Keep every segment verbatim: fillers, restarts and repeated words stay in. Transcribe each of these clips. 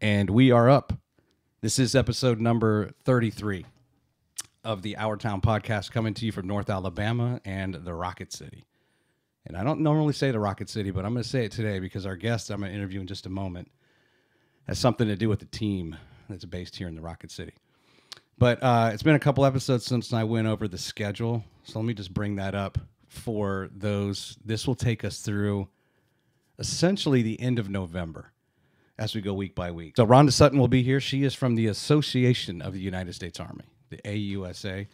and we are up. This is episode number thirty-three of the Our Town podcast, coming to you from North Alabama and the Rocket City. And I don't normally say the Rocket City, but I'm going to say it today because our guest I'm going to interview in just a moment has something to do with the team that's based here in the Rocket City. But uh, it's been a couple episodes since I went over the schedule, so let me just bring that up for those. This will take us through essentially the end of November as we go week by week. So Rhonda Sutton will be here. She is from the Association of the United States Army, the A U S A.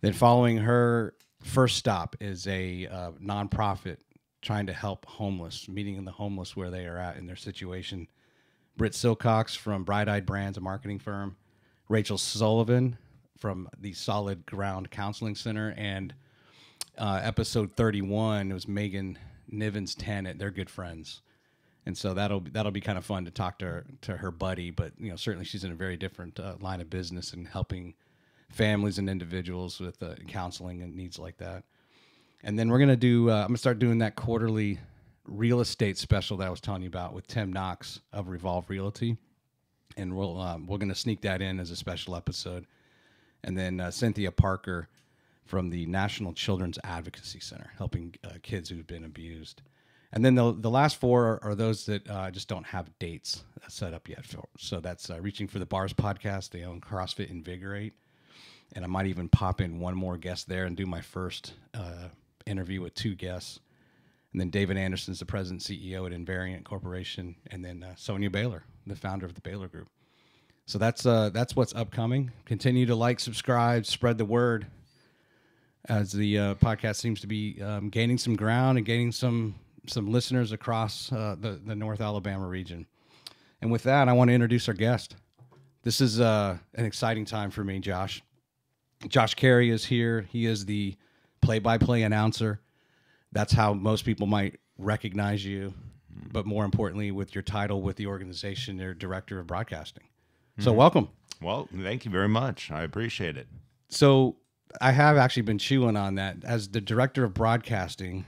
Then following her first stop is a uh, nonprofit trying to help homeless, meeting the homeless where they are at in their situation. Britt Silcox from Bright Eyed Brands, a marketing firm. Rachel Sullivan from the Solid Ground Counseling Center. And uh, episode thirty-one, it was Megan Nivens Tannett. They're good friends. And so that'll that'll be kind of fun to talk to her, to her buddy. But, you know, certainly she's in a very different uh, line of business and helping families and individuals with uh, counseling and needs like that. And then we're going to do, uh, I'm going to start doing that quarterly real estate special that I was telling you about with Tim Knox of Revolve Realty. And we'll, um, we're going to sneak that in as a special episode. And then uh, Cynthia Parker from the National Children's Advocacy Center, helping uh, kids who've been abused. And then the, the last four are, are those that uh, just don't have dates set up yet. For, so that's uh, Reaching for the Bars podcast. They own CrossFit Invigorate. And I might even pop in one more guest there and do my first uh, interview with two guests. And then David Anderson's the president and C E O at Invariant Corporation. And then uh, Sonia Baylor, the founder of the Baylor Group. So that's uh, that's what's upcoming. Continue to like, subscribe, spread the word, as the uh, podcast seems to be um, gaining some ground and gaining some some listeners across uh, the the North Alabama region. And with that, I want to introduce our guest. This is uh, an exciting time for me, Josh. Josh Caray is here. He is the play-by-play announcer. That's how most people might recognize you. But more importantly, with your title with the organization, you're director of broadcasting. So mm-hmm. Welcome. Well, thank you very much. I appreciate it. So I have actually been chewing on that. As the director of broadcasting,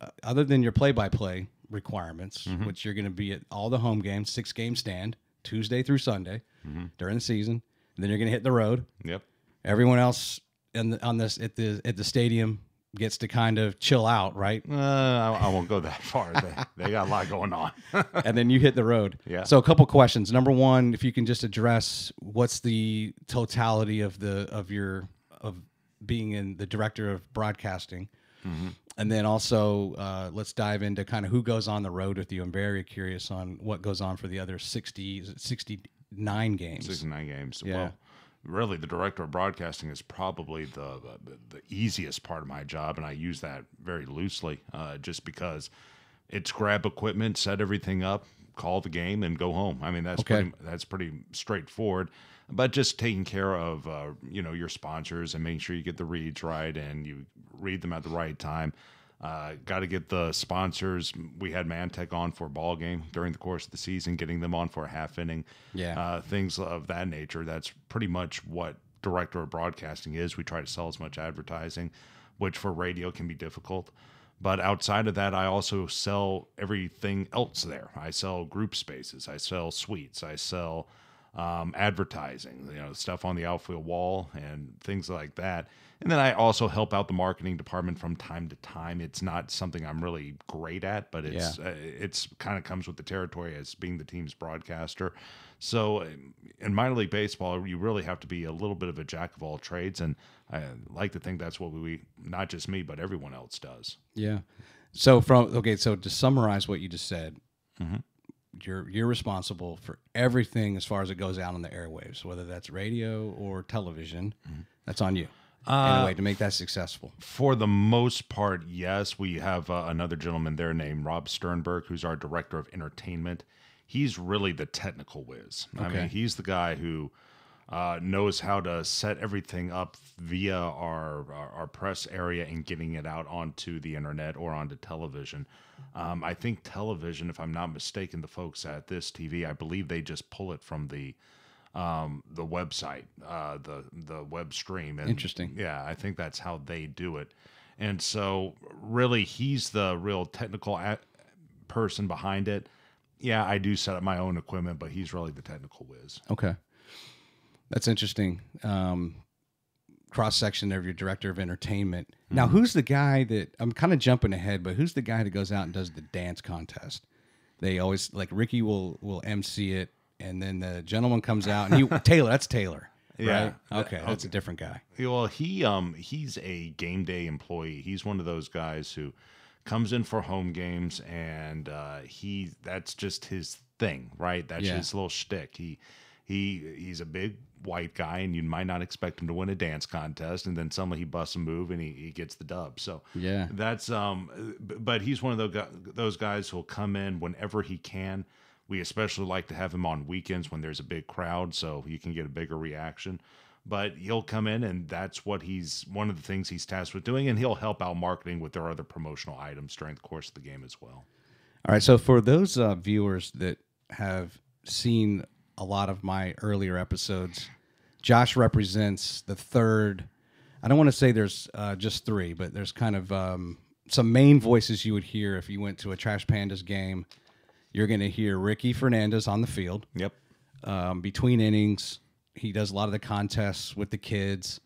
uh, other than your play-by-play requirements, mm-hmm. which you're going to be at all the home games, six-game stand, Tuesday through Sunday mm-hmm. during the season, and then you're going to hit the road. Yep. Everyone else in the, on this at the at the stadium gets to kind of chill out, right? Uh, I, I won't go that far. They, they got a lot going on. And then you hit the road. Yeah. So a couple questions. Number one, if you can just address what's the totality of the of your of being in the director of broadcasting, mm-hmm. and then also uh, let's dive into kind of who goes on the road with you. I'm very curious on what goes on for the other sixty, sixty-nine games. sixty-nine games. Yeah. Well, really, the director of broadcasting is probably the, the the easiest part of my job, and I use that very loosely, uh, just because it's grab equipment, set everything up, call the game, and go home. I mean, that's okay. pretty, that's pretty straightforward. But just taking care of uh, you know, your sponsors and making sure you get the reads right and you read them at the right time. Uh, got to get the sponsors. We had Mantech on for a ball game during the course of the season, getting them on for a half inning, yeah, uh, things of that nature. That's pretty much what director of broadcasting is. We try to sell as much advertising, which for radio can be difficult. But outside of that, I also sell everything else there. I sell group spaces. I sell suites. I sell um, advertising, you know, stuff on the outfield wall and things like that. And then I also help out the marketing department from time to time. It's not something I'm really great at, but it's yeah. uh, it's kind of comes with the territory as being the team's broadcaster. So in minor league baseball, you really have to be a little bit of a jack of all trades, and I like to think that's what we, not just me, but everyone else does. Yeah. So from okay, so to summarize what you just said, mm-hmm. you're you're responsible for everything as far as it goes out on the airwaves, whether that's radio or television. Mm-hmm. That's on you. Uh, anyway, to make that successful. For the most part, yes. We have uh, another gentleman there named Rob Sternberg, who's our director of entertainment. He's really the technical whiz. Okay. I mean, he's the guy who uh, knows how to set everything up via our, our, our press area and getting it out onto the internet or onto television. Um, I think television, if I'm not mistaken, the folks at This T V, I believe they just pull it from the... Um, the website, uh, the the web stream. And, interesting. Yeah, I think that's how they do it. And so really, he's the real technical person behind it. yeah, I do set up my own equipment, but he's really the technical whiz. Okay. That's interesting. Um, cross-section of your director of entertainment. Mm-hmm. Now, who's the guy that, I'm kind of jumping ahead, but who's the guy that goes out and does the dance contest? They always, like, Ricky will, will M C it, and then the gentleman comes out, and he, Taylor, that's Taylor. Right? Yeah. Okay, that, that's okay. a different guy. Well, he um he's a game day employee. He's one of those guys who comes in for home games, and uh, he that's just his thing, right? That's yeah. his little shtick. He he he's a big white guy, and you might not expect him to win a dance contest, and then suddenly he busts a move and he, he gets the dub. So yeah, that's um. But he's one of those those guys who'll come in whenever he can. We especially like to have him on weekends when there's a big crowd, so you can get a bigger reaction. But he'll come in, and that's what he's one of the things he's tasked with doing, and he'll help out marketing with their other promotional items during the course of the game as well. All right, so for those uh, viewers that have seen a lot of my earlier episodes, Josh represents the third. I don't want to say there's uh, just three, but there's kind of um, some main voices you would hear if you went to a Trash Pandas game. You're going to hear Ricky Fernandez on the field. Yep. Um, between innings, he does a lot of the contests with the kids.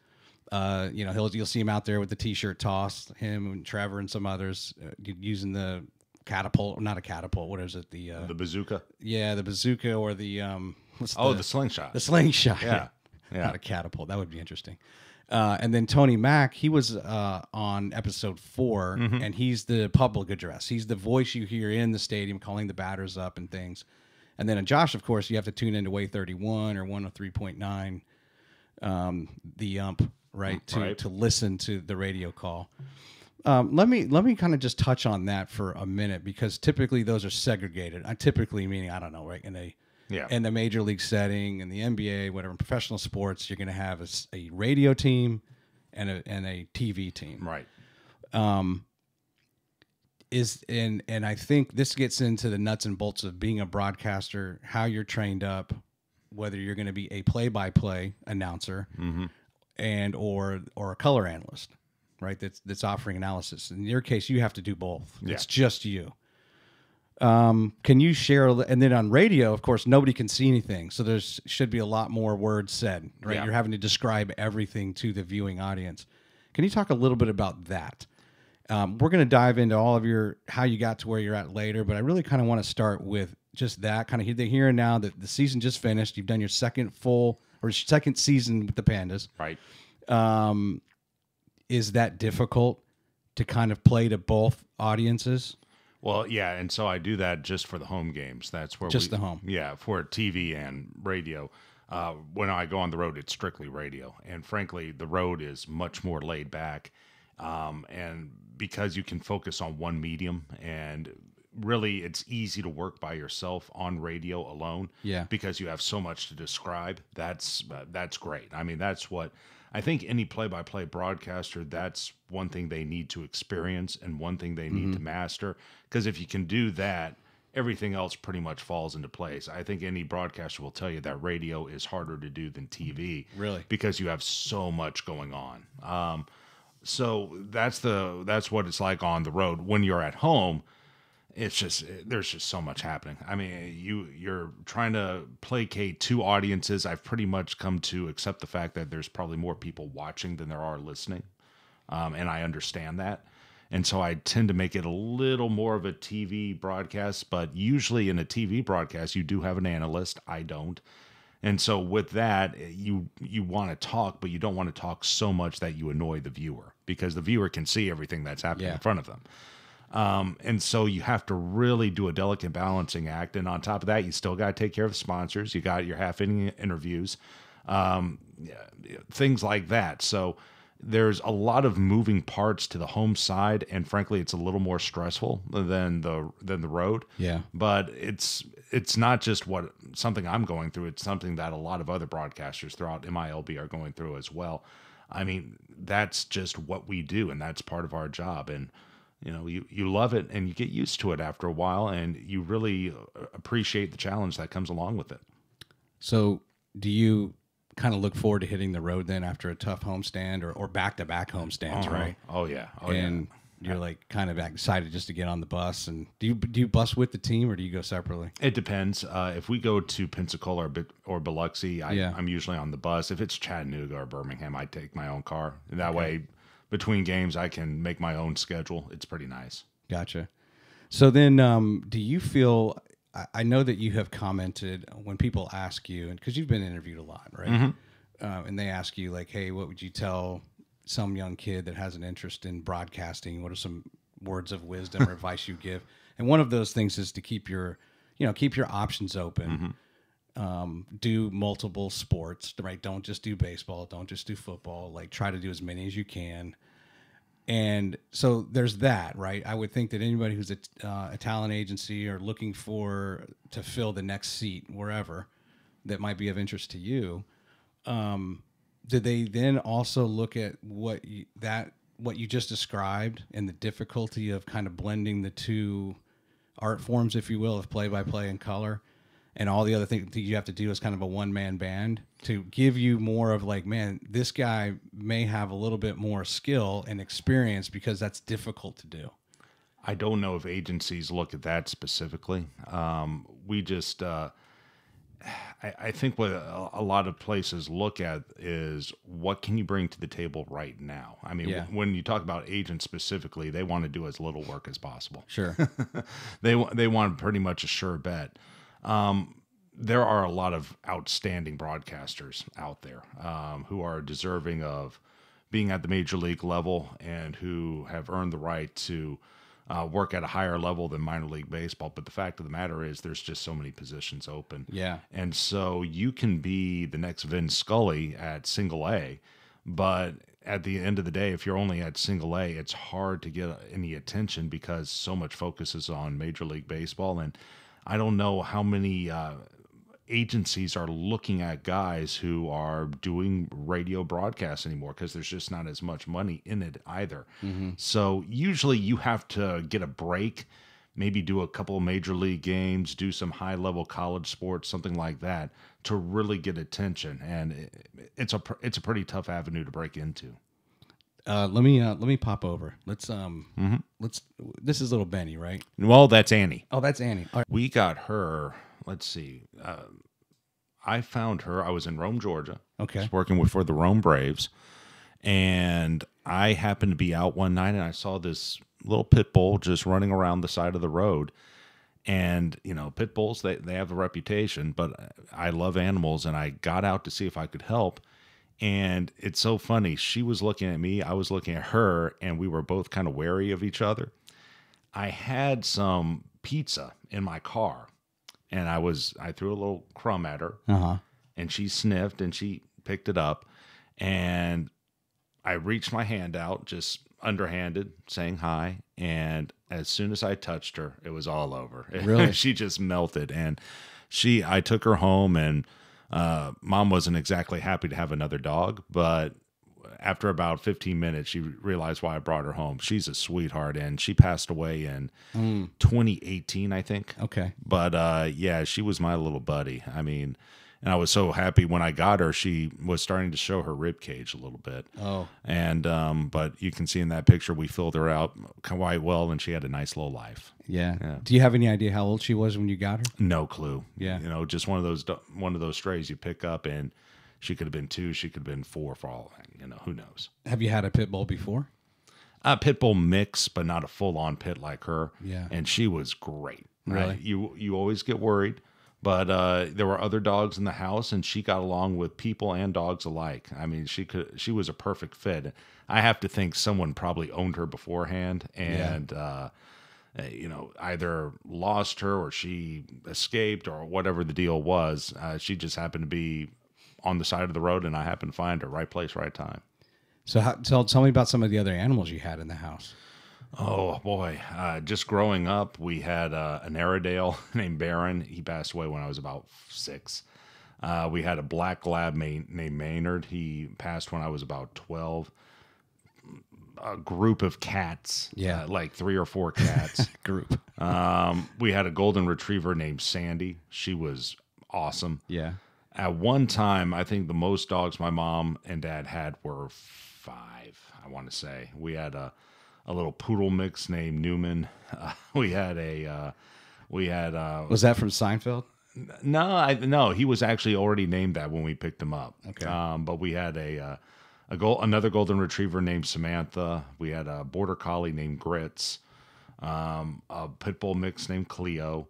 Uh, you know, he'll you'll see him out there with the T-shirt toss, him and Trevor and some others uh, using the catapult, not a catapult. What is it? The uh, the bazooka. Yeah, the bazooka or the um. What's oh, the, the slingshot. The slingshot. Yeah. yeah. Not a catapult. That would be interesting. Uh, and then Tony Mack, he was uh, on episode four, mm-hmm. and he's the public address. He's the voice you hear in the stadium calling the batters up and things. And then Josh, of course, you have to tune into Way thirty-one or one oh three point nine, um, the ump, right, to, right. to listen to the radio call. Um, let me let me kind of just touch on that for a minute, because typically those are segregated. I typically meaning, I don't know, right, in a Yeah. In the major league setting, in the N B A, whatever, in professional sports, you're going to have a, a radio team and a and a T V team, right? Um, is and and I think this gets into the nuts and bolts of being a broadcaster, how you're trained up, whether you're going to be a play-by-play announcer, mm-hmm. and or or a color analyst, right? That's that's offering analysis. In your case, you have to do both. Yeah. It's just you. Um, can you share, and then on radio, of course, nobody can see anything. So there's should be a lot more words said, right? Yeah. You're having to describe everything to the viewing audience. Can you talk a little bit about that? Um, we're going to dive into all of your, how you got to where you're at later, but I really kind of want to start with just that kind of the here and now that the season just finished. You've done your second full or second season with the Pandas. Right. Um, is that difficult to kind of play to both audiences? Well, yeah, and so I do that just for the home games. That's where just we, the home, yeah, for T V and radio. Uh, when I go on the road, it's strictly radio, and frankly, the road is much more laid back, um, and because you can focus on one medium, and really, it's easy to work by yourself on radio alone. Yeah, because you have so much to describe. That's uh, that's great. I mean, that's what. I think any play-by-play broadcaster, that's one thing they need to experience and one thing they need mm-hmm. to master. Because if you can do that, everything else pretty much falls into place. I think any broadcaster will tell you that radio is harder to do than T V. Really? Because you have so much going on. Um, so that's the that's what it's like on the road. When you're at home, it's just there's just so much happening. I mean, you you're trying to placate two audiences. I've pretty much come to accept the fact that there's probably more people watching than there are listening, um, and I understand that. And so I tend to make it a little more of a T V broadcast. But usually in a T V broadcast, you do have an analyst. I don't, and so with that, you you want to talk, but you don't want to talk so much that you annoy the viewer because the viewer can see everything that's happening yeah. in front of them. Um, and so you have to really do a delicate balancing act. And on top of that, you still got to take care of sponsors. You got your half inning interviews, um, things like that. So there's a lot of moving parts to the home side. And frankly, it's a little more stressful than the, than the road. Yeah. But it's, it's not just what something I'm going through. It's something that a lot of other broadcasters throughout M I L B are going through as well. I mean, that's just what we do and that's part of our job. And, You know, you, you love it and you get used to it after a while and you really appreciate the challenge that comes along with it. So do you kind of look forward to hitting the road then after a tough homestand or, or back-to-back homestands, uh-huh. right? Oh, yeah. Oh, and yeah. You're like kind of excited just to get on the bus. And do you do you bus with the team or do you go separately? It depends. Uh, if we go to Pensacola or, or Biloxi, I, yeah. I'm usually on the bus. If it's Chattanooga or Birmingham, I take my own car. And that okay. way, between games, I can make my own schedule. It's pretty nice. Gotcha. So then, um, do you feel? I know that you have commented when people ask you, and because you've been interviewed a lot, right? Mm-hmm. uh, and they ask you like, "Hey, what would you tell some young kid that has an interest in broadcasting? What are some words of wisdom or advice you give?" And one of those things is to keep your, you know, keep your options open. Mm-hmm. um, do multiple sports, right? Don't just do baseball. Don't just do football. Like, try to do as many as you can. And so there's that, right? I would think that anybody who's a, uh, a talent agency or looking for to fill the next seat wherever that might be of interest to you, um, do they then also look at what you, that what you just described and the difficulty of kind of blending the two art forms, if you will, of play-by-play and color, and all the other things that you have to do as kind of a one-man band to give you more of like, man, this guy may have a little bit more skill and experience because that's difficult to do. I don't know if agencies look at that specifically. Um, we just, uh, I, I think what a, a lot of places look at is what can you bring to the table right now? I mean, yeah. w when you talk about agents specifically, they want to do as little work as possible. Sure. they, they want pretty much a sure bet. Um, there are a lot of outstanding broadcasters out there um, who are deserving of being at the major league level and who have earned the right to uh, work at a higher level than minor league baseball. But the fact of the matter is there's just so many positions open. Yeah. And so you can be the next Vin Scully at single A, but at the end of the day, if you're only at single A, it's hard to get any attention because so much focus is on major league baseball. And I don't know how many uh, agencies are looking at guys who are doing radio broadcasts anymore because there's just not as much money in it either. Mm-hmm. So usually you have to get a break, maybe do a couple of major league games, do some high-level college sports, something like that, to really get attention. And it, it's a it's a pretty tough avenue to break into. Uh, let me uh, let me pop over. Let's um, mm-hmm. let's. This is little Benny, right? Well, that's Annie. Oh, that's Annie. All right. We got her. Let's see. Uh, I found her. I was in Rome, Georgia. Okay, I was working with for the Rome Braves, and I happened to be out one night, and I saw this little pit bull just running around the side of the road. And you know, pit bulls they they have a reputation, but I love animals, and I got out to see if I could help. And it's so funny. She was looking at me. I was looking at her, and we were both kind of wary of each other. I had some pizza in my car, and I was I threw a little crumb at her, uh-huh. and she sniffed, and she picked it up. And I reached my hand out, just underhanded, saying hi. And as soon as I touched her, it was all over. Really? She just melted. And she, I took her home, and Uh, mom wasn't exactly happy to have another dog, but after about fifteen minutes, she realized why I brought her home. She's a sweetheart, and she passed away in mm. twenty eighteen, I think. Okay. But, uh, yeah, she was my little buddy. I mean, and I was so happy when I got her, she was starting to show her rib cage a little bit. Oh. And, um, but you can see in that picture, we filled her out quite well, and she had a nice little life. Yeah. yeah. Do you have any idea how old she was when you got her? No clue. Yeah. You know, just one of those, one of those strays you pick up, and she could have been two, she could have been four for all, you know, who knows? Have you had a pit bull before? A pit bull mix, but not a full on pit like her. Yeah. And she was great. Right. Really? You, you always get worried. But uh, there were other dogs in the house, and she got along with people and dogs alike. I mean, she could, she was a perfect fit. I have to think someone probably owned her beforehand, and yeah. uh, you know, either lost her or she escaped or whatever the deal was. Uh, she just happened to be on the side of the road, and I happened to find her, right place, right time. So, how, tell tell me about some of the other animals you had in the house. Oh, boy. Uh, just growing up, we had uh, an Airedale named Baron. He passed away when I was about six. Uh, we had a black lab named Maynard. He passed when I was about twelve. A group of cats, yeah, uh, like three or four cats. Group. Um, we had a golden retriever named Sandy. She was awesome. Yeah. At one time, I think the most dogs my mom and dad had were five, I want to say. We had a... a little poodle mix named Newman. Uh, we had a uh, we had uh, was that from Seinfeld? No, I, no, he was actually already named that when we picked him up. Okay, um, but we had a uh, a gold, another golden retriever named Samantha. We had a border collie named Grits, um, a pit bull mix named Cleo,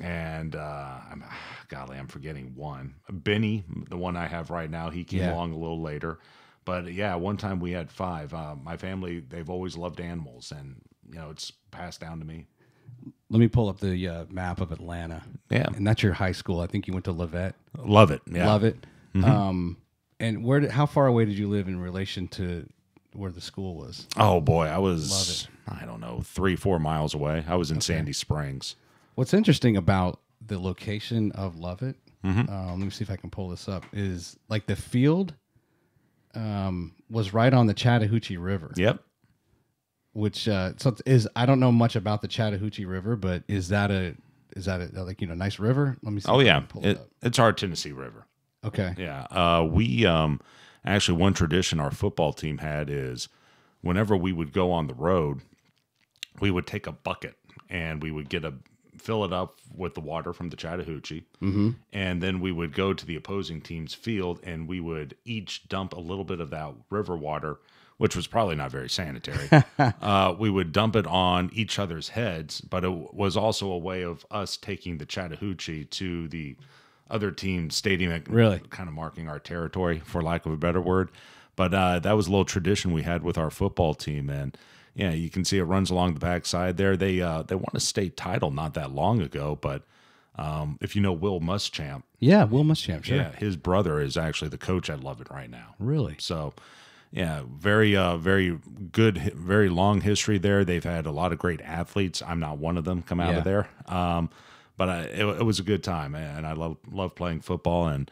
and uh, I'm, golly, I'm forgetting one. Benny, the one I have right now, he came yeah. along a little later. But yeah, one time we had five. Uh, my family, they've always loved animals, and you know it's passed down to me. Let me pull up the uh, map of Atlanta. Yeah, and that's your high school. I think you went to Lovett. Lovett, yeah, Lovett. Mm-hmm. Um, and where? Did, how far away did you live in relation to where the school was? Oh boy, I was. Lovett. I don't know, three, four miles away. I was in okay. Sandy Springs. What's interesting about the location of Lovett? Mm-hmm. um, let me see if I can pull this up. Is like the field um, was right on the Chattahoochee River. Yep. Which uh, so is I don't know much about the Chattahoochee River, but is that a is that a, like you know nice river? Let me see. Oh yeah, it it, it's our Tennessee River. Okay. Yeah. Uh, we um actually one tradition our football team had is whenever we would go on the road, we would take a bucket and we would get a fill it up with the water from the Chattahoochee, mm-hmm. and then we would go to the opposing team's field and we would each dump a little bit of that river water, which was probably not very sanitary. uh, we would dump it on each other's heads, but it was also a way of us taking the Chattahoochee to the other team's stadium, really kind of marking our territory, for lack of a better word. But uh, that was a little tradition we had with our football team. And yeah, you can see it runs along the backside there. They uh, they won a state title not that long ago, but um, if you know Will Muschamp. Yeah, Will Muschamp, sure. Yeah, his brother is actually the coach at Lovett right now. Really? So... yeah, very, uh, very good, very long history there. They've had a lot of great athletes. I'm not one of them come out yeah. of there, um, but I, it, it was a good time, and I love love playing football. And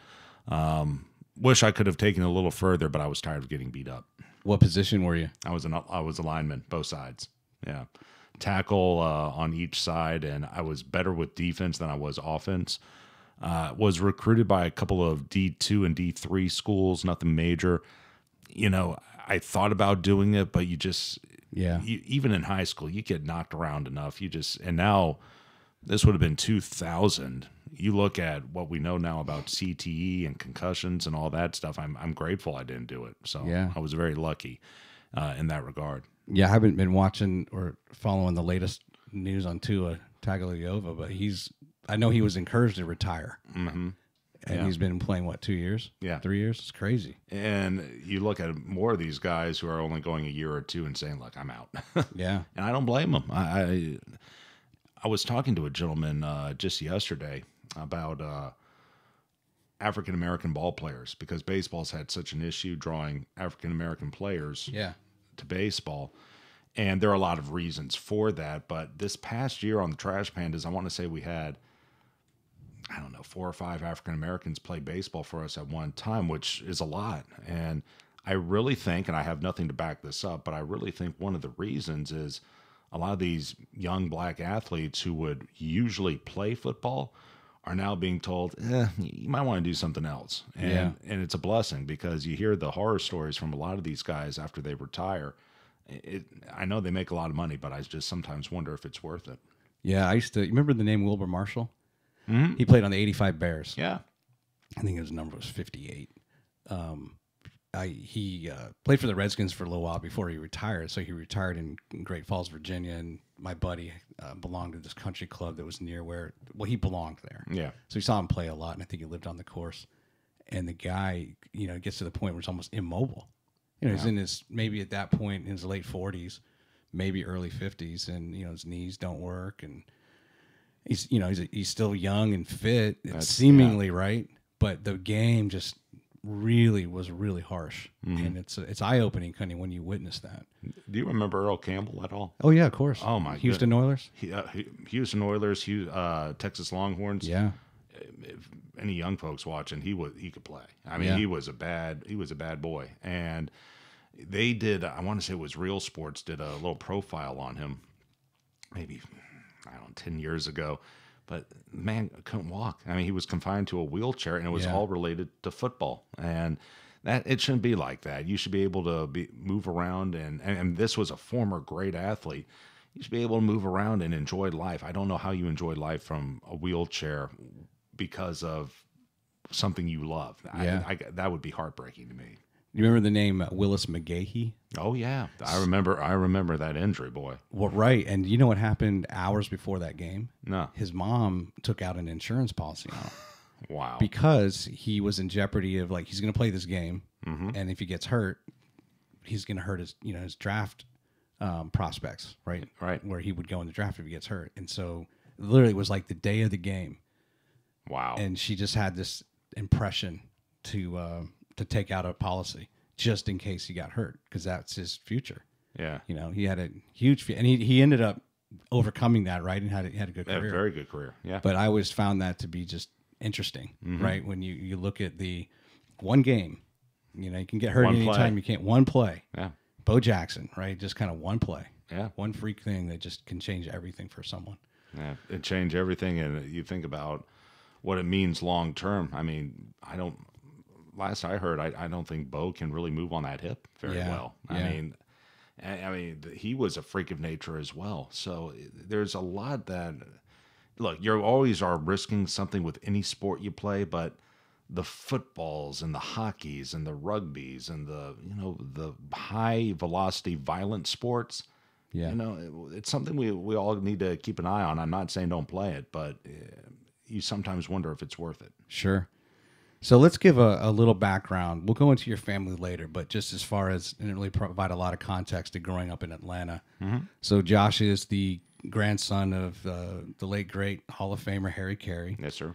um, wish I could have taken it a little further, but I was tired of getting beat up. What position were you? I was an I was a lineman, both sides. Yeah, tackle uh, on each side, and I was better with defense than I was offense. Uh, was recruited by a couple of D two and D three schools, nothing major. You know, I thought about doing it, but you just, yeah, you, even in high school, you get knocked around enough. You just, and now this would have been two thousand. You look at what we know now about C T E and concussions and all that stuff. I'm, I'm grateful I didn't do it. So yeah. I was very lucky uh, in that regard. Yeah. I haven't been watching or following the latest news on Tua Tagovailoa, but he's, I know he was encouraged to retire. Mm-hmm. And yeah. he's been playing, what, two years? Yeah. Three years? It's crazy. And you look at more of these guys who are only going a year or two and saying, look, I'm out. yeah. And I don't blame them. I, I I was talking to a gentleman uh, just yesterday about uh, African-American ball players because baseball's had such an issue drawing African-American players yeah. to baseball. And there are a lot of reasons for that. But this past year on the Trash Pandas, I want to say we had – I don't know, four or five African-Americans play baseball for us at one time, which is a lot. And I really think, and I have nothing to back this up, but I really think one of the reasons is a lot of these young black athletes who would usually play football are now being told, eh, you might want to do something else. And, yeah. and it's a blessing because you hear the horror stories from a lot of these guys after they retire. It, I know they make a lot of money, but I just sometimes wonder if it's worth it. Yeah, I used to, you remember the name Wilbur Marshall? Mm-hmm. He played on the eighty-five Bears. Yeah. I think his number was fifty-eight. Um, I He uh, played for the Redskins for a little while before he retired. So he retired in, in Great Falls, Virginia. And my buddy uh, belonged to this country club that was near where, well, he belonged there. Yeah. So we saw him play a lot. And I think he lived on the course. And the guy, you know, gets to the point where it's almost immobile. You know, yeah. he's in his, maybe at that point, in his late forties, maybe early fifties. And, you know, his knees don't work. And, He's, you know, he's he's still young and fit, That's, seemingly yeah. right, but the game just really was really harsh, mm-hmm. and it's it's eye opening, Cunny, when you witness that. Do you remember Earl Campbell at all? Oh yeah, of course. Oh my, Houston goodness. Oilers, he, uh, Houston Oilers, uh, Texas Longhorns. Yeah. If any young folks watching, he was he could play. I mean, yeah. he was a bad he was a bad boy, and they did. I want to say it was Real Sports did a little profile on him, maybe. I don't know, ten years ago, but man couldn't walk. I mean, he was confined to a wheelchair and it was yeah. all related to football. And That it shouldn't be like that. You should be able to be, move around, and, and this was a former great athlete. You should be able to move around and enjoy life. I don't know how you enjoy life from a wheelchair because of something you love. Yeah. I, I, that would be heartbreaking to me. You remember the name Willis McGahee? Oh, yeah. I remember I remember that injury, boy. Well, right. And you know what happened hours before that game? No. His mom took out an insurance policy on him. Wow. Because he was in jeopardy of, like, he's going to play this game, mm-hmm. and if he gets hurt, he's going to hurt his, you know, his draft um, prospects, right? Right. Where he would go in the draft if he gets hurt. And so literally it was like the day of the game. Wow. And she just had this impression to... Uh, to take out a policy just in case he got hurt, because that's his future. Yeah. You know, he had a huge, and he, he ended up overcoming that, right, and had a, had a good career. A very good career, yeah. But I always found that to be just interesting, mm-hmm. right? When you, you look at the one game, you know, you can get hurt one anytime play. You can't. One play. Yeah. Bo Jackson, right? Just kind of one play. Yeah. One freak thing that just can change everything for someone. Yeah, it changed everything, and you think about what it means long term. I mean, I don't... Last I heard, I, I don't think Bo can really move on that hip very yeah, well. I yeah. mean, I mean, he was a freak of nature as well. So there's a lot that, look, you always are risking something with any sport you play, but the footballs and the hockeys and the rugbies and the, you know, the high velocity violent sports, yeah. you know, it, it's something we, we all need to keep an eye on. I'm not saying don't play it, but you sometimes wonder if it's worth it. Sure. So let's give a, a little background. We'll go into your family later, but just as far as, and it really provide a lot of context to growing up in Atlanta. Mm-hmm. So Josh is the grandson of uh, the late, great Hall of Famer Harry Caray. Yes, sir.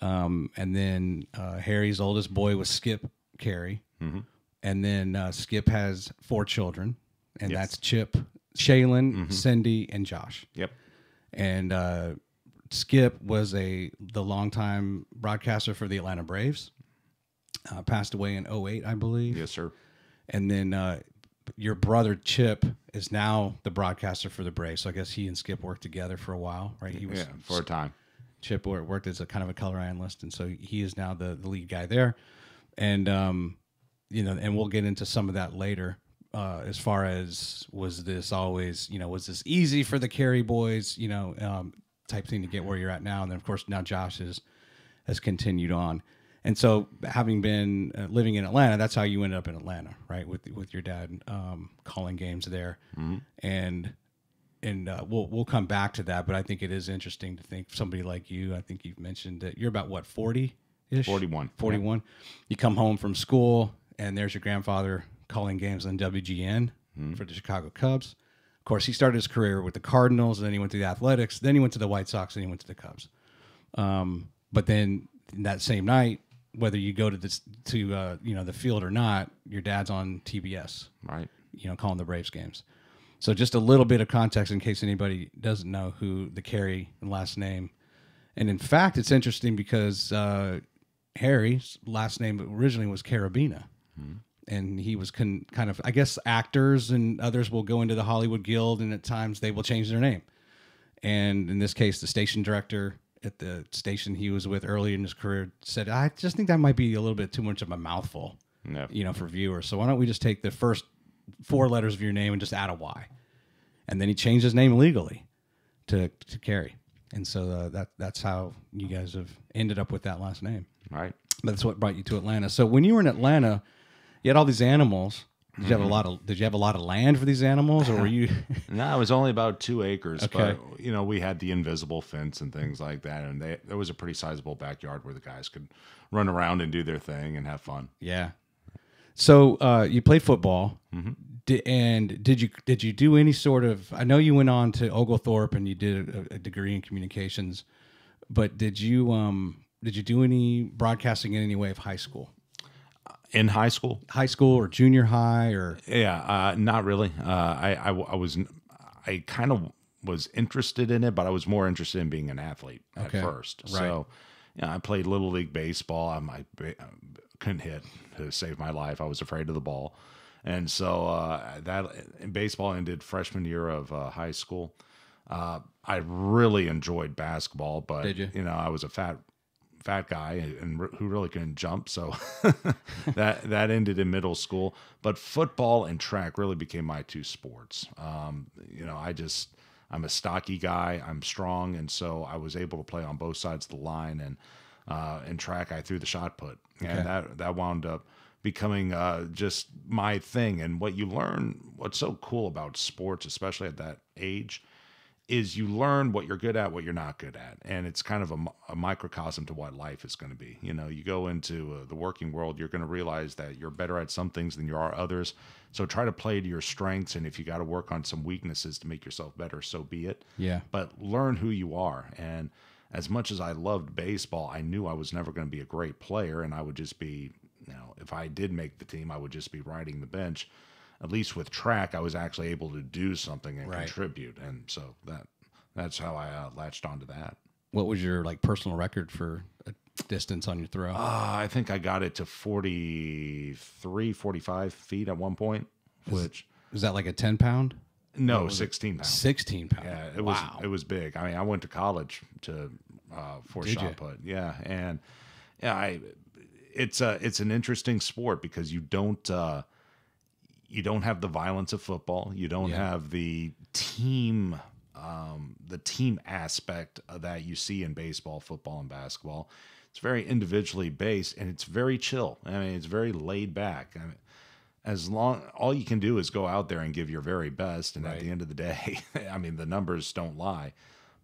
Um, and then uh, Harry's oldest boy was Skip Caray. Mm-hmm. And then uh, Skip has four children, and yes. that's Chip, Shaylin, mm-hmm. Cindy, and Josh. Yep. And... Uh, Skip was a the longtime broadcaster for the Atlanta Braves. Uh, passed away in oh eight, I believe. Yes, sir. And then uh, your brother Chip is now the broadcaster for the Braves. So I guess he and Skip worked together for a while, right? He was yeah, for a time. Chip worked as a kind of a color analyst, and so he is now the, the lead guy there. And um, you know, and we'll get into some of that later. Uh, as far as was this always, you know, was this easy for the Caray boys? You know. Um, type thing to get where you're at now. And then of course now Josh is, has continued on. And so having been uh, living in Atlanta, that's how you ended up in Atlanta, right? With, with your dad, um, calling games there. Mm-hmm. And, and, uh, we'll, we'll come back to that, but I think it is interesting to think somebody like you, I think you've mentioned that you're about what, forty-ish? forty-one, forty-one. Yeah. You come home from school and there's your grandfather calling games on W G N mm-hmm. for the Chicago Cubs. Of course, he started his career with the Cardinals, and then he went to the Athletics, then he went to the White Sox, and he went to the Cubs. Um, but then that same night, whether you go to this to uh, you know the field or not, your dad's on T B S, right? You know, calling the Braves games. So just a little bit of context in case anybody doesn't know who the Caray last name. And in fact, it's interesting because uh, Harry's last name originally was Carabina. Mm-hmm. And he was con kind of, I guess, actors and others will go into the Hollywood Guild, and at times they will change their name. And in this case, the station director at the station he was with earlier in his career said, I just think that might be a little bit too much of a mouthful, no. you know, for viewers. So why don't we just take the first four letters of your name and just add a Y? And then he changed his name legally to, to Caray. And so uh, that that's how you guys have ended up with that last name. Right. That's what brought you to Atlanta. So when you were in Atlanta... You had all these animals. Did you have a lot of? Did you have a lot of land for these animals, or were you? No, it was only about two acres. Okay. But you know, we had the invisible fence and things like that, and they, there was a pretty sizable backyard where the guys could run around and do their thing and have fun. Yeah. So uh, you played football, mm-hmm. did, and did you did you do any sort of? I know you went on to Oglethorpe and you did a, a degree in communications, but did you um did you do any broadcasting in any way of high school? In high school, high school or junior high, or yeah, uh, not really. Uh, I, I I was I kind of was interested in it, but I was more interested in being an athlete okay. at first. Right. So, you know, I played little league baseball. I, I couldn't hit to save my life. I was afraid of the ball, and so uh, that baseball ended freshman year of uh, high school. Uh, I really enjoyed basketball, but Did you? you know I was a fat. fat guy and, and re- who really couldn't jump. So that, that ended in middle school, but football and track really became my two sports. Um, you know, I just, I'm a stocky guy, I'm strong. And so I was able to play on both sides of the line, and, uh, in track, I threw the shot put, and okay. that, that wound up becoming, uh, just my thing. And what you learn, what's so cool about sports, especially at that age, is you learn what you're good at, what you're not good at. And it's kind of a, a microcosm to what life is going to be. You know, you go into uh, the working world, you're going to realize that you're better at some things than you are others. So try to play to your strengths. And if you got to work on some weaknesses to make yourself better, so be it. Yeah. But learn who you are. And as much as I loved baseball, I knew I was never going to be a great player. And I would just be, you know, if I did make the team, I would just be riding the bench. At least with track, I was actually able to do something and right. contribute. And so that that's how I uh, latched onto that. What was your like personal record for a distance on your throw? Uh, I think I got it to forty-three, forty-five feet at one point. Is, which was that like a ten pound? No, sixteen pound. sixteen pound. Yeah, it was, wow. It was big. I mean, I went to college to uh, for Did shot you? Put. Yeah, and yeah, I it's a it's an interesting sport because you don't. Uh, You don't have the violence of football. You don't yeah. have the team, um, the team aspect of that you see in baseball, football, and basketball. It's very individually based, and it's very chill. I mean, it's very laid back. I mean, as long, all you can do is go out there and give your very best, and right. at the end of the day, I mean, the numbers don't lie.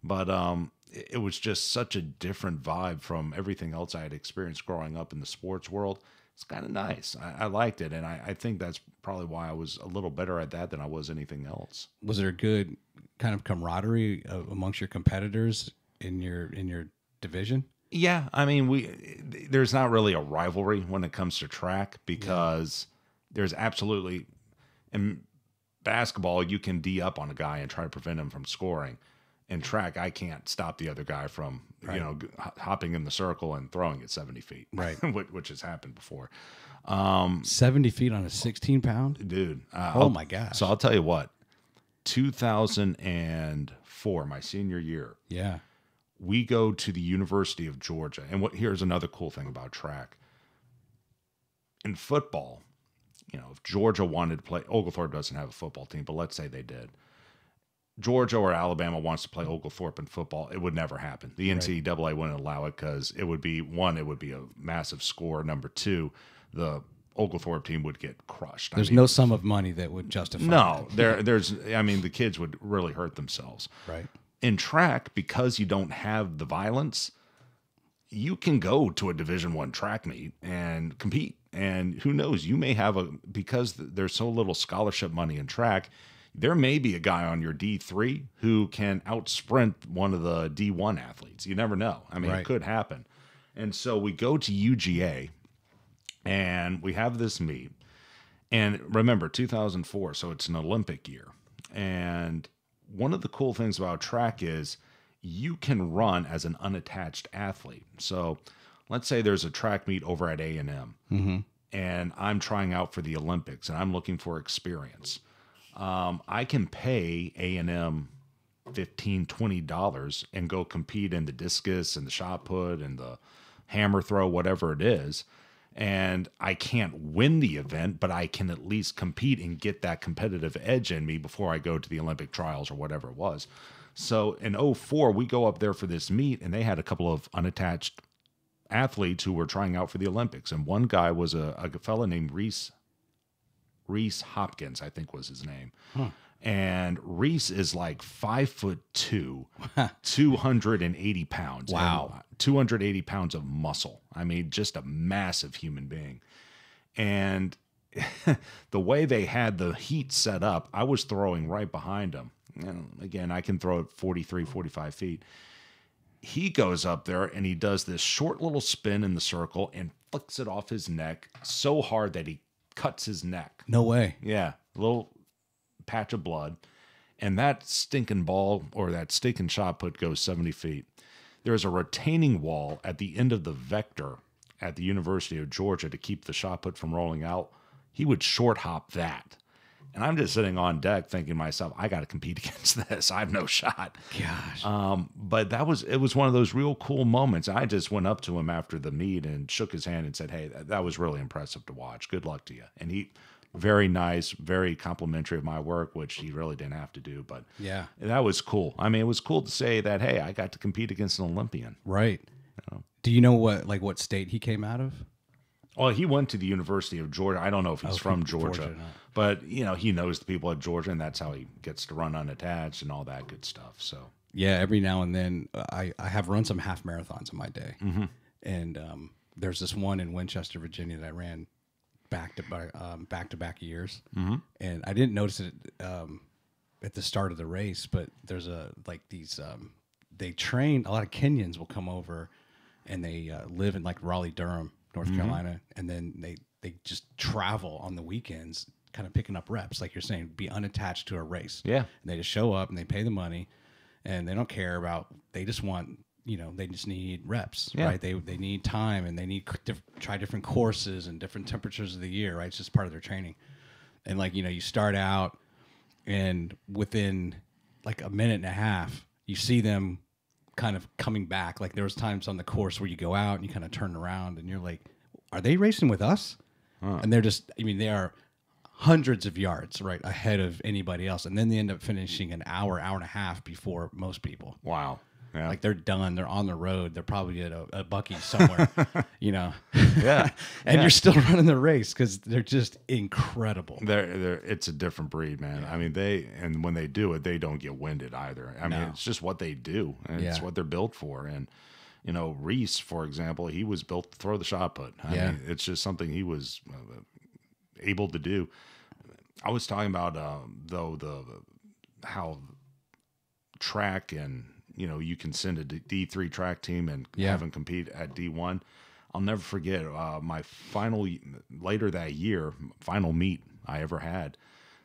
But um, it, it was just such a different vibe from everything else I had experienced growing up in the sports world. It's kind of nice. I, I liked it, and I, I think that's probably why I was a little better at that than I was anything else. Was there a good kind of camaraderie amongst your competitors in your in your division? Yeah, I mean, we there's not really a rivalry when it comes to track because yeah. there's absolutely in basketball you can D up on a guy and try to prevent him from scoring. In track, I can't stop the other guy from, right. you know, hopping in the circle and throwing it seventy feet, right? which has happened before. Um, seventy feet on a sixteen pound? Dude. Uh, oh, I'll, my gosh. So I'll tell you what, two thousand four, my senior year. Yeah. We go to the University of Georgia. And what here's another cool thing about track. In football, you know, if Georgia wanted to play, Oglethorpe doesn't have a football team, but let's say they did. Georgia or Alabama wants to play Oglethorpe in football, it would never happen. The N C double A right. wouldn't allow it because it would be, one, it would be a massive score. Number two, the Oglethorpe team would get crushed. There's I mean, no sum of money that would justify No, there, there's, I mean, the kids would really hurt themselves. Right. In track, because you don't have the violence, you can go to a Division I track meet and compete. And who knows, you may have a, because there's so little scholarship money in track, there may be a guy on your D three who can out-sprint one of the D one athletes. You never know. I mean, right. it could happen. And so we go to U G A, and we have this meet. And remember, two thousand four, so it's an Olympic year. And one of the cool things about track is you can run as an unattached athlete. So let's say there's a track meet over at A and M, mm-hmm. and I'm trying out for the Olympics, and I'm looking for experience. Um, I can pay A and M fifteen dollars, twenty dollars and go compete in the discus and the shot put and the hammer throw, whatever it is. And I can't win the event, but I can at least compete and get that competitive edge in me before I go to the Olympic trials or whatever it was. So in oh four, we go up there for this meet, and they had a couple of unattached athletes who were trying out for the Olympics. And one guy was a, a fella named Reese Reese Hopkins, I think was his name. Huh. And Reese is like five foot two, two hundred eighty pounds. Wow. two hundred eighty pounds of muscle. I mean, just a massive human being. And the way they had the heat set up, I was throwing right behind him. And again, I can throw it forty-three, forty-five feet. He goes up there and he does this short little spin in the circle and flicks it off his neck so hard that he cuts his neck. No way. Yeah. A little patch of blood. And that stinking ball or that stinking shot put goes seventy feet. There's a retaining wall at the end of the vector at the University of Georgia to keep the shot put from rolling out. He would short hop that. And I'm just sitting on deck thinking to myself, I got to compete against this. I have no shot. Gosh. Um, but that was, it was one of those real cool moments. I just went up to him after the meet and shook his hand and said, hey, that, that was really impressive to watch. Good luck to you. And he, very nice, very complimentary of my work, which he really didn't have to do. But yeah, that was cool. I mean, it was cool to say that, hey, I got to compete against an Olympian. Right. You know? Do you know what, like what state he came out of? Well, he went to the University of Georgia. I don't know if he's oh, from Georgia, Georgia but you know, he knows the people at Georgia, and that's how he gets to run unattached and all that good stuff. So yeah, every now and then I, I have run some half marathons in my day. Mm-hmm. And um, there's this one in Winchester, Virginia that I ran back to back, um, back to back years. Mm-hmm. And I didn't notice it um, at the start of the race, but there's a, like these, um, they train, a lot of Kenyans will come over and they uh, live in like Raleigh, Durham, North mm-hmm. Carolina, and then they, they just travel on the weekends, kind of picking up reps, like you're saying, be unattached to a race. Yeah. And they just show up and they pay the money, and they don't care about, they just want, you know, they just need reps, yeah. right? They they need time, and they need to try different courses and different temperatures of the year, right? It's just part of their training. And like, you know, you start out, and within like a minute and a half, you see them kind of coming back. Like there was times on the course where you go out and you kind of turn around and you're like, are they racing with us? Huh. And they're just, I mean, they are hundreds of yards right ahead of anybody else. And then they end up finishing an hour, hour and a half before most people. Wow. Yeah. Like they're done. They're on the road. They're probably at a, a Buc-ee's somewhere, you know? Yeah. And yeah. you're still running the race because they're just incredible. They're, they're, it's a different breed, man. Yeah. I mean, they, and when they do it, they don't get winded either. I no. mean, it's just what they do, and yeah. it's what they're built for. And, you know, Reese, for example, he was built to throw the shot put. I yeah. mean, it's just something he was able to do. I was talking about, um, though, the how track and, you know, you can send a D three track team and yeah. have them compete at D one. I'll never forget uh, my final, later that year, final meet I ever had.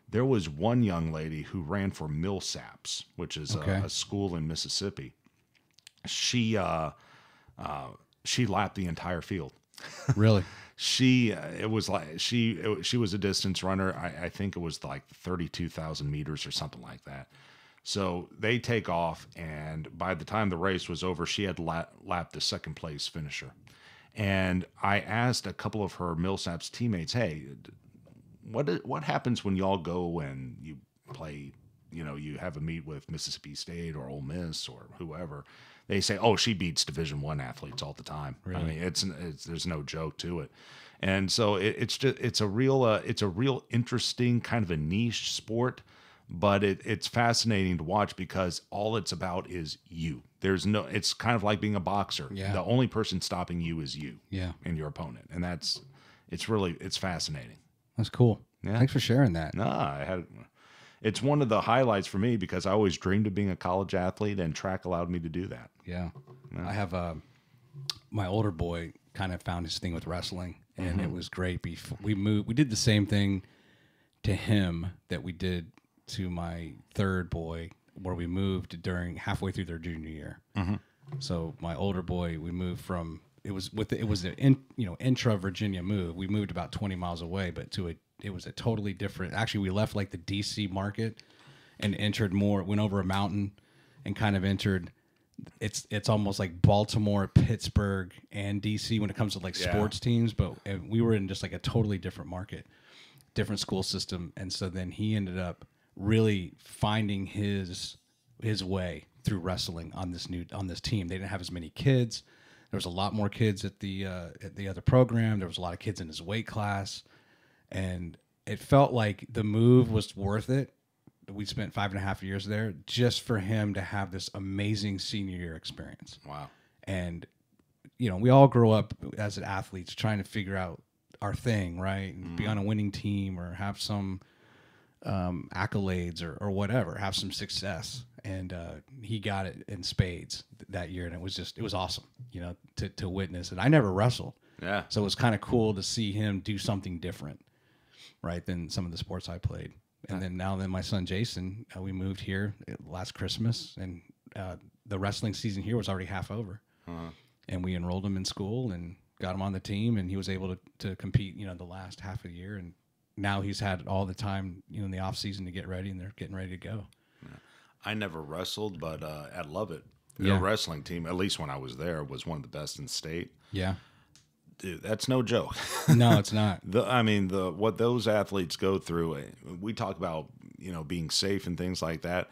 There was one young lady who ran for Millsaps, which is okay. a, a school in Mississippi. She uh, uh, she lapped the entire field. Really? She uh, it was like she it, she was a distance runner. I, I think it was like thirty-two thousand meters or something like that. So they take off, and by the time the race was over, she had la lapped the second place finisher. And I asked a couple of her Millsaps teammates, "Hey, what what happens when y'all go and you play? You know, you have a meet with Mississippi State or Ole Miss or whoever?" They say, "Oh, she beats Division One athletes all the time." Really? I mean, it's, it's there's no joke to it. And so it, it's just it's a real uh, it's a real interesting kind of a niche sport. But it, it's fascinating to watch because all it's about is you. There's no, it's kind of like being a boxer. Yeah. The only person stopping you is you yeah. and your opponent. And that's, it's really, it's fascinating. That's cool. Yeah. Thanks for sharing that. Nah, I had, it's one of the highlights for me because I always dreamed of being a college athlete, and track allowed me to do that. Yeah. yeah. I have a, my older boy kind of found his thing with wrestling, and mm-hmm. it was great. Before we moved, we did the same thing to him that we did to my third boy, where we moved during halfway through their junior year. Mm-hmm. So my older boy, we moved from, it was with the, it was an in, you know, intra Virginia move. We moved about twenty miles away, but to a, it was a totally different, actually we left like the D C market and entered more, went over a mountain and kind of entered, it's, it's almost like Baltimore, Pittsburgh, and D C when it comes to like yeah. sports teams, but we were in just like a totally different market, different school system. And so then he ended up really finding his his way through wrestling on this new on this team. They didn't have as many kids. There was a lot more kids at the uh, at the other program. There was a lot of kids in his weight class, and it felt like the move was worth it. We spent five and a half years there just for him to have this amazing senior year experience. Wow! And you know, we all grow up as athletes trying to figure out our thing, right? And mm. be on a winning team or have some um, accolades or, or whatever, have some success. And, uh, he got it in spades th that year. And it was just, it was awesome, you know, to, to witness. And I never wrestled. Yeah. So it was kind of cool to see him do something different, right, than some of the sports I played. And yeah. then now then my son, Jason, uh, we moved here last Christmas, and, uh, the wrestling season here was already half over, uh-huh. and we enrolled him in school and got him on the team, and he was able to, to compete, you know, the last half of the year. And now he's had all the time, you know, in the off season to get ready, and they're getting ready to go. Yeah. I never wrestled, but uh, at Lovett, yeah. the wrestling team, at least when I was there, was one of the best in state. Yeah. Dude, that's no joke. No, it's not. the, I mean, the what those athletes go through, we talk about, you know, being safe and things like that.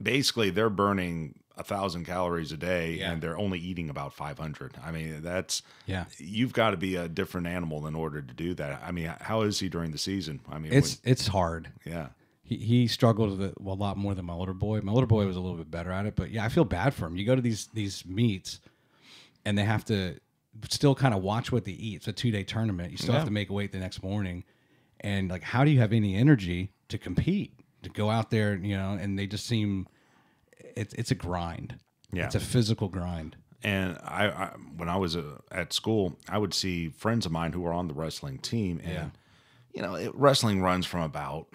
Basically, they're burning a thousand calories a day, yeah. and they're only eating about five hundred. I mean, that's, yeah. you've got to be a different animal in order to do that. I mean, how is he during the season? I mean, it's when, it's hard. Yeah. He, he struggled with it a lot more than my older boy. My older boy was a little bit better at it, but yeah, I feel bad for him. You go to these, these meets and they have to still kind of watch what they eat. It's a two day tournament. You still yeah. have to make weight the next morning. And like, how do you have any energy to compete, to go out there, you know, and they just seem, It's it's a grind. Yeah, it's a physical grind. And I, I when I was uh, at school, I would see friends of mine who were on the wrestling team, and yeah. you know, it, wrestling runs from about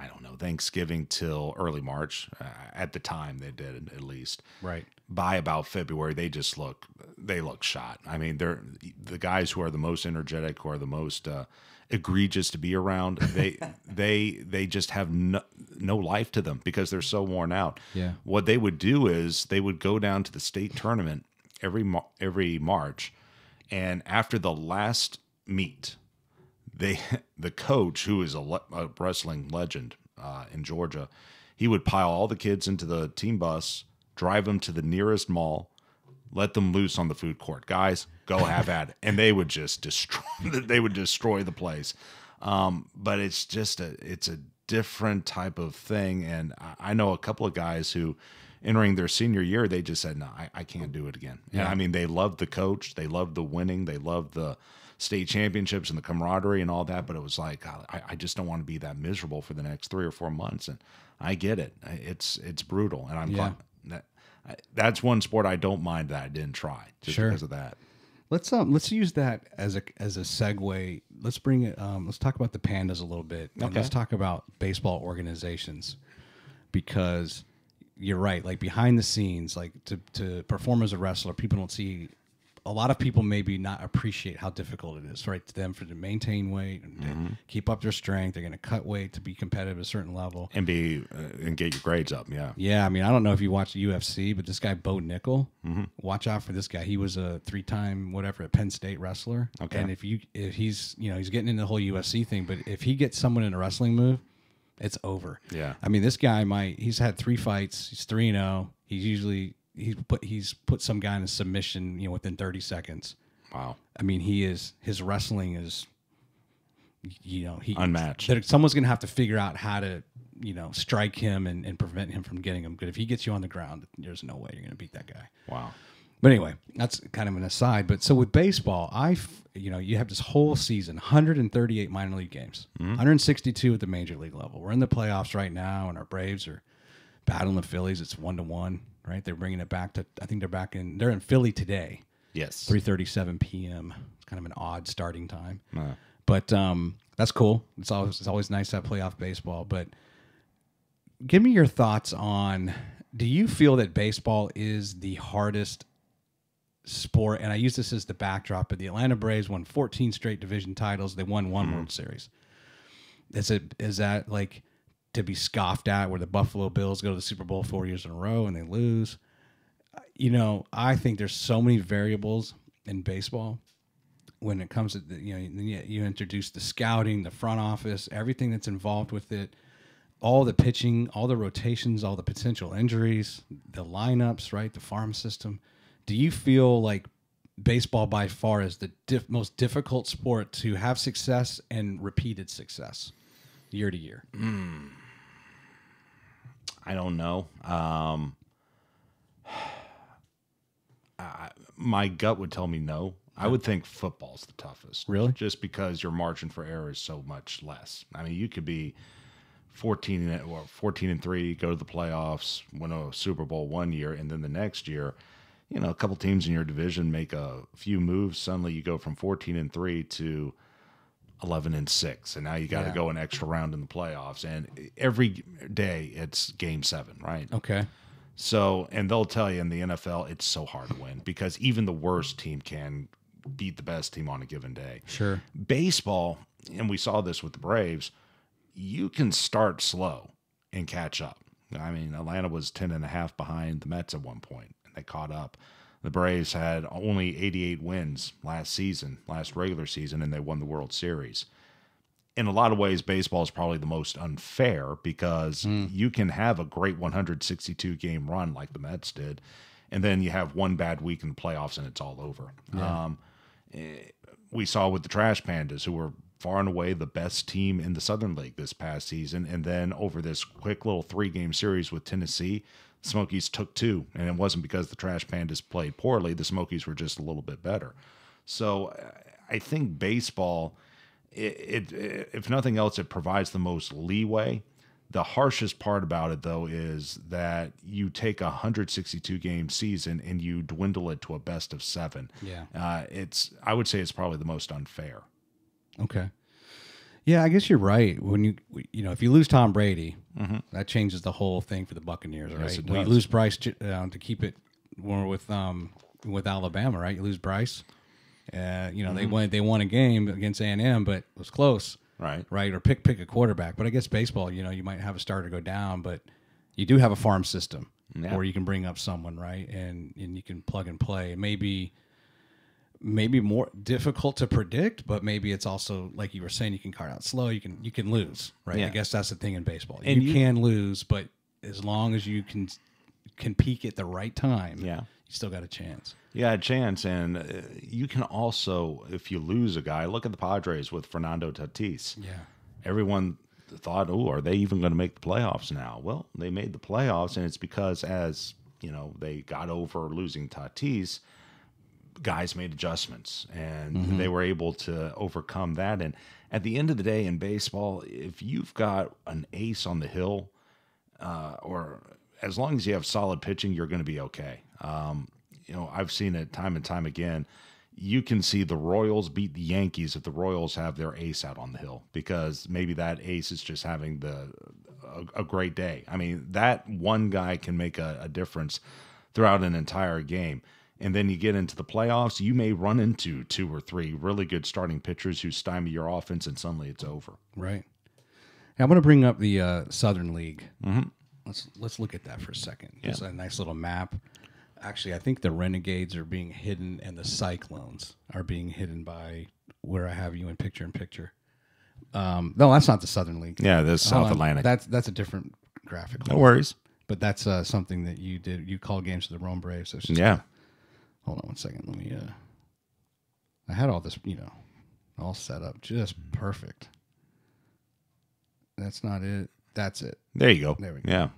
I don't know Thanksgiving till early March. Uh, at the time, they did at least right by about February. They just look they look shot. I mean, they're the guys who are the most energetic, who are the most uh, egregious to be around. They they they just have no, no life to them because they're so worn out. Yeah. What they would do is they would go down to the state tournament every every March, and after the last meet, they the coach, who is a, le a wrestling legend uh, in Georgia, he would pile all the kids into the team bus, drive them to the nearest mall, let them loose on the food court. Guys, go have at it. And they would just destroy, they would destroy the place. Um, but it's just a, it's a different type of thing. And I, I know a couple of guys who entering their senior year, they just said, no, I, I can't do it again. Yeah. And I mean, they loved the coach. They loved the winning. They loved the state championships and the camaraderie and all that. But it was like, God, I, I just don't want to be that miserable for the next three or four months. And I get it. It's, it's brutal. And I'm yeah. glad that, that's one sport I don't mind that I didn't try just sure. because of that. Let's um let's use that as a as a segue. Let's bring it. Um, let's talk about the Pandas a little bit. Okay. And let's talk about baseball organizations, because you're right. Like behind the scenes, like to to perform as a wrestler, people don't see. A lot of people maybe not appreciate how difficult it is, right, to them for to maintain weight and mm-hmm. to keep up their strength. They're going to cut weight to be competitive at a certain level and be uh, and get your grades up. Yeah, yeah. I mean, I don't know if you watch the U F C, but this guy Bo Nickel, mm-hmm. watch out for this guy. He was a three-time whatever at Penn State wrestler. Okay, and if you if he's you know he's getting into the whole U F C thing, but if he gets someone in a wrestling move, it's over. Yeah, I mean, this guy might he's had three fights. He's three and zero. He's usually He's put he's put some guy in a submission, you know, within thirty seconds. Wow. I mean, he is his wrestling is, you know, he unmatched. Someone's gonna have to figure out how to, you know, strike him and, and prevent him from getting him. Because if he gets you on the ground, there's no way you're gonna beat that guy. Wow. But anyway, that's kind of an aside. But so with baseball, I, you know, you have this whole season, one hundred thirty-eight minor league games, mm-hmm. one hundred sixty-two at the major league level. We're in the playoffs right now, and our Braves are battling the Phillies. It's one to one. Right, they're bringing it back to. I think they're back in. They're in Philly today. Yes, three thirty-seven p.m. It's kind of an odd starting time, uh. but um, that's cool. It's always it's always nice to have playoff baseball. But give me your thoughts on. Do you feel that baseball is the hardest sport? And I use this as the backdrop. But the Atlanta Braves won fourteen straight division titles. They won one mm. World Series. Is it is that like? To be scoffed at, where the Buffalo Bills go to the Super Bowl four years in a row and they lose. You know, I think there's so many variables in baseball when it comes to, the, you know, you, you introduce the scouting, the front office, everything that's involved with it, all the pitching, all the rotations, all the potential injuries, the lineups, right, the farm system. Do you feel like baseball by far is the diff most difficult sport to have success and repeated success year to year? Mm. I don't know. Um, I, my gut would tell me no. I would think football's the toughest. Really? Just because your margin for error is so much less. I mean, you could be fourteen and or fourteen and three, go to the playoffs, win a Super Bowl one year, and then the next year, you know, a couple teams in your division make a few moves. Suddenly, you go from fourteen and three to Eleven and six, and now you got to yeah. go an extra round in the playoffs. And every day it's game seven, right? Okay. So, and they'll tell you in the N F L, it's so hard to win because even the worst team can beat the best team on a given day. Sure. Baseball, and we saw this with the Braves, you can start slow and catch up. I mean, Atlanta was ten and a half behind the Mets at one point, and they caught up. The Braves had only eighty-eight wins last season, last regular season, and they won the World Series. In a lot of ways, baseball is probably the most unfair because mm. you can have a great one hundred sixty-two game run like the Mets did, and then you have one bad week in the playoffs and it's all over. Yeah. Um, we saw with the Trash Pandas, who were far and away the best team in the Southern League this past season. And then over this quick little three-game series with Tennessee, the Smokies took two. And it wasn't because the Trash Pandas played poorly. The Smokies were just a little bit better. So I think baseball, it, it, if nothing else, it provides the most leeway. The harshest part about it, though, is that you take a one hundred sixty-two game season and you dwindle it to a best of seven. Yeah, uh, it's I would say it's probably the most unfair. Okay. Yeah, I guess you're right. When you you know if you lose Tom Brady, mm-hmm. that changes the whole thing for the Buccaneers, right? Yes, it does. You lose Bryce uh, to keep it more with um with Alabama, right? You lose Bryce. Uh, you know mm-hmm. they won they won a game against A and M, but it was close. Right. Right. Or pick pick a quarterback. But I guess baseball, you know, you might have a starter go down, but you do have a farm system yeah. where you can bring up someone, right? And and you can plug and play. Maybe maybe more difficult to predict, but maybe it's also like you were saying, you can card out slow, you can you can lose, right? Yeah. I guess that's the thing in baseball. And you, you can lose, but as long as you can can peak at the right time, yeah. you still got a chance. Yeah, a chance, and you can also, if you lose a guy, look at the Padres with Fernando Tatis. Yeah, everyone thought, "Oh, are they even going to make the playoffs now?" Well, they made the playoffs, and it's because, as you know, they got over losing Tatis. Guys made adjustments, and mm-hmm. they were able to overcome that. And at the end of the day, in baseball, if you've got an ace on the hill, uh, or as long as you have solid pitching, you're going to be okay. Um, You know, I've seen it time and time again. You can see the Royals beat the Yankees if the Royals have their ace out on the hill, because maybe that ace is just having the a, a great day. I mean, that one guy can make a, a difference throughout an entire game. And then you get into the playoffs, you may run into two or three really good starting pitchers who stymie your offense, and suddenly it's over. Right. Now, I'm going to bring up the uh, Southern League. Mm-hmm. Let's let's look at that for a second. It's yeah. a nice little map. Actually, I think the Renegades are being hidden and the Cyclones are being hidden by where I have you in picture-in-picture. Picture. Um, no, that's not the Southern League. Yeah, the South Atlantic. That's that's a different graphic. No worries. But that's uh, something that you did. You call games to the Rome Braves. So yeah. Gonna, hold on one second. Let me. Uh, I had all this, you know, all set up just perfect. That's not it. That's it. There you go. There we go. Yeah.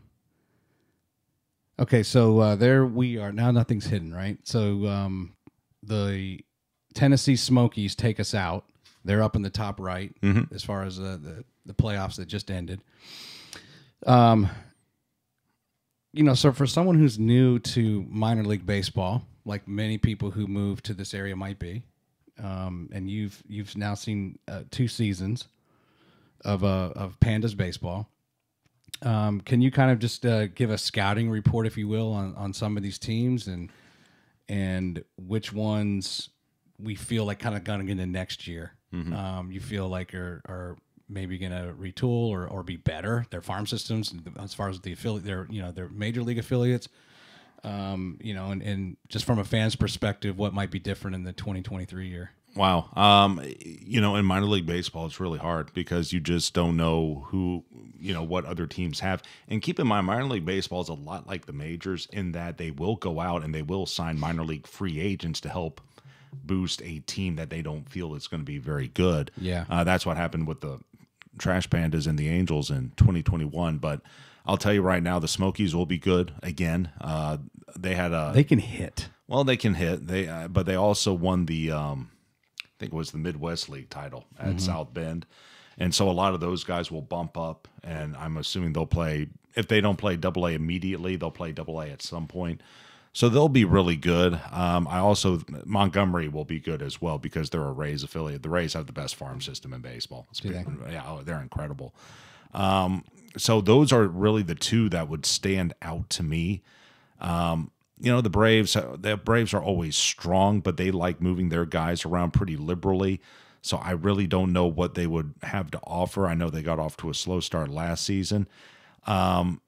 Okay, so uh, there we are. Now nothing's hidden, right? So um, the Tennessee Smokies take us out. They're up in the top right mm-hmm. as far as uh, the, the playoffs that just ended. Um, you know, so for someone who's new to minor league baseball, like many people who move to this area might be, um, and you've you've now seen uh, two seasons of uh, of Pandas baseball. Um, can you kind of just uh, give a scouting report, if you will, on, on some of these teams and and which ones we feel like kind of going into next year? Mm-hmm. um, you feel like are are maybe going to retool or, or be better their farm systems as far as the affiliate, their you know their major league affiliates, um, you know, and, and just from a fan's perspective, what might be different in the twenty twenty-three year? Wow. Um, you know, in minor league baseball, it's really hard because you just don't know who, you know, what other teams have. And keep in mind, minor league baseball is a lot like the majors in that they will go out and they will sign minor league free agents to help boost a team that they don't feel is going to be very good. Yeah. Uh, that's what happened with the Trash Pandas and the Angels in twenty twenty-one. But I'll tell you right now, the Smokies will be good again. Uh, they had a. They can hit. Well, they can hit. They, uh, but they also won the. Um, I think it was the Midwest League title at mm-hmm. South Bend. And so a lot of those guys will bump up, and I'm assuming they'll play, if they don't play double A immediately, they'll play double A at some point. So they'll be really good. Um, I also, Montgomery will be good as well because they're a Rays affiliate. The Rays have the best farm system in baseball. It's pretty, yeah, oh, they're incredible. Um, so those are really the two that would stand out to me. Um, you know, the Braves, the Braves are always strong, but they like moving their guys around pretty liberally. So I really don't know what they would have to offer. I know they got off to a slow start last season. Um,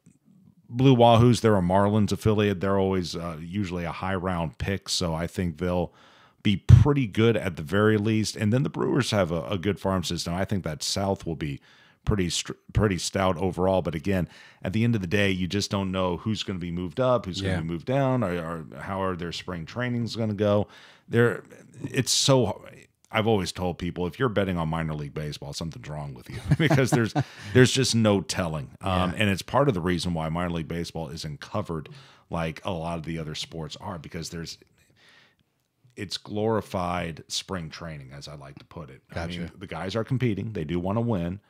Blue Wahoos, they're a Marlins affiliate. They're always uh, usually a high round pick, so I think they'll be pretty good at the very least. And then the Brewers have a, a good farm system. I think that South will be pretty pretty stout overall. But again, at the end of the day, you just don't know who's going to be moved up, who's yeah. going to be moved down, or, or how are their spring trainings going to go. They're, it's so... I've always told people, if you're betting on minor league baseball, something's wrong with you, because there's there's just no telling. Um, yeah. And it's part of the reason why minor league baseball isn't covered like a lot of the other sports are, because there's it's glorified spring training, as I like to put it. Gotcha. I mean, the guys are competing. They do want to win.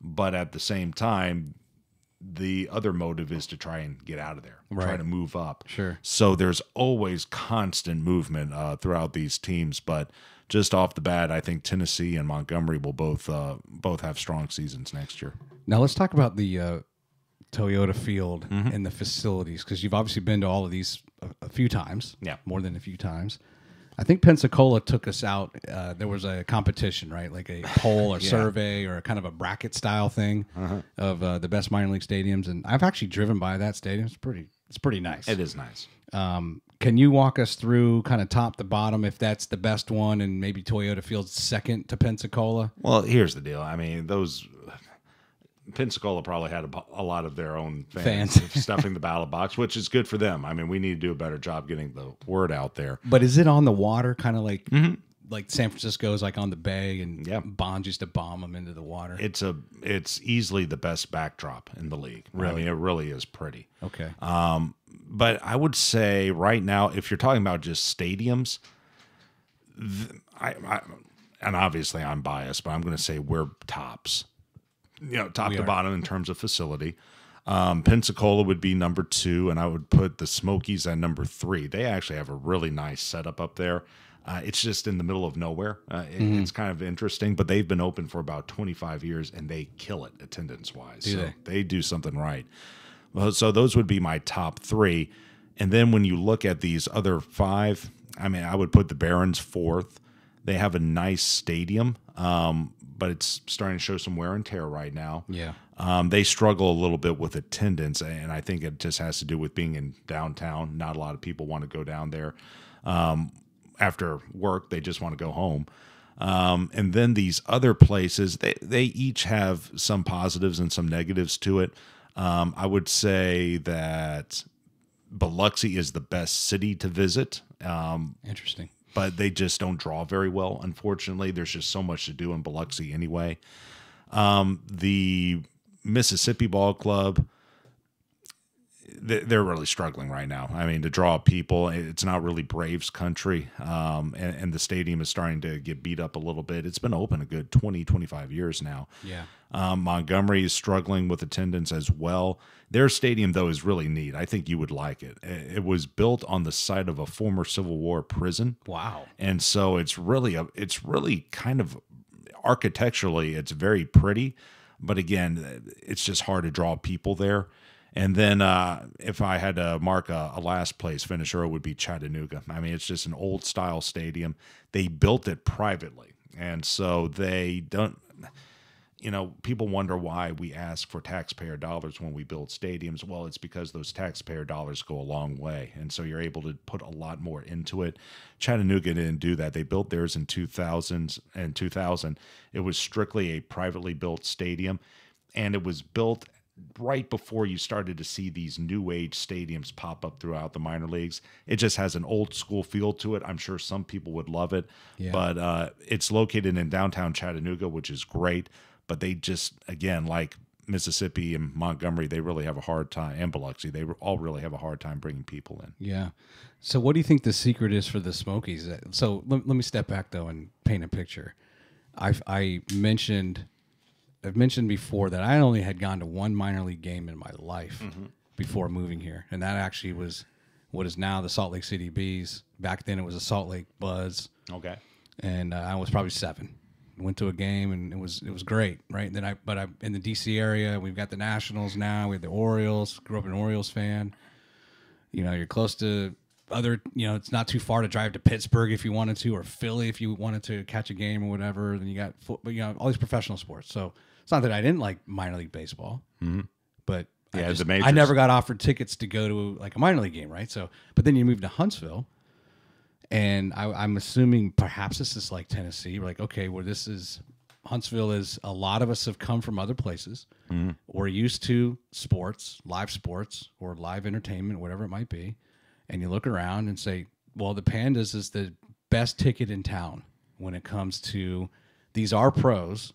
But at the same time, the other motive is to try and get out of there, right. try to move up. Sure. So there's always constant movement uh, throughout these teams, but just off the bat, I think Tennessee and Montgomery will both uh, both have strong seasons next year. Now let's talk about the uh, Toyota Field mm-hmm. and the facilities, because you've obviously been to all of these a, a few times, yeah, more than a few times. I think Pensacola took us out. Uh, there was a competition, right, like a poll or yeah. survey or a kind of a bracket style thing uh-huh. of uh, the best minor league stadiums, and I've actually driven by that stadium. It's pretty. It's pretty nice. It is nice. Um, Can you walk us through kind of top to bottom if that's the best one, and maybe Toyota Field's second to Pensacola? Well, here's the deal. I mean, those Pensacola probably had a, a lot of their own fans, fans. stuffing the ballot box, which is good for them. I mean, we need to do a better job getting the word out there. But is it on the water, kind of like mm-hmm. like San Francisco's, like on the bay, and yeah. Bond used to bomb them into the water? It's a it's easily the best backdrop in the league. Really? I mean, it really is pretty. Okay. Um. But I would say right now, if you're talking about just stadiums, th I, I and obviously I'm biased, but I'm going to say we're tops, you know, top we to are. bottom in terms of facility. Um, Pensacola would be number two, and I would put the Smokies at number three. They actually have a really nice setup up there. Uh, it's just in the middle of nowhere. Uh, it, mm. It's kind of interesting, but they've been open for about twenty-five years, and they kill it attendance-wise. So they? they do something right. So those would be my top three. And then when you look at these other five, I mean, I would put the Barons fourth. They have a nice stadium, um, but it's starting to show some wear and tear right now. Yeah. Um, they struggle a little bit with attendance, and I think it just has to do with being in downtown. Not a lot of people want to go down there. Um, after work, they just want to go home. Um, and then these other places, they, they each have some positives and some negatives to it. Um, I would say that Biloxi is the best city to visit. Um, Interesting. But they just don't draw very well, unfortunately. There's just so much to do in Biloxi anyway. Um, the Mississippi Ball Club, they're really struggling right now. I mean, to draw people, it's not really Braves country, um, and, and the stadium is starting to get beat up a little bit. It's been open a good twenty, twenty-five years now. Yeah. Um, Montgomery is struggling with attendance as well. Their stadium, though, is really neat. I think you would like it. It was built on the site of a former Civil War prison. Wow. And so it's really a, it's really kind of architecturally, it's very pretty, but again, it's just hard to draw people there. And then uh, if I had to mark a, a last-place finisher, it would be Chattanooga. I mean, it's just an old-style stadium. They built it privately, and so they don't – you know, people wonder why we ask for taxpayer dollars when we build stadiums. Well, it's because those taxpayer dollars go a long way, and so you're able to put a lot more into it. Chattanooga didn't do that. They built theirs in two thousand. It was strictly a privately built stadium, and it was built – right before you started to see these new age stadiums pop up throughout the minor leagues. It just has an old school feel to it. I'm sure some people would love it, yeah. but uh, it's located in downtown Chattanooga, which is great. But they just, again, like Mississippi and Montgomery, they really have a hard time, and Biloxi, they all really have a hard time bringing people in. Yeah. So what do you think the secret is for the Smokies? So let, let me step back, though, and paint a picture. I've, I mentioned... I've mentioned before that I only had gone to one minor league game in my life mm-hmm. before moving here, and that actually was what is now the Salt Lake City Bees. Back then, it was the Salt Lake Buzz. Okay, and uh, I was probably seven. Went to a game, and it was it was great, right? And then I, but I in the D C area, we've got the Nationals now. We have the Orioles. Grew up an Orioles fan. You know, you're close to other, you know, it's not too far to drive to Pittsburgh if you wanted to, or Philly if you wanted to catch a game or whatever. Then you got, you know, all these professional sports. So it's not that I didn't like minor league baseball, mm-hmm. but yeah, I, just, the majors. I never got offered tickets to go to like a minor league game, right? So, but then you moved to Huntsville, and I, I'm assuming perhaps this is like Tennessee. We're like, okay, well, this is Huntsville is a lot of us have come from other places. Mm-hmm. We're used to sports, live sports, or live entertainment, whatever it might be. And you look around and say, well, the Pandas is the best ticket in town when it comes to these are pros.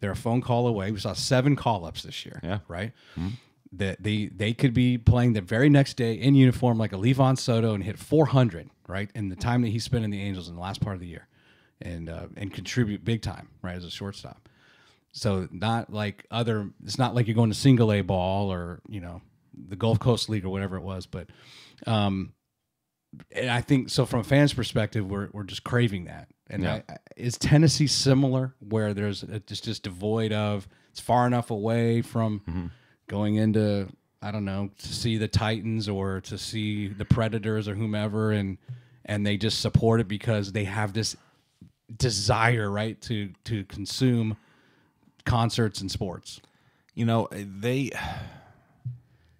They're a phone call away. We saw seven call-ups this year, yeah. right? Mm-hmm. That they, they could be playing the very next day in uniform like a Levon Soto and hit four hundred, right, in the time that he spent in the Angels in the last part of the year and uh, and contribute big time, right, as a shortstop. So not like other – it's not like you're going to single-A ball or, you know, the Gulf Coast League or whatever it was, but – Um, and I think so. From a fan's perspective, we're we're just craving that. And yeah. I, I, is Tennessee similar, where there's a, it's just devoid of it's far enough away from mm-hmm. going into I don't know to see the Titans or to see the Predators or whomever, and and they just support it because they have this desire, right, to to consume concerts and sports. You know they.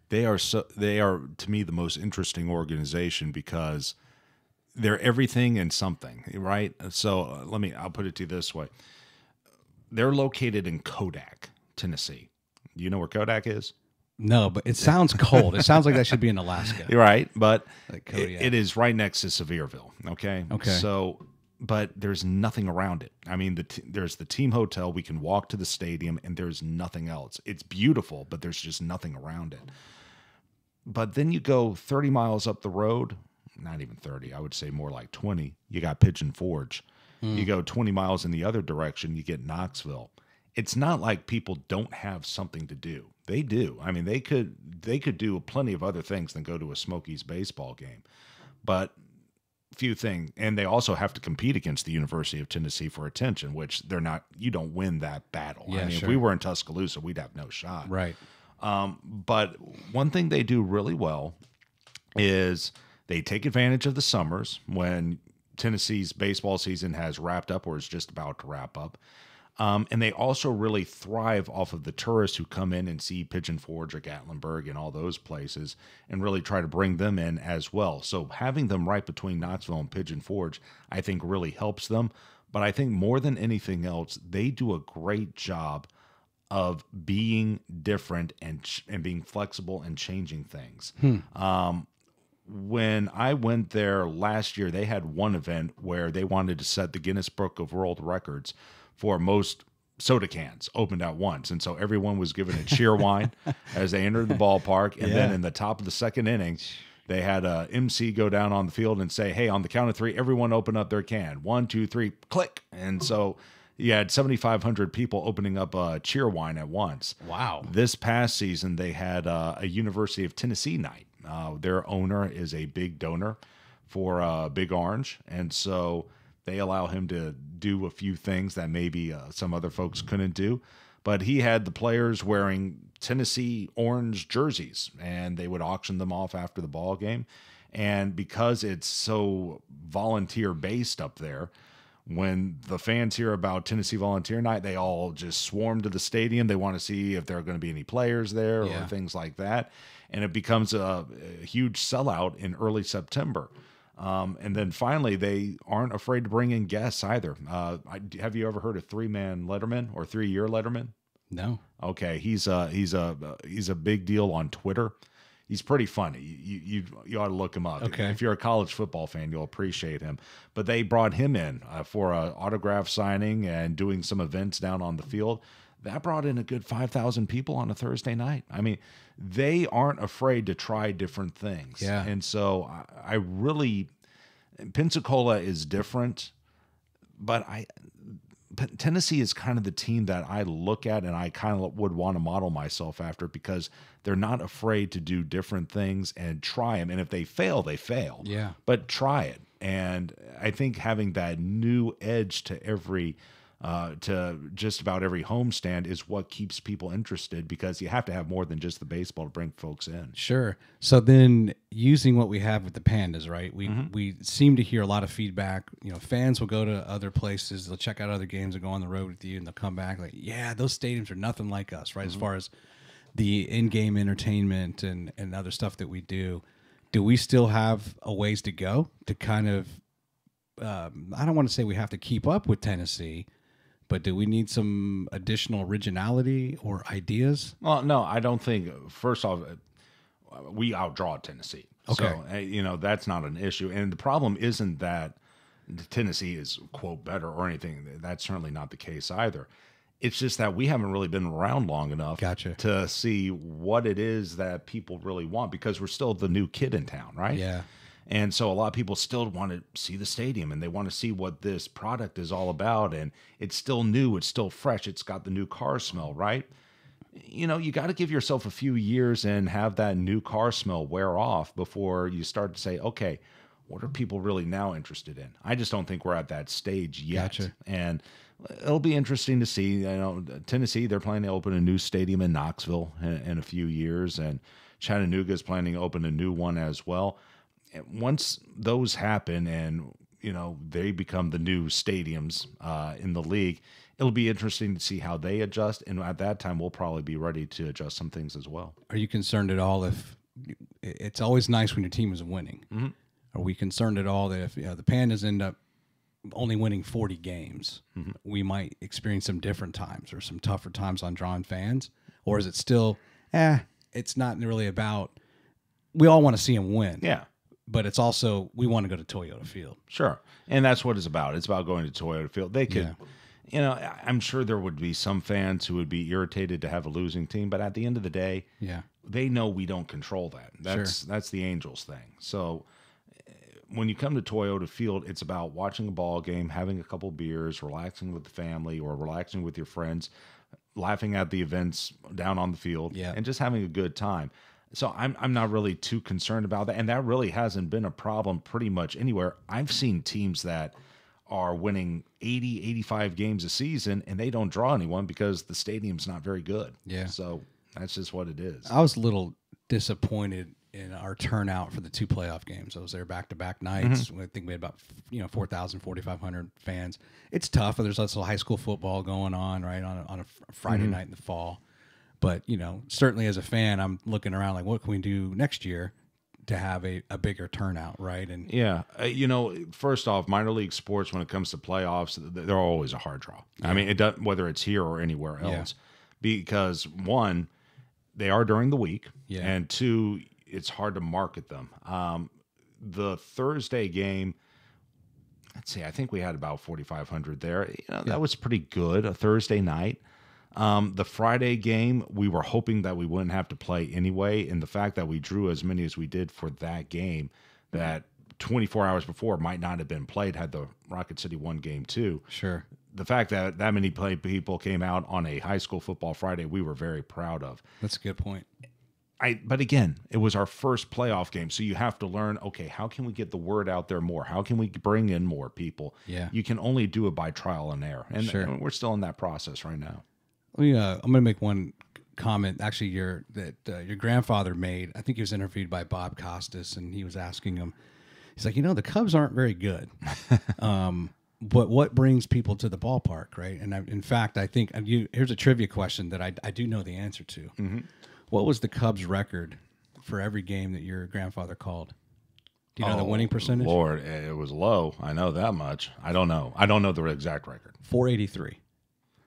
They are so. They are to me the most interesting organization because they're everything and something, right? So uh, let me. I'll put it to you this way: they're located in Kodak, Tennessee. Do you know where Kodak is? No, but it sounds cold. It sounds like that should be in Alaska, right? But like Kodak. It, it is right next to Sevierville. Okay. Okay. So, but there's nothing around it. I mean, the t there's the team hotel. We can walk to the stadium, and there's nothing else. It's beautiful, but there's just nothing around it. But then you go thirty miles up the road, not even thirty, I would say more like twenty, you got Pigeon Forge. Mm. You go twenty miles in the other direction, you get Knoxville. It's not like people don't have something to do. They do. I mean, they could they could do plenty of other things than go to a Smokies baseball game. But few things. And they also have to compete against the University of Tennessee for attention, which they're not, you don't win that battle. Yeah, I mean, sure. If we were in Tuscaloosa, we'd have no shot. Right. Um, but one thing they do really well is they take advantage of the summers when Tennessee's baseball season has wrapped up or is just about to wrap up. Um, and they also really thrive off of the tourists who come in and see Pigeon Forge or Gatlinburg and all those places and really try to bring them in as well. So having them right between Knoxville and Pigeon Forge, I think really helps them. But I think more than anything else, they do a great job of being different and and being flexible and changing things. Hmm. Um, when I went there last year, they had one event where they wanted to set the Guinness Book of World Records for most soda cans opened at once. And so everyone was given a cheer wine as they entered the ballpark. And yeah. then in the top of the second inning, they had a M C go down on the field and say, hey, on the count of three, everyone open up their can. One, two, three, click. And so... you had seventy-five hundred people opening up uh, cheer wine at once. Wow. This past season, they had uh, a University of Tennessee night. Uh, their owner is a big donor for uh, Big Orange, and so they allow him to do a few things that maybe uh, some other folks couldn't do. But he had the players wearing Tennessee orange jerseys, and they would auction them off after the ball game. And because it's so volunteer-based up there, when the fans hear about Tennessee Volunteer Night, they all just swarm to the stadium. They want to see if there are going to be any players there yeah. or things like that. And it becomes a, a huge sellout in early September. Um, and then finally, they aren't afraid to bring in guests either. Uh, I, have you ever heard of three-man Letterman or three-year Letterman? No. Okay, he's a, he's, a, he's a big deal on Twitter. He's pretty funny. You, you you ought to look him up. Okay. If you're a college football fan, you'll appreciate him. But they brought him in uh, for an autograph signing and doing some events down on the field. That brought in a good five thousand people on a Thursday night. I mean, they aren't afraid to try different things. Yeah. And so I, I really – Pensacola is different, but I – Tennessee is kind of the team that I look at and I kind of would want to model myself after because they're not afraid to do different things and try them. And if they fail, they fail. Yeah. But try it. And I think having that new edge to every uh, to just about every homestand is what keeps people interested, because you have to have more than just the baseball to bring folks in. Sure. So then using what we have with the Pandas, right, we, mm-hmm. we seem to hear a lot of feedback. You know, fans will go to other places, they'll check out other games, they'll go on the road with you, and they'll come back like, yeah, those stadiums are nothing like us, right, mm-hmm. as far as the in-game entertainment and, and other stuff that we do. Do we still have a ways to go to kind of, um, I don't want to say we have to keep up with Tennessee, but do we need some additional originality or ideas? Well, no, I don't think, first off, we outdraw Tennessee. Okay. So, you know, that's not an issue. And the problem isn't that Tennessee is, quote, better or anything. That's certainly not the case either. It's just that we haven't really been around long enough gotcha. to see what it is that people really want, because we're still the new kid in town, right? Yeah. And so a lot of people still want to see the stadium, and they want to see what this product is all about, and it's still new, it's still fresh, it's got the new car smell, right? You know, you got to give yourself a few years and have that new car smell wear off before you start to say, okay, what are people really now interested in? I just don't think we're at that stage yet. Gotcha. And it'll be interesting to see. You know, Tennessee, they're planning to open a new stadium in Knoxville in, in a few years, and Chattanooga is planning to open a new one as well. And once those happen and, you know, they become the new stadiums uh, in the league, it'll be interesting to see how they adjust. And at that time, we'll probably be ready to adjust some things as well. Are you concerned at all if – it's always nice when your team is winning. Mm-hmm. Are we concerned at all that if, you know, the Pandas end up only winning forty games, mm-hmm. we might experience some different times or some tougher times on drawing fans? Or is it still, eh, it's not really about, we all want to see them win. Yeah. But it's also, we want to go to Toyota Field. Sure. And that's what it's about. It's about going to Toyota Field. They could, yeah. you know, I'm sure there would be some fans who would be irritated to have a losing team. But at the end of the day, yeah, they know we don't control that. That's, sure. that's the Angels thing. So when you come to Toyota Field, it's about watching a ball game, having a couple beers, relaxing with the family or relaxing with your friends, laughing at the events down on the field, yeah. and just having a good time. So I'm I'm not really too concerned about that, and that really hasn't been a problem pretty much anywhere. I've seen teams that are winning eighty, eighty-five games a season, and they don't draw anyone because the stadium's not very good. Yeah. So that's just what it is. I was a little disappointed in our turnout for the two playoff games. I was there back-to-back nights. Mm-hmm. I think we had about, you know, four thousand, forty-five hundred fans. It's tough. There's also high school football going on, right, on a, on a Friday mm-hmm. night in the fall. But, you know, certainly as a fan, I'm looking around like, what can we do next year to have a, a bigger turnout, right? And yeah, uh, you know, first off, minor league sports, when it comes to playoffs, they're always a hard draw. Yeah. I mean, it doesn't, whether it's here or anywhere else. Yeah. Because, one, they are during the week. Yeah. And, two, it's hard to market them. Um, the Thursday game, let's see, I think we had about forty-five hundred there. You know, that yeah. was pretty good, a Thursday night. Um, the Friday game, we were hoping that we wouldn't have to play anyway, and the fact that we drew as many as we did for that game that twenty-four hours before might not have been played had the Rocket City won game two. Sure. The fact that that many play people came out on a high school football Friday, we were very proud of. That's a good point. I, but again, it was our first playoff game, so you have to learn, okay, how can we get the word out there more? How can we bring in more people? Yeah. You can only do it by trial and error, and sure. we're still in that process right now. Let me, uh, I'm going to make one comment, actually, your, that uh, your grandfather made. I think he was interviewed by Bob Costas, and he was asking him, he's like, you know, the Cubs aren't very good, um, but what brings people to the ballpark, right? And I, in fact, I think, you, here's a trivia question that I, I do know the answer to. Mm-hmm. What was the Cubs' record for every game that your grandfather called? Do you know oh, the winning percentage? Lord, it was low. I know that much. I don't know. I don't know the exact record. four eighty-three,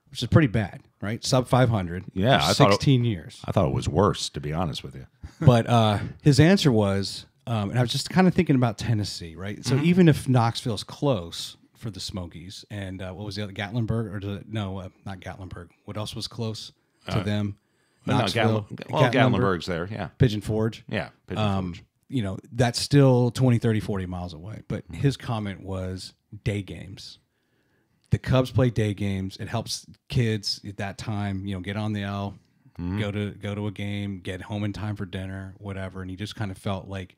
which is pretty bad, right? Sub five hundred. Yeah, for I sixteen thought it, years. I thought it was worse, to be honest with you. But uh, his answer was, um, and I was just kind of thinking about Tennessee, right? So mm-hmm. even if Knoxville's close for the Smokies, and uh, what was the other, Gatlinburg or the, no, uh, not Gatlinburg. What else was close to uh, them? Knoxville, no, Gatl well, Gatlinburg's there, yeah. Pigeon Forge. Yeah, Pigeon um, Forge. You know, that's still twenty, thirty, forty miles away. But mm-hmm. his comment was day games. The Cubs play day games. It helps kids at that time, you know, get on the L, mm-hmm. go to go to a game, get home in time for dinner, whatever. And he just kind of felt like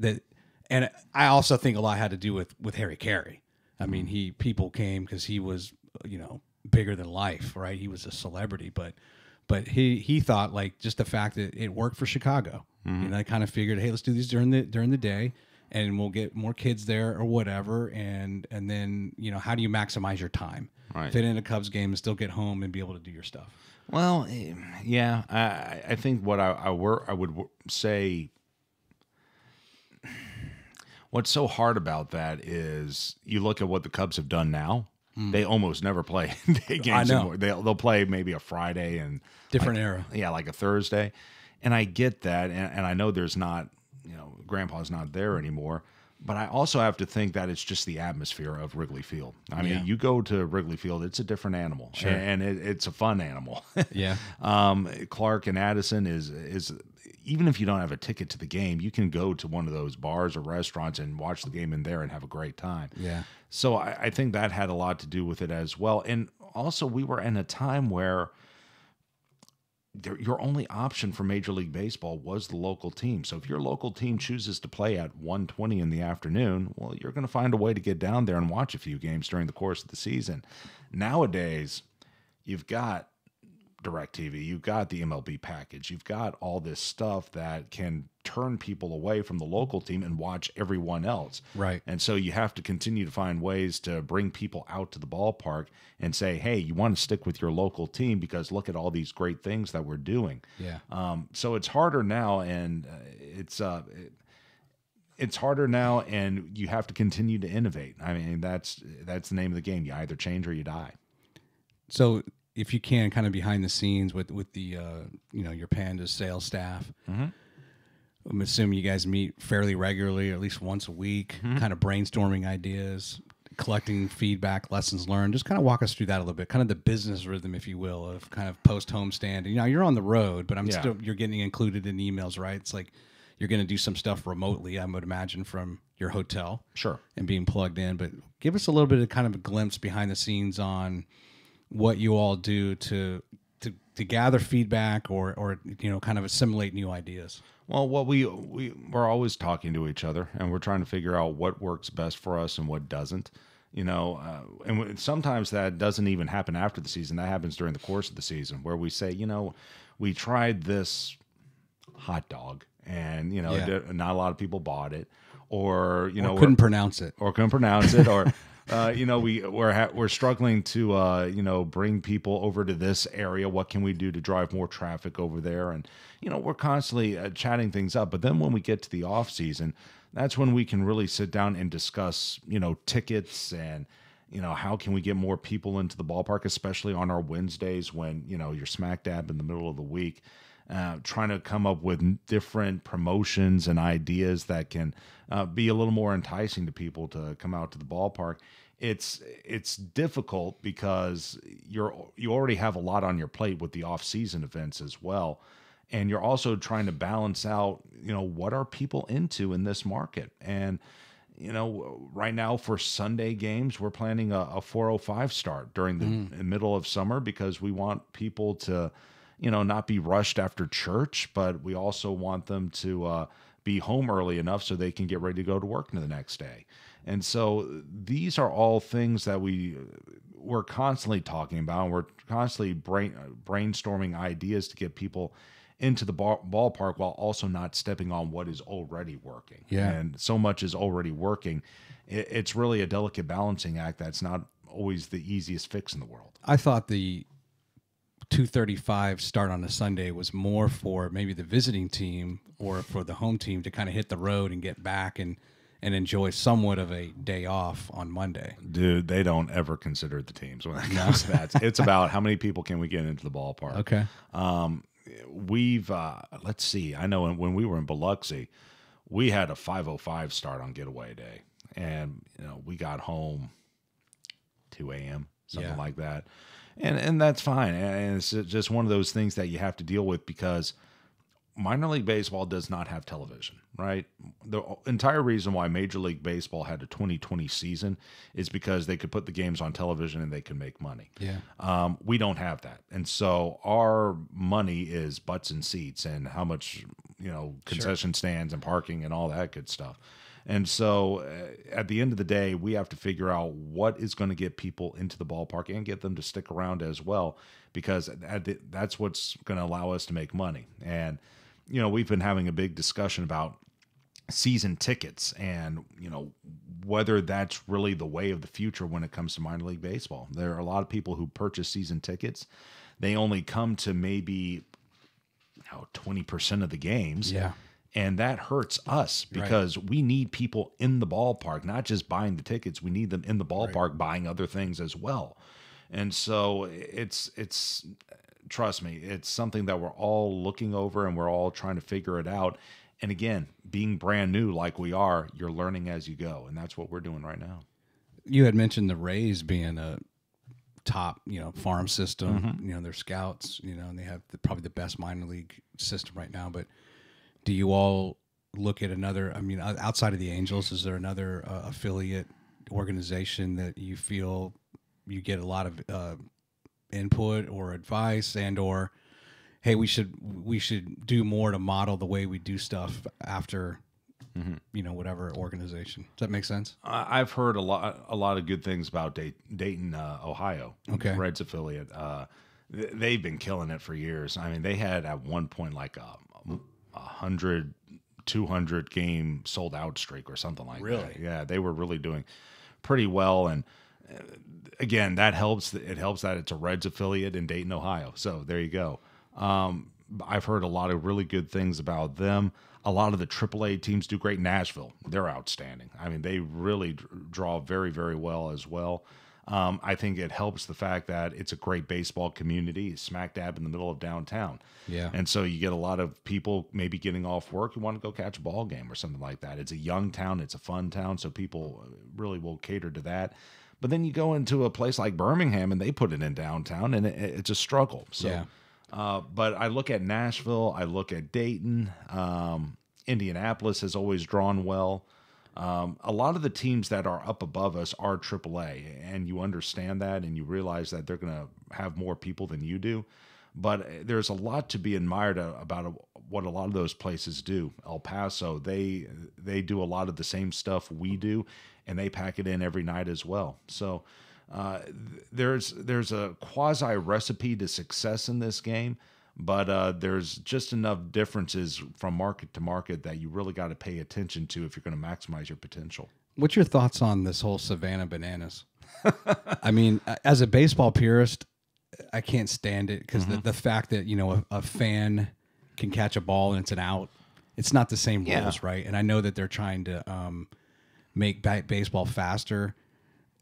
that. And I also think a lot had to do with, with Harry Caray. I mean, he people came because he was you know, bigger than life, right? He was a celebrity, but but he he thought, like, just the fact that it worked for Chicago, mm-hmm. you know, I kind of figured, hey, let's do these during the during the day, and we'll get more kids there or whatever, and and then, you know, how do you maximize your time? Right. Fit in a Cubs game and still get home and be able to do your stuff. Well, yeah, I, I think what I I, were, I would say, what's so hard about that is you look at what the Cubs have done now. Mm. They almost never play day games anymore. They'll, they'll play maybe a Friday and different like, era. Yeah, like a Thursday. And I get that, and, and I know there's not, you know, Grandpa's not there anymore. But I also have to think that it's just the atmosphere of Wrigley Field. I mean, yeah. you go to Wrigley Field, it's a different animal, sure. and it, it's a fun animal. yeah, um, Clark and Addison is is even if you don't have a ticket to the game, you can go to one of those bars or restaurants and watch the game in there and have a great time. Yeah. So I, I think that had a lot to do with it as well, and also we were in a time where There, your only option for Major League Baseball was the local team. So if your local team chooses to play at one twenty in the afternoon, well, you're going to find a way to get down there and watch a few games during the course of the season. Nowadays, you've got DirecTV, you've got the M L B package, you've got all this stuff that can turn people away from the local team and watch everyone else. Right. And so you have to continue to find ways to bring people out to the ballpark and say, hey, you want to stick with your local team because look at all these great things that we're doing. Yeah. Um, so it's harder now, and it's uh, it, it's harder now, and you have to continue to innovate. I mean, that's that's the name of the game. You either change or you die. So if you can, kind of behind the scenes with with the uh, you know, your Pandas sales staff. Mm-hmm. I'm assuming you guys meet fairly regularly, or at least once a week, mm-hmm. kind of brainstorming ideas, collecting feedback, lessons learned. Just kind of walk us through that a little bit, kind of the business rhythm, if you will, of kind of post homestand. You know, you're on the road, but I'm yeah. still you're getting included in emails, right? It's like you're going to do some stuff remotely, I would imagine, from your hotel, sure, and being plugged in. But give us a little bit of kind of a glimpse behind the scenes on what you all do to to to gather feedback or or you know, kind of assimilate new ideas. Well, what we, we, we're always talking to each other, and we're trying to figure out what works best for us and what doesn't, you know, uh, and sometimes that doesn't even happen after the season. That happens during the course of the season, where we say, you know, we tried this hot dog and, you know, yeah. not a lot of people bought it, or, you or know, couldn't pronounce it or couldn't pronounce it or, Uh, you know, we, we're, ha we're struggling to, uh, you know, bring people over to this area. What can we do to drive more traffic over there? And, you know, we're constantly uh, chatting things up. But then when we get to the off season, that's when we can really sit down and discuss, you know, tickets and, you know, how can we get more people into the ballpark, especially on our Wednesdays when, you know, you're smack dab in the middle of the week, uh, trying to come up with different promotions and ideas that can uh, be a little more enticing to people to come out to the ballpark. It's it's difficult because you're you already have a lot on your plate with the off-season events as well, and you're also trying to balance out, you know, what are people into in this market. And you know, right now for Sunday games, we're planning a, a four oh five start during the mm. middle of summer because we want people to, you know, not be rushed after church, but we also want them to uh, be home early enough so they can get ready to go to work the next day. And so these are all things that we, we're constantly talking about, and we're constantly brain, brainstorming ideas to get people into the ball, ballpark while also not stepping on what is already working. Yeah. And so much is already working. It, it's really a delicate balancing act that's not always the easiest fix in the world. I thought the two thirty-five start on a Sunday was more for maybe the visiting team or for the home team to kind of hit the road and get back and and enjoy somewhat of a day off on Monday. Dude, they don't ever consider the teams when it comes to that. It's about how many people can we get into the ballpark. Okay. Um, we've, uh, let's see, I know when we were in Biloxi, we had a five oh five start on getaway day. And, you know, we got home two A M, something yeah. like that. And and that's fine. And it's just one of those things that you have to deal with because minor league baseball does not have television, right? The entire reason why Major League Baseball had a twenty twenty season is because they could put the games on television and they could make money. Yeah. Um, we don't have that. And so our money is butts and seats and how much, you know, concession sure. stands and parking and all that good stuff. And so uh, at the end of the day, we have to figure out what is going to get people into the ballpark and get them to stick around as well, because at the, that's what's going to allow us to make money. And, you know, we've been having a big discussion about season tickets and, you know, whether that's really the way of the future when it comes to minor league baseball. There are a lot of people who purchase season tickets. They only come to maybe how twenty percent of the games. Yeah. And that hurts us because right. we need people in the ballpark, not just buying the tickets. We need them in the ballpark right. buying other things as well. And so it's, it's, trust me, it's something that we're all looking over and we're all trying to figure it out. And again, being brand new like we are, you're learning as you go. And that's what we're doing right now. You had mentioned the Rays being a top, you know, farm system, mm-hmm. you know, they're scouts, you know, and they have the, probably the best minor league system right now. But do you all look at another, I mean, outside of the Angels, is there another uh, affiliate organization that you feel you get a lot of uh, input or advice and or, hey, we should we should do more to model the way we do stuff after, mm-hmm. you know, whatever organization. Does that make sense? I've heard a lot a lot of good things about Dayton, uh, Ohio, okay, Reds affiliate. Uh, they've been killing it for years. I mean, they had at one point like a, a hundred, two hundred game sold out streak or something like really? That. Yeah, they were really doing pretty well. And again, that helps. It helps that it's a Reds affiliate in Dayton, Ohio. So there you go. Um, I've heard a lot of really good things about them. A lot of the triple A teams do great. Nashville, they're outstanding. I mean, they really draw very, very well as well. Um, I think it helps the fact that it's a great baseball community, smack dab in the middle of downtown. Yeah. And so you get a lot of people maybe getting off work who want to go catch a ball game or something like that. It's a young town. It's a fun town. So people really will cater to that. But then you go into a place like Birmingham and they put it in downtown and it, it's a struggle. So yeah. Uh, but I look at Nashville, I look at Dayton, um, Indianapolis has always drawn well. Um, a lot of the teams that are up above us are triple A, and you understand that and you realize that they're going to have more people than you do. But there's a lot to be admired about what a lot of those places do. El Paso, they they do a lot of the same stuff we do, and they pack it in every night as well. So Uh, there's there's a quasi recipe to success in this game, but uh, there's just enough differences from market to market that you really got to pay attention to if you're going to maximize your potential. What's your thoughts on this whole Savannah Bananas? I mean, as a baseball purist, I can't stand it because mm-hmm. the, the fact that, you know, a, a fan can catch a ball and it's an out, it's not the same yeah. rules, right? And I know that they're trying to um, make baseball faster.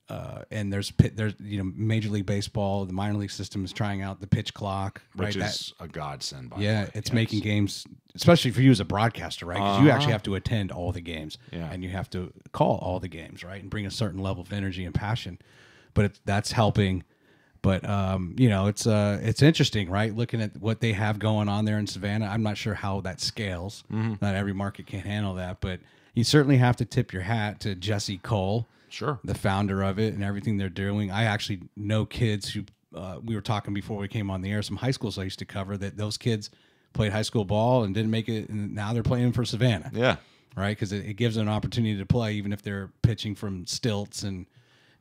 Uh, and there's there's you know Major League Baseball, the minor league system is trying out the pitch clock, which right? is that, a godsend. By yeah, the way. It's yes. making games, especially for you as a broadcaster, right? Because uh-huh. you actually have to attend all the games, yeah. and you have to call all the games, right? And bring a certain level of energy and passion, but it, that's helping. But um, you know, it's uh, it's interesting, right? Looking at what they have going on there in Savannah, I'm not sure how that scales. Mm-hmm. Not every market can handle that, but you certainly have to tip your hat to Jesse Cole. Sure. The founder of it and everything they're doing. I actually know kids who uh, we were talking before we came on the air, some high schools I used to cover that those kids played high school ball and didn't make it. And now they're playing for Savannah. Yeah. Right. Because it, it gives them an opportunity to play, even if they're pitching from stilts and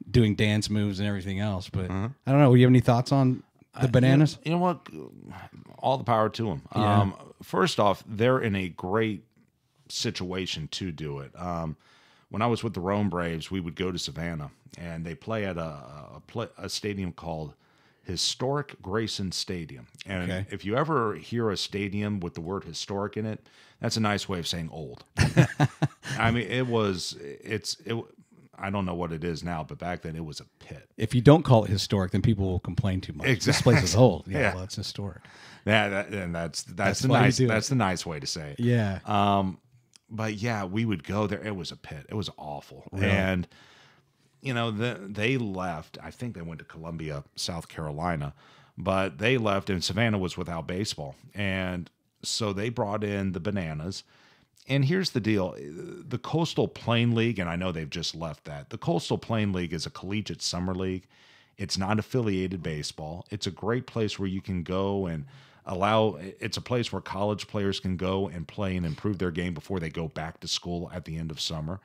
doing dance moves and everything else. But mm-hmm. I don't know. Do you have any thoughts on the Bananas? You know, you know what? All the power to them. Yeah. Um, first off, they're in a great situation to do it. Um, When I was with the Rome Braves, we would go to Savannah, and they play at a a, play, a stadium called Historic Grayson Stadium. And okay. if you ever hear a stadium with the word historic in it, that's a nice way of saying old. I mean, it was, it's, it, I don't know what it is now, but back then it was a pit. If you don't call it historic, then people will complain too much. Exactly. This place is old. Yeah, yeah. Well, it's historic. Yeah, that, and that's that's, that's the nice that's it. the nice way to say it. Yeah. Um. But yeah, we would go there. It was a pit. It was awful. Really? And, you know, the, they left. I think they went to Columbia, South Carolina. But they left, and Savannah was without baseball. And so they brought in the Bananas. And here's the deal. The Coastal Plain League, and I know they've just left that. The Coastal Plain League is a collegiate summer league. It's not affiliated baseball. It's a great place where you can go and allow it's a place where college players can go and play and improve their game before they go back to school at the end of summer.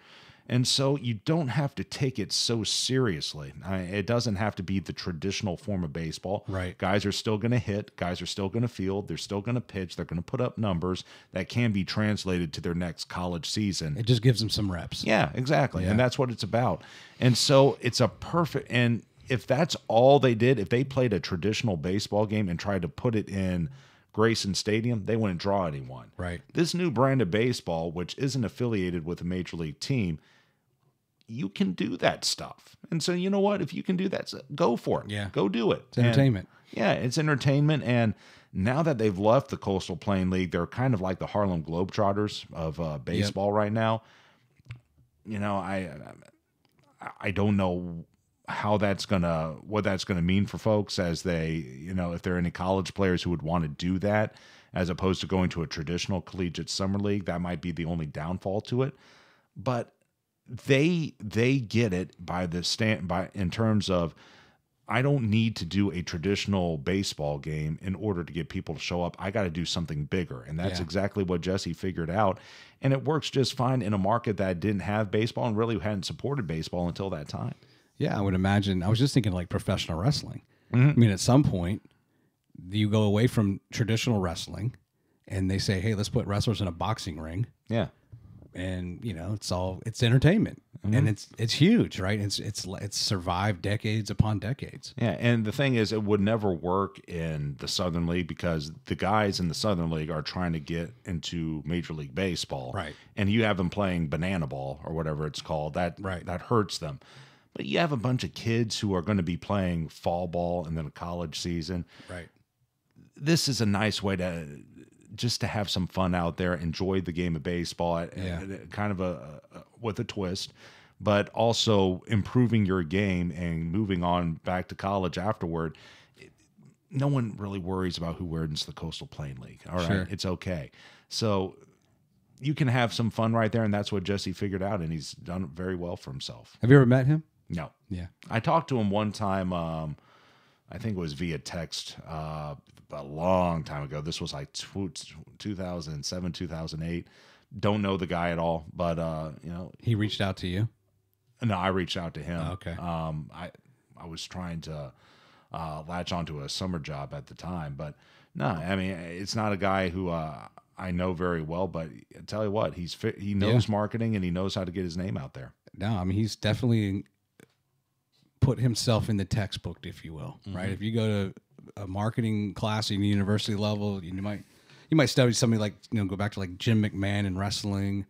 And so you don't have to take it so seriously. I, it doesn't have to be the traditional form of baseball. Right. Guys are still going to hit. Guys are still going to field. They're still going to pitch. They're going to put up numbers that can be translated to their next college season. It just gives them some reps. Yeah, exactly. Yeah. And that's what it's about. And so it's a perfect – and if that's all they did, if they played a traditional baseball game and tried to put it in – Grayson Stadium, they wouldn't draw anyone. Right. This new brand of baseball, which isn't affiliated with a major league team, you can do that stuff. And so, you know what? If you can do that, go for it. Yeah. Go do it. It's entertainment. And, yeah, it's entertainment. And now that they've left the Coastal Plain League, they're kind of like the Harlem Globetrotters of uh, baseball yep. right now. You know, I I don't know how that's gonna what that's gonna mean for folks as they, you know, if there are any college players who would want to do that as opposed to going to a traditional collegiate summer league. That might be the only downfall to it. But they they get it by the stand by in terms of I don't need to do a traditional baseball game in order to get people to show up. I got to do something bigger. And that's yeah. exactly what Jesse figured out. And it works just fine in a market that didn't have baseball and really hadn't supported baseball until that time. Yeah, I would imagine. I was just thinking like professional wrestling. Mm-hmm. I mean, at some point, you go away from traditional wrestling, and they say, "Hey, let's put wrestlers in a boxing ring." Yeah, and you know, it's all it's entertainment, mm-hmm. and it's it's huge, right? It's it's it's survived decades upon decades. Yeah, and the thing is, it would never work in the Southern League because the guys in the Southern League are trying to get into Major League Baseball, right? And you have them playing banana ball or whatever it's called. That right. that hurts them. But you have a bunch of kids who are going to be playing fall ball and then a college season. Right. This is a nice way to just to have some fun out there, enjoy the game of baseball, yeah. kind of a, a with a twist, but also improving your game and moving on back to college afterward. No one really worries about who wins the Coastal Plain League. All right, sure. It's okay. So you can have some fun right there, and that's what Jesse figured out, and he's done very well for himself. Have you ever met him? No. Yeah. I talked to him one time, um, I think it was via text uh, a long time ago. This was like two thousand seven, two thousand eight. Don't know the guy at all, but, uh, you know. He reached out to you? No, I reached out to him. Oh, okay. Um, I, I was trying to uh, latch onto a summer job at the time, but no, I mean, it's not a guy who uh, I know very well, but I tell you what, he's fit, he knows yeah. marketing and he knows how to get his name out there. No, I mean, he's definitely put himself in the textbook, if you will, right? Mm-hmm. If you go to a marketing class in the university level, you might you might study somebody like, you know, go back to like Jim McMahon in wrestling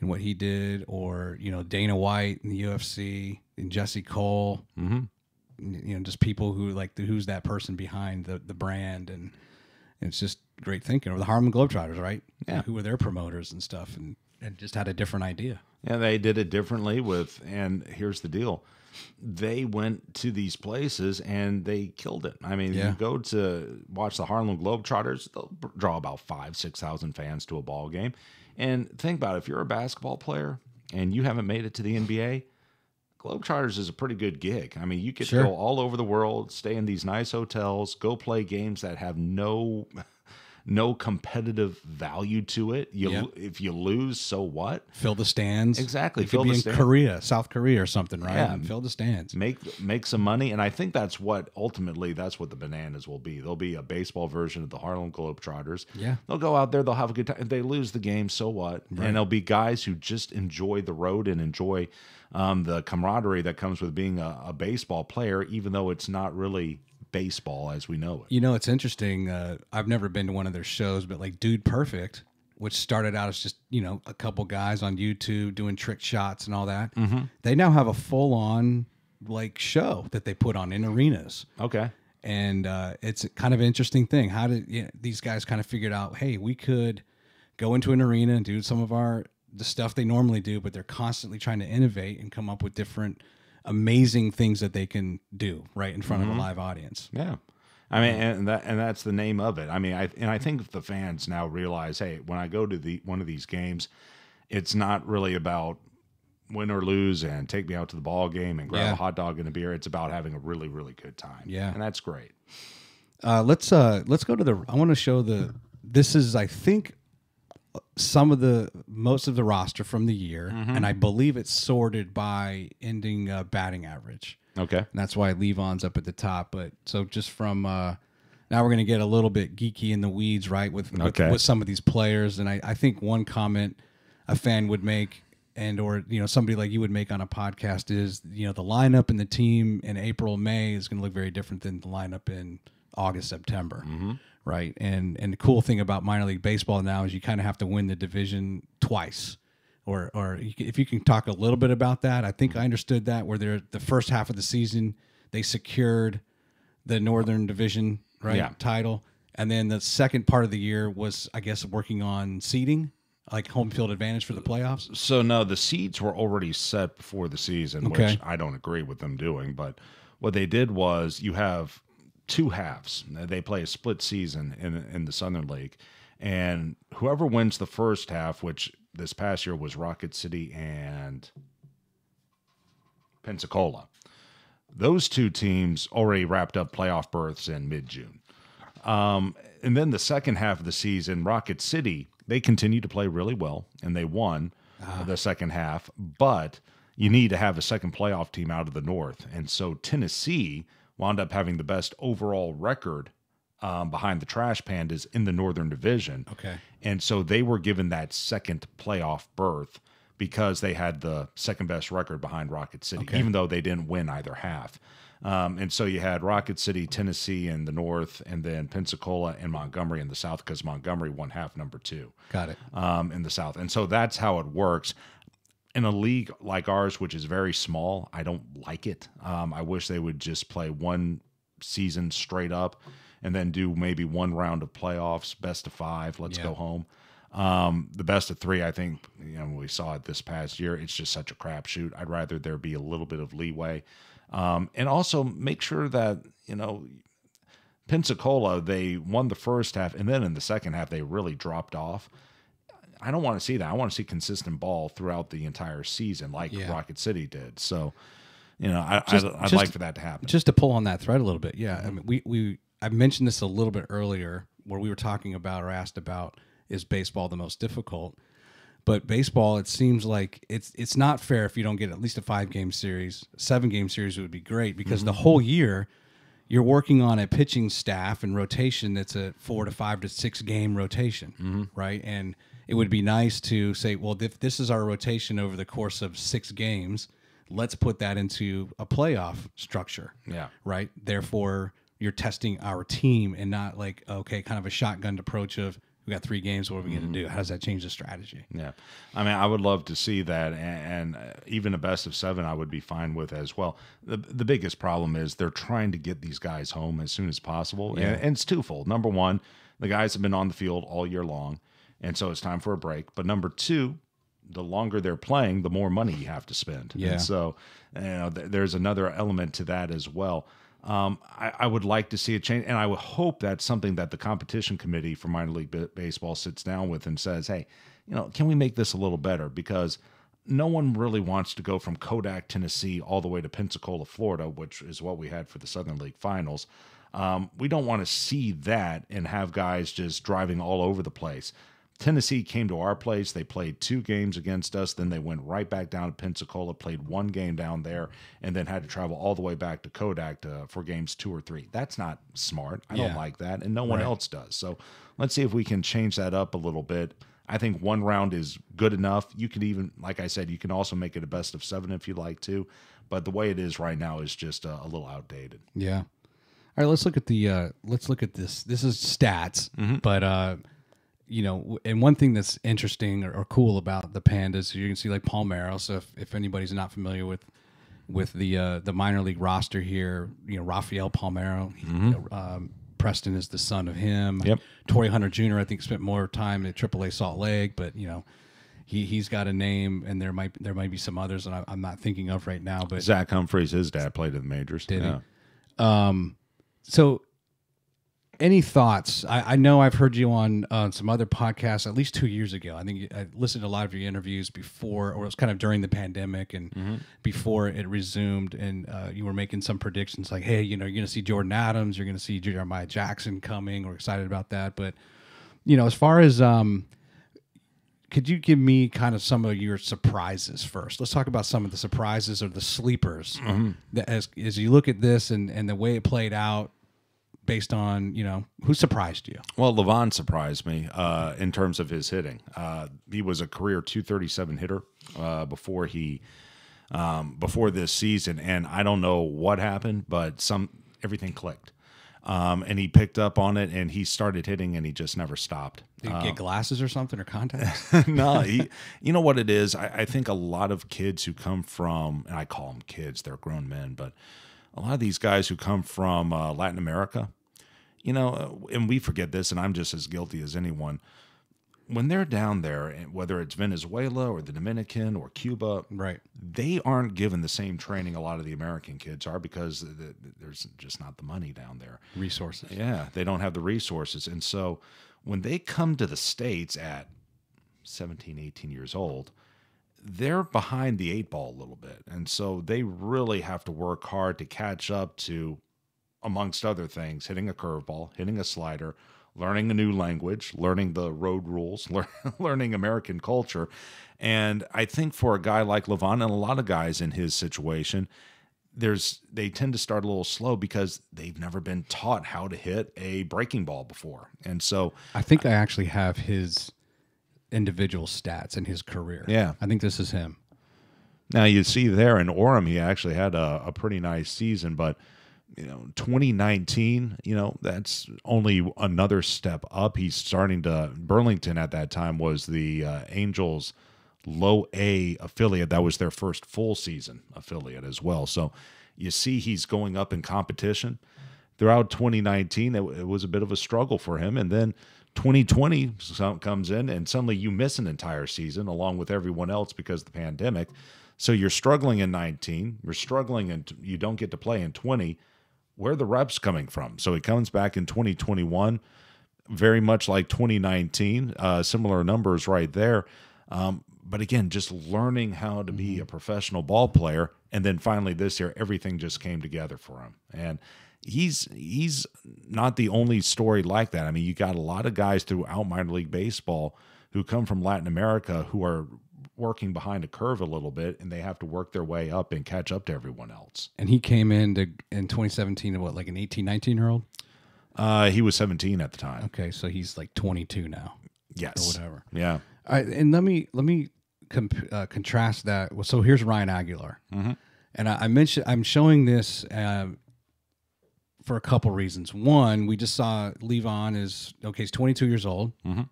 and what he did, or, you know, Dana White in the U F C and Jesse Cole, mm-hmm. you know, just people who like the, who's that person behind the, the brand. And, and it's just great thinking. Or the Harlem Globetrotters, right? Yeah. Who were their promoters and stuff, and, and just had a different idea. Yeah, they did it differently with, and here's the deal. They went to these places and they killed it. I mean, yeah. you go to watch the Harlem Globetrotters, they'll draw about five, six thousand fans to a ball game. And think about it, if you're a basketball player and you haven't made it to the N B A, Globetrotters is a pretty good gig. I mean, you could sure. go all over the world, stay in these nice hotels, go play games that have no no competitive value to it. You yep. if you lose, so what? Fill the stands. Exactly. You fill could be the in stand. Korea, South Korea or something, right? Yeah. And fill the stands. Make make some money. And I think that's what ultimately that's what the Bananas will be. They'll be a baseball version of the Harlem Globetrotters. Yeah. They'll go out there, they'll have a good time. If they lose the game, so what? Right. And there'll be guys who just enjoy the road and enjoy um, the camaraderie that comes with being a, a baseball player, even though it's not really baseball as we know it. You know, it's interesting. Uh, I've never been to one of their shows, but like Dude Perfect, which started out as just, you know, a couple guys on YouTube doing trick shots and all that. Mm-hmm. They now have a full on like show that they put on in arenas. Okay. And uh, it's a kind of interesting thing. How did you know, these guys kind of figured out, hey, we could go into an arena and do some of our, the stuff they normally do, but they're constantly trying to innovate and come up with different amazing things that they can do right in front mm-hmm. of a live audience. Yeah. I mean, and that, and that's the name of it. I mean, I, and I think the fans now realize, hey, when I go to the, one of these games, it's not really about win or lose and take me out to the ball game and grab yeah. a hot dog and a beer. It's about having a really, really good time. Yeah. And that's great. Uh, let's uh, let's go to the. I want to show the. This is, I think, some of the most of the roster from the year, mm-hmm. and I believe it's sorted by ending uh, batting average. Okay, and that's why Levon's up at the top. But so just from uh, now, we're going to get a little bit geeky in the weeds, right? With with, okay. with some of these players, and I, I think one comment a fan would make, and or you know somebody like you would make on a podcast is, you know, the lineup and the team in April, May is going to look very different than the lineup in August, September. Mm-hmm. Right. And and the cool thing about minor league baseball now is you kind of have to win the division twice. Or or if you can talk a little bit about that. I think I understood that where they're the first half of the season they secured the Northern Division right yeah. title. And then the second part of the year was, I guess, working on seeding, like home field advantage for the playoffs. So no, the seeds were already set before the season, okay. which I don't agree with them doing, but what they did was you have two halves. They play a split season in in the Southern League, and whoever wins the first half, which this past year was Rocket City and Pensacola, those two teams already wrapped up playoff berths in mid-June. Um, and then the second half of the season, Rocket City, they continued to play really well, and they won ah. the second half, but you need to have a second playoff team out of the North. And so Tennessee wound up having the best overall record um, behind the Trash Pandas in the Northern Division. Okay. And so they were given that second playoff berth because they had the second best record behind Rocket City, okay. even though they didn't win either half. Um, and so you had Rocket City, Tennessee in the North, and then Pensacola and Montgomery in the South, because Montgomery won half number two. Got it. Um, in the South. And so that's how it works. In a league like ours, which is very small, I don't like it. Um, I wish they would just play one season straight up and then do maybe one round of playoffs, best of five, let's yeah. go home. Um, the best of three, I think, you know, we saw it this past year. It's just such a crapshoot. I'd rather there be a little bit of leeway. Um, and also make sure that, you know, Pensacola, they won the first half, and then in the second half, they really dropped off. I don't want to see that. I want to see consistent ball throughout the entire season, like yeah. Rocket City did. So, you know, I, just, I'd, I'd just, like for that to happen. Just to pull on that thread a little bit, yeah. I mean, we we I mentioned this a little bit earlier, where we were talking about or asked about is baseball the most difficult? But baseball, it seems like it's it's not fair if you don't get at least a five game series, seven game series. It would be great because mm-hmm. the whole year you're working on a pitching staff and rotation that's a four to five to six game rotation, mm-hmm. right? And it would be nice to say, well, if this is our rotation over the course of six games, let's put that into a playoff structure. Yeah. Right? Therefore, you're testing our team and not like, okay, kind of a shotgun approach of we got three games, what are we mm-hmm. going to do? How does that change the strategy? Yeah. I mean, I would love to see that. And, and even a best of seven, I would be fine with as well. The, the biggest problem is they're trying to get these guys home as soon as possible. Yeah. And, and it's twofold. Number one, the guys have been on the field all year long. And so it's time for a break. But number two, the longer they're playing, the more money you have to spend. Yeah. And so you know, th there's another element to that as well. Um, I, I would like to see a change. And I would hope that's something that the competition committee for minor league b baseball sits down with and says, hey, you know, can we make this a little better? Because no one really wants to go from Kodak, Tennessee, all the way to Pensacola, Florida, which is what we had for the Southern League Finals. Um, we don't want to see that and have guys just driving all over the place. Tennessee came to our place. They played two games against us. Then they went right back down to Pensacola, played one game down there, and then had to travel all the way back to Kodak to, for games two or three. That's not smart. I yeah. don't like that, and no one right. else does. So let's see if we can change that up a little bit. I think one round is good enough. You could even, like I said, you can also make it a best of seven if you'd like to, but the way it is right now is just uh, a little outdated. Yeah. All right, let's look at the uh, – let's look at this. This is stats, mm-hmm. but uh, – you know, and one thing that's interesting or, or cool about the Pandas, you can see like Palmero. So if, if anybody's not familiar with with the uh, the minor league roster here, you know, Rafael Palmero, mm-hmm. you know, um, Preston is the son of him. Yep. Torrey Hunter Junior I think spent more time at triple A Salt Lake, but you know, he he's got a name, and there might there might be some others that I, I'm not thinking of right now. But Zach Humphreys, his dad played in the majors. Did yeah. he? Um, so Any thoughts? I, I know I've heard you on uh, some other podcasts at least two years ago. I think you, I listened to a lot of your interviews before, or it was kind of during the pandemic and mm-hmm. before it resumed, and uh, you were making some predictions like, hey, you know, you're going to see Jordan Adams, you're going to see Jeremiah Jackson coming. We're excited about that. But, you know, as far as um, could you give me kind of some of your surprises first? Let's talk about some of the surprises or the sleepers mm-hmm. that as, as you look at this and, and the way it played out. Based on, you know, who surprised you? Well, Levon surprised me uh, in terms of his hitting. Uh, he was a career two thirty-seven hitter uh, before he um, before this season, and I don't know what happened, but some everything clicked, um, and he picked up on it, and he started hitting, and he just never stopped. Did he um, get glasses or something or contacts? No, he, you know what it is. I, I think a lot of kids who come from, and I call them kids, they're grown men, but a lot of these guys who come from uh, Latin America. You know, and we forget this, and I'm just as guilty as anyone. When they're down there, whether it's Venezuela or the Dominican or Cuba, right? They aren't given the same training a lot of the American kids are because there's just not the money down there. Resources. Yeah, they don't have the resources. And so when they come to the States at seventeen, eighteen years old, they're behind the eight ball a little bit. And so they really have to work hard to catch up to, amongst other things, hitting a curveball, hitting a slider, learning a new language, learning the road rules, learn, learning American culture. And I think for a guy like Levon and a lot of guys in his situation, there's they tend to start a little slow because they've never been taught how to hit a breaking ball before. And so I think I, I actually have his individual stats in his career. Yeah. I think this is him. Now you see there in Orem, he actually had a, a pretty nice season, but you know, twenty nineteen, you know, that's only another step up. He's starting to, Burlington at that time was the uh, Angels low A affiliate. That was their first full season affiliate as well. So you see he's going up in competition. Throughout twenty nineteen, it, it was a bit of a struggle for him. And then twenty twenty comes in and suddenly you miss an entire season along with everyone else because of the pandemic. So you're struggling in nineteen, you're struggling and you don't get to play in twenty. Where are the reps coming from? So he comes back in twenty twenty-one, very much like twenty nineteen, uh, similar numbers right there. Um, but again, just learning how to be a professional ball player. And then finally this year, everything just came together for him. And he's he's not the only story like that. I mean, you got a lot of guys throughout minor league baseball who come from Latin America who are working behind a curve a little bit, and they have to work their way up and catch up to everyone else. And he came in to, in twenty seventeen, what, like an eighteen, nineteen-year-old? Uh, he was seventeen at the time. Okay, so he's like twenty-two now. Yes. Or whatever. Yeah. All right, and let me let me comp uh, contrast that. Well, so here's Ryan Aguilar. Mm-hmm. And I, I mentioned I'm showing this uh, for a couple reasons. One, we just saw Levon is, okay, he's twenty-two years old. Mm-hmm.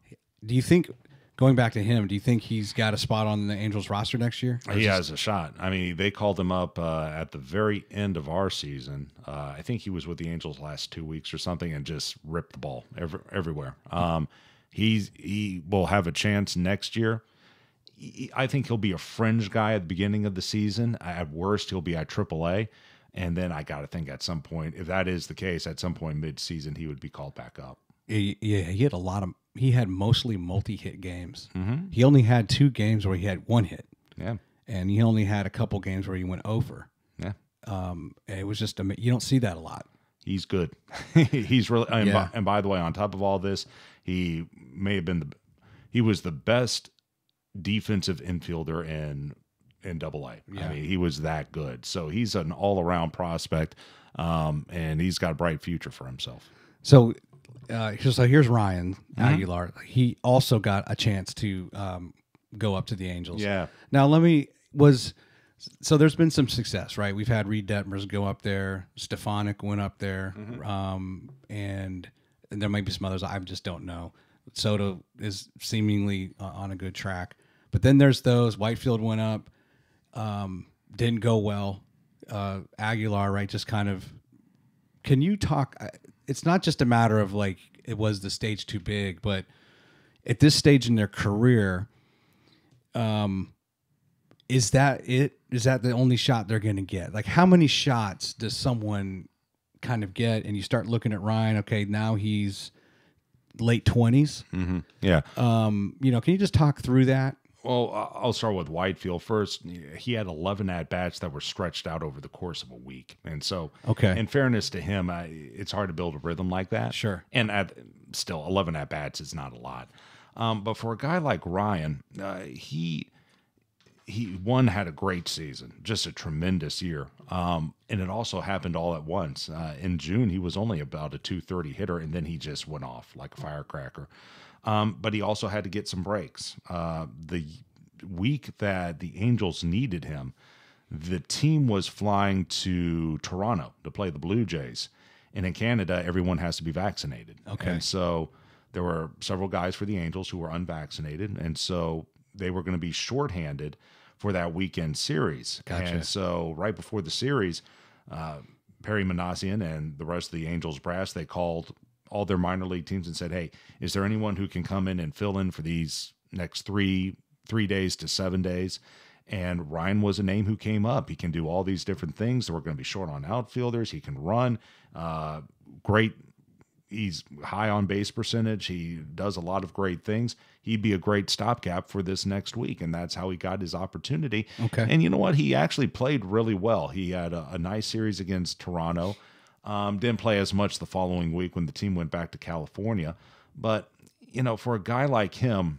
Do you think... Going back to him, do you think he's got a spot on the Angels roster next year? He has a shot. I mean, they called him up uh, at the very end of our season. Uh, I think he was with the Angels last two weeks or something and just ripped the ball every, everywhere. Um, he's, he will have a chance next year. He, I think he'll be a fringe guy at the beginning of the season. At worst, he'll be at triple A. And then I got to think at some point, if that is the case, at some point mid-season, he would be called back up. Yeah, he had a lot of he had mostly multi-hit games. Mm-hmm. He only had two games where he had one hit. Yeah, and he only had a couple games where he went over. Yeah, um, it was just you don't see that a lot. He's good. He's really and, yeah. by, and by the way, on top of all this, he may have been the he was the best defensive infielder in in Double A. Yeah. I mean, he was that good. So he's an all-around prospect, um, and he's got a bright future for himself. So. Uh, so here's Ryan Aguilar. Mm-hmm. He also got a chance to um, go up to the Angels. Yeah. Now let me was so there's been some success, right? We've had Reed Detmers go up there. Stefanik went up there, mm-hmm. um, and, and there might be some others I just don't know. Soto is seemingly uh, on a good track, but then there's those Whitefield went up, um, didn't go well. Uh, Aguilar, right? Just kind of. Can you talk? I, It's not just a matter of like it was the stage too big, but at this stage in their career, um, is that it? Is that the only shot they're going to get? Like, how many shots does someone kind of get, and you start looking at Ryan, okay, now he's late twenties. Mm-hmm. Yeah. Um, you know, can you just talk through that? Well, I'll start with Whitefield first. He had eleven at-bats that were stretched out over the course of a week. And so, okay. in fairness to him, I, it's hard to build a rhythm like that. Sure. And at, still, eleven at-bats is not a lot. Um, but for a guy like Ryan, uh, he, he one, had a great season, just a tremendous year. Um, and it also happened all at once. Uh, in June, he was only about a two thirty hitter, and then he just went off like a firecracker. Um, but he also had to get some breaks. Uh, the week that the Angels needed him, the team was flying to Toronto to play the Blue Jays. And in Canada, everyone has to be vaccinated. Okay. And so there were several guys for the Angels who were unvaccinated. And so they were going to be shorthanded for that weekend series. Gotcha. And so right before the series, uh, Perry Manassian and the rest of the Angels brass, they called all their minor league teams and said, hey, is there anyone who can come in and fill in for these next three, three days to seven days? And Ryan was a name who came up. He can do all these different things. We're going to be short on outfielders. He can run. Uh, great. He's high on base percentage. He does a lot of great things. He'd be a great stopgap for this next week. And that's how he got his opportunity. Okay. And you know what? He actually played really well. He had a, a nice series against Toronto. Um, didn't play as much the following week when the team went back to California. But, you know, for a guy like him,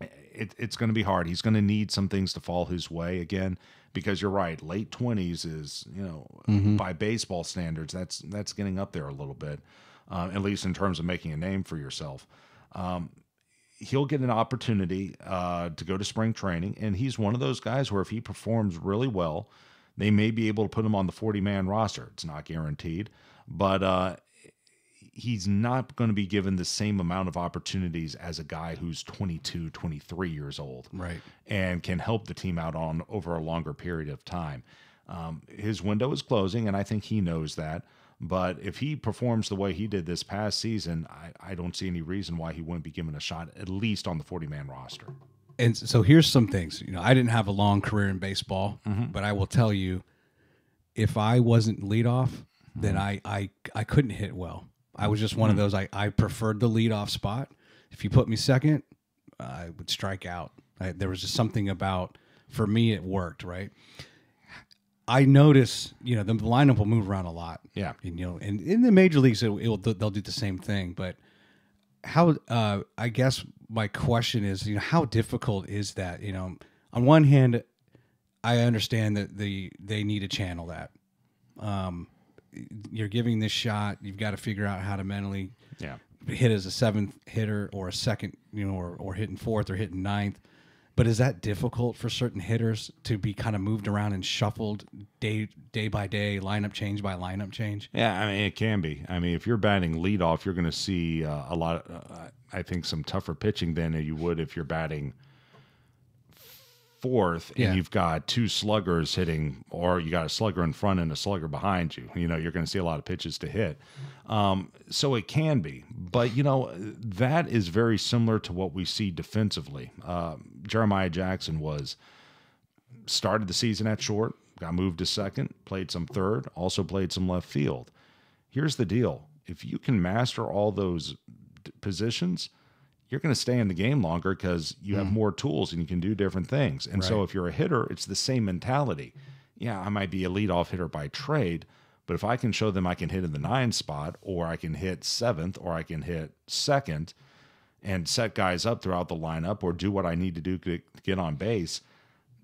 it, it's going to be hard. He's going to need some things to fall his way again, because you're right. Late twenties is, you know, mm-hmm. by baseball standards, that's that's getting up there a little bit, um, at least in terms of making a name for yourself. Um, he'll get an opportunity uh, to go to spring training, and he's one of those guys where if he performs really well, they may be able to put him on the forty-man roster. It's not guaranteed, but uh, he's not going to be given the same amount of opportunities as a guy who's twenty-two, twenty-three years old, right? And can help the team out on over a longer period of time. Um, his window is closing, and I think he knows that. But if he performs the way he did this past season, I, I don't see any reason why he wouldn't be given a shot, at least on the forty-man roster. And so here's some things. You know, I didn't have a long career in baseball, mm-hmm. but I will tell you, if I wasn't leadoff, mm-hmm. then I, I I couldn't hit well. I was just one mm-hmm. of those. I, I preferred the leadoff spot. If you put me second, uh, I would strike out. I, there was just something about, for me, it worked, right? I notice, you know, the lineup will move around a lot. Yeah. And, you know, and in the major leagues, it, it'll, they'll do the same thing, but how, uh, I guess my question is, you know, how difficult is that? You know, on one hand, I understand that the, they need to channel that. Um, you're giving this shot, you've got to figure out how to mentally yeah. hit as a seventh hitter or a second, you know, or, or hitting fourth or hitting ninth. But is that difficult for certain hitters to be kind of moved around and shuffled day day by day, lineup change by lineup change? Yeah, I mean, it can be. I mean, if you're batting leadoff, you're going to see uh, a lot of, uh, I think, some tougher pitching than you would if you're batting fourth and yeah. you've got two sluggers hitting, or you got a slugger in front and a slugger behind you. You know, you're going to see a lot of pitches to hit. Um, so it can be. But, you know, that is very similar to what we see defensively. Uh, Jeremiah Jackson was started the season at short, got moved to second, played some third, also played some left field. Here's the deal. If you can master all those positions, you're going to stay in the game longer because you mm. have more tools and you can do different things. And right. so if you're a hitter, it's the same mentality. Yeah, I might be a leadoff hitter by trade, but if I can show them I can hit in the nine spot, or I can hit seventh, or I can hit second and set guys up throughout the lineup or do what I need to do to get on base,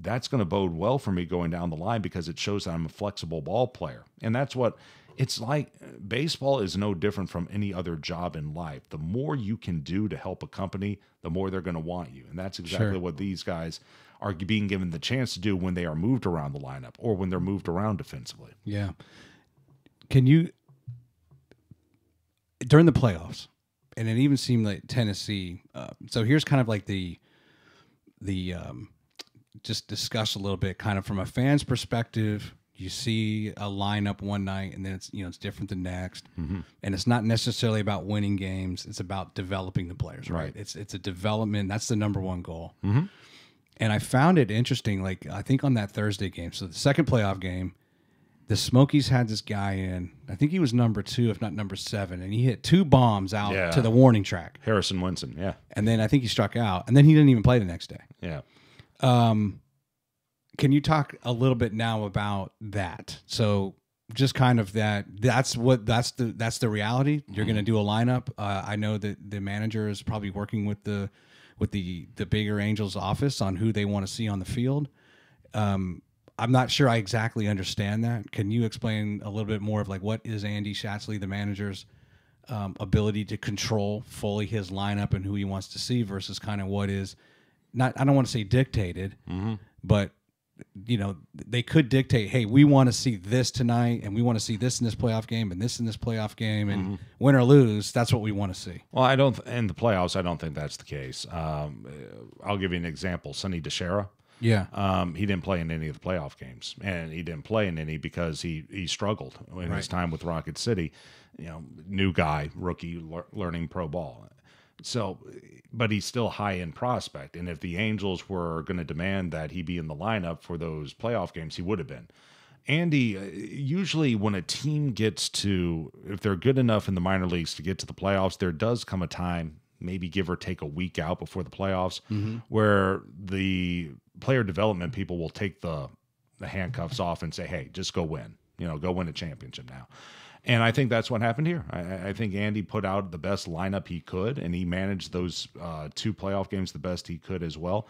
that's going to bode well for me going down the line because it shows that I'm a flexible ball player. And that's what it's like. Baseball is no different from any other job in life. The more you can do to help a company, the more they're going to want you. And that's exactly sure. what these guys are being given the chance to do when they are moved around the lineup or when they're moved around defensively. Yeah. Can you, during the playoffs, and it even seemed like Tennessee, uh, so here's kind of like the, the, um, just discuss a little bit kind of from a fan's perspective. You see a lineup one night and then it's, you know, it's different the next. Mm-hmm. And it's not necessarily about winning games. It's about developing the players, right? right. It's, it's a development. That's the number one goal. Mm-hmm. And I found it interesting. Like I think on that Thursday game, so the second playoff game, the Smokies had this guy in. I think he was number two, if not number seven, and he hit two bombs out yeah. to the warning track. Harrison Winston, yeah. And then I think he struck out, and then he didn't even play the next day. Yeah. Um, can you talk a little bit now about that? So just kind of that. That's what. That's the. That's the reality. You're mm-hmm. going to do a lineup. Uh, I know that the manager is probably working with the with the the bigger Angels office on who they want to see on the field. Um. I'm not sure I exactly understand that. Can you explain a little bit more of like what is Andy Shatzley, the manager's um, ability to control fully his lineup and who he wants to see versus kind of what is not, I don't want to say dictated, mm-hmm. but you know, they could dictate, hey, we want to see this tonight and we want to see this in this playoff game and this in this playoff game and mm-hmm. win or lose, that's what we want to see. Well, I don't, in the playoffs, I don't think that's the case. Um, I'll give you an example. Sonny DeShera. Yeah, um, he didn't play in any of the playoff games, and he didn't play in any because he he struggled in right. his time with Rocket City. You know, new guy, rookie, le learning pro ball. So, but he's still high end prospect, and if the Angels were going to demand that he be in the lineup for those playoff games, he would have been. Andy, usually when a team gets to, if they're good enough in the minor leagues to get to the playoffs, there does come a time, maybe give or take a week out before the playoffs, mm-hmm. where the player development people will take the, the handcuffs off and say, hey, just go win, you know, go win a championship now. And I think that's what happened here. I, I think Andy put out the best lineup he could, and he managed those uh, two playoff games the best he could as well.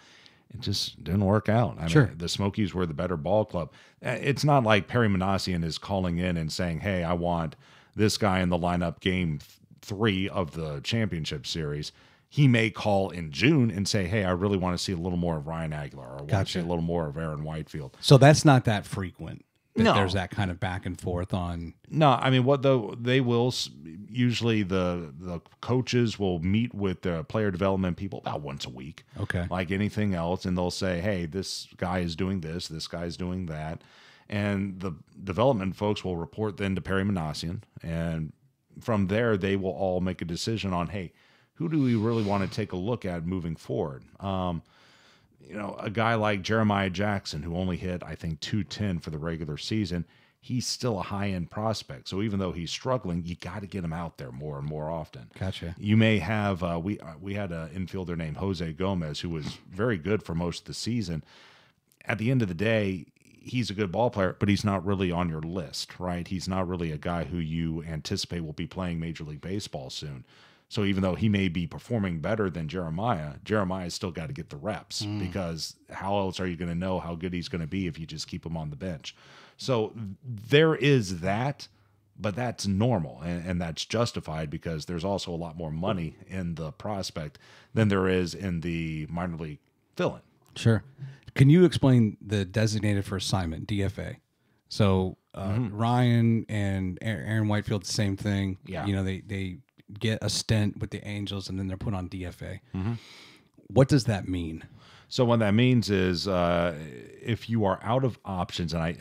It just didn't work out. I sure. mean, the Smokies were the better ball club. It's not like Perry Manassian is calling in and saying, hey, I want this guy in the lineup game th three of the championship series. He may call in June and say, hey, I really want to see a little more of Ryan Aguilar, or I want to see a little more of Aaron Whitefield. So that's not that frequent. That no. There's that kind of back and forth on. No, I mean, what though they will usually the the coaches will meet with the player development people about once a week. Okay. Like anything else, and they'll say, hey, this guy is doing this, this guy's doing that. And the development folks will report then to Perry Manassian, and from there they will all make a decision on, hey, who do we really want to take a look at moving forward? Um, you know, a guy like Jeremiah Jackson, who only hit, I think, two ten for the regular season, he's still a high-end prospect. So even though he's struggling, you got to get him out there more and more often. Gotcha. You may have uh, – we uh, we had an infielder named Jose Gomez who was very good for most of the season. At the end of the day, he's a good ball player, but he's not really on your list, right? He's not really a guy who you anticipate will be playing Major League Baseball soon. So even though he may be performing better than Jeremiah, Jeremiah's still got to get the reps mm. because how else are you going to know how good he's going to be if you just keep him on the bench? So there is that, but that's normal, and, and that's justified because there's also a lot more money in the prospect than there is in the minor league fill-in. Sure. Can you explain the designated for assignment, D F A? So uh, mm-hmm. Ryan and Aaron Whitefield, the same thing. Yeah. You know, they they – get a stint with the Angels, and then they're put on D F A. Mm-hmm. What does that mean? So what that means is uh, if you are out of options, and I,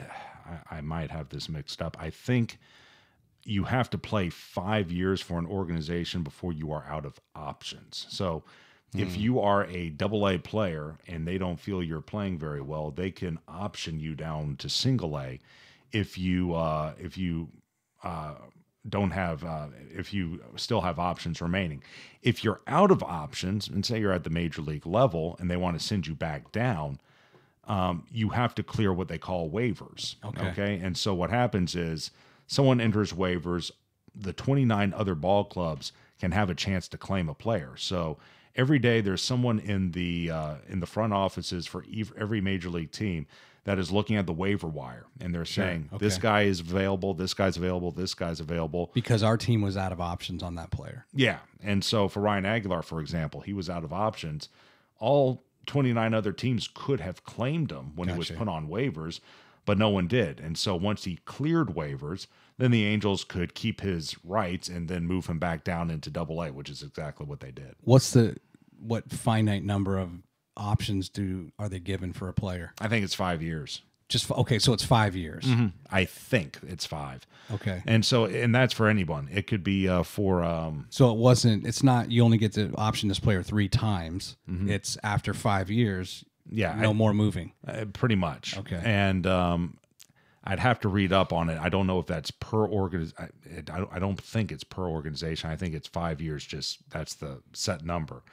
I might have this mixed up, I think you have to play five years for an organization before you are out of options. So mm. if you are a double A player and they don't feel you're playing very well, they can option you down to single A if you uh, if you uh, don't have, uh, if you still have options remaining. If you're out of options, and say you're at the major league level and they want to send you back down, um, you have to clear what they call waivers. Okay. okay. And so what happens is someone enters waivers, the twenty-nine other ball clubs can have a chance to claim a player. So every day there's someone in the, uh, in the front offices for every major league team that is looking at the waiver wire, and they're sure. saying, okay. this guy is available, this guy's available, this guy's available. Because our team was out of options on that player. Yeah, and so for Ryan Aguilar, for example, he was out of options. All twenty-nine other teams could have claimed him when gotcha. he was put on waivers, but no one did. And so once he cleared waivers, then the Angels could keep his rights and then move him back down into double A, which is exactly what they did. What's the what finite number of options do are they given for a player? I think it's five years. Just okay, so it's five years. Mm-hmm. I think it's five. Okay, and so and that's for anyone. It could be uh, for. Um, so it wasn't. It's not. You only get to option this player three times. Mm-hmm. It's after five years. Yeah, no I, more moving. Uh, pretty much. Okay, and um, I'd have to read up on it. I don't know if that's per organization. I, I don't think it's per organization. I think it's five years. Just that's the set number.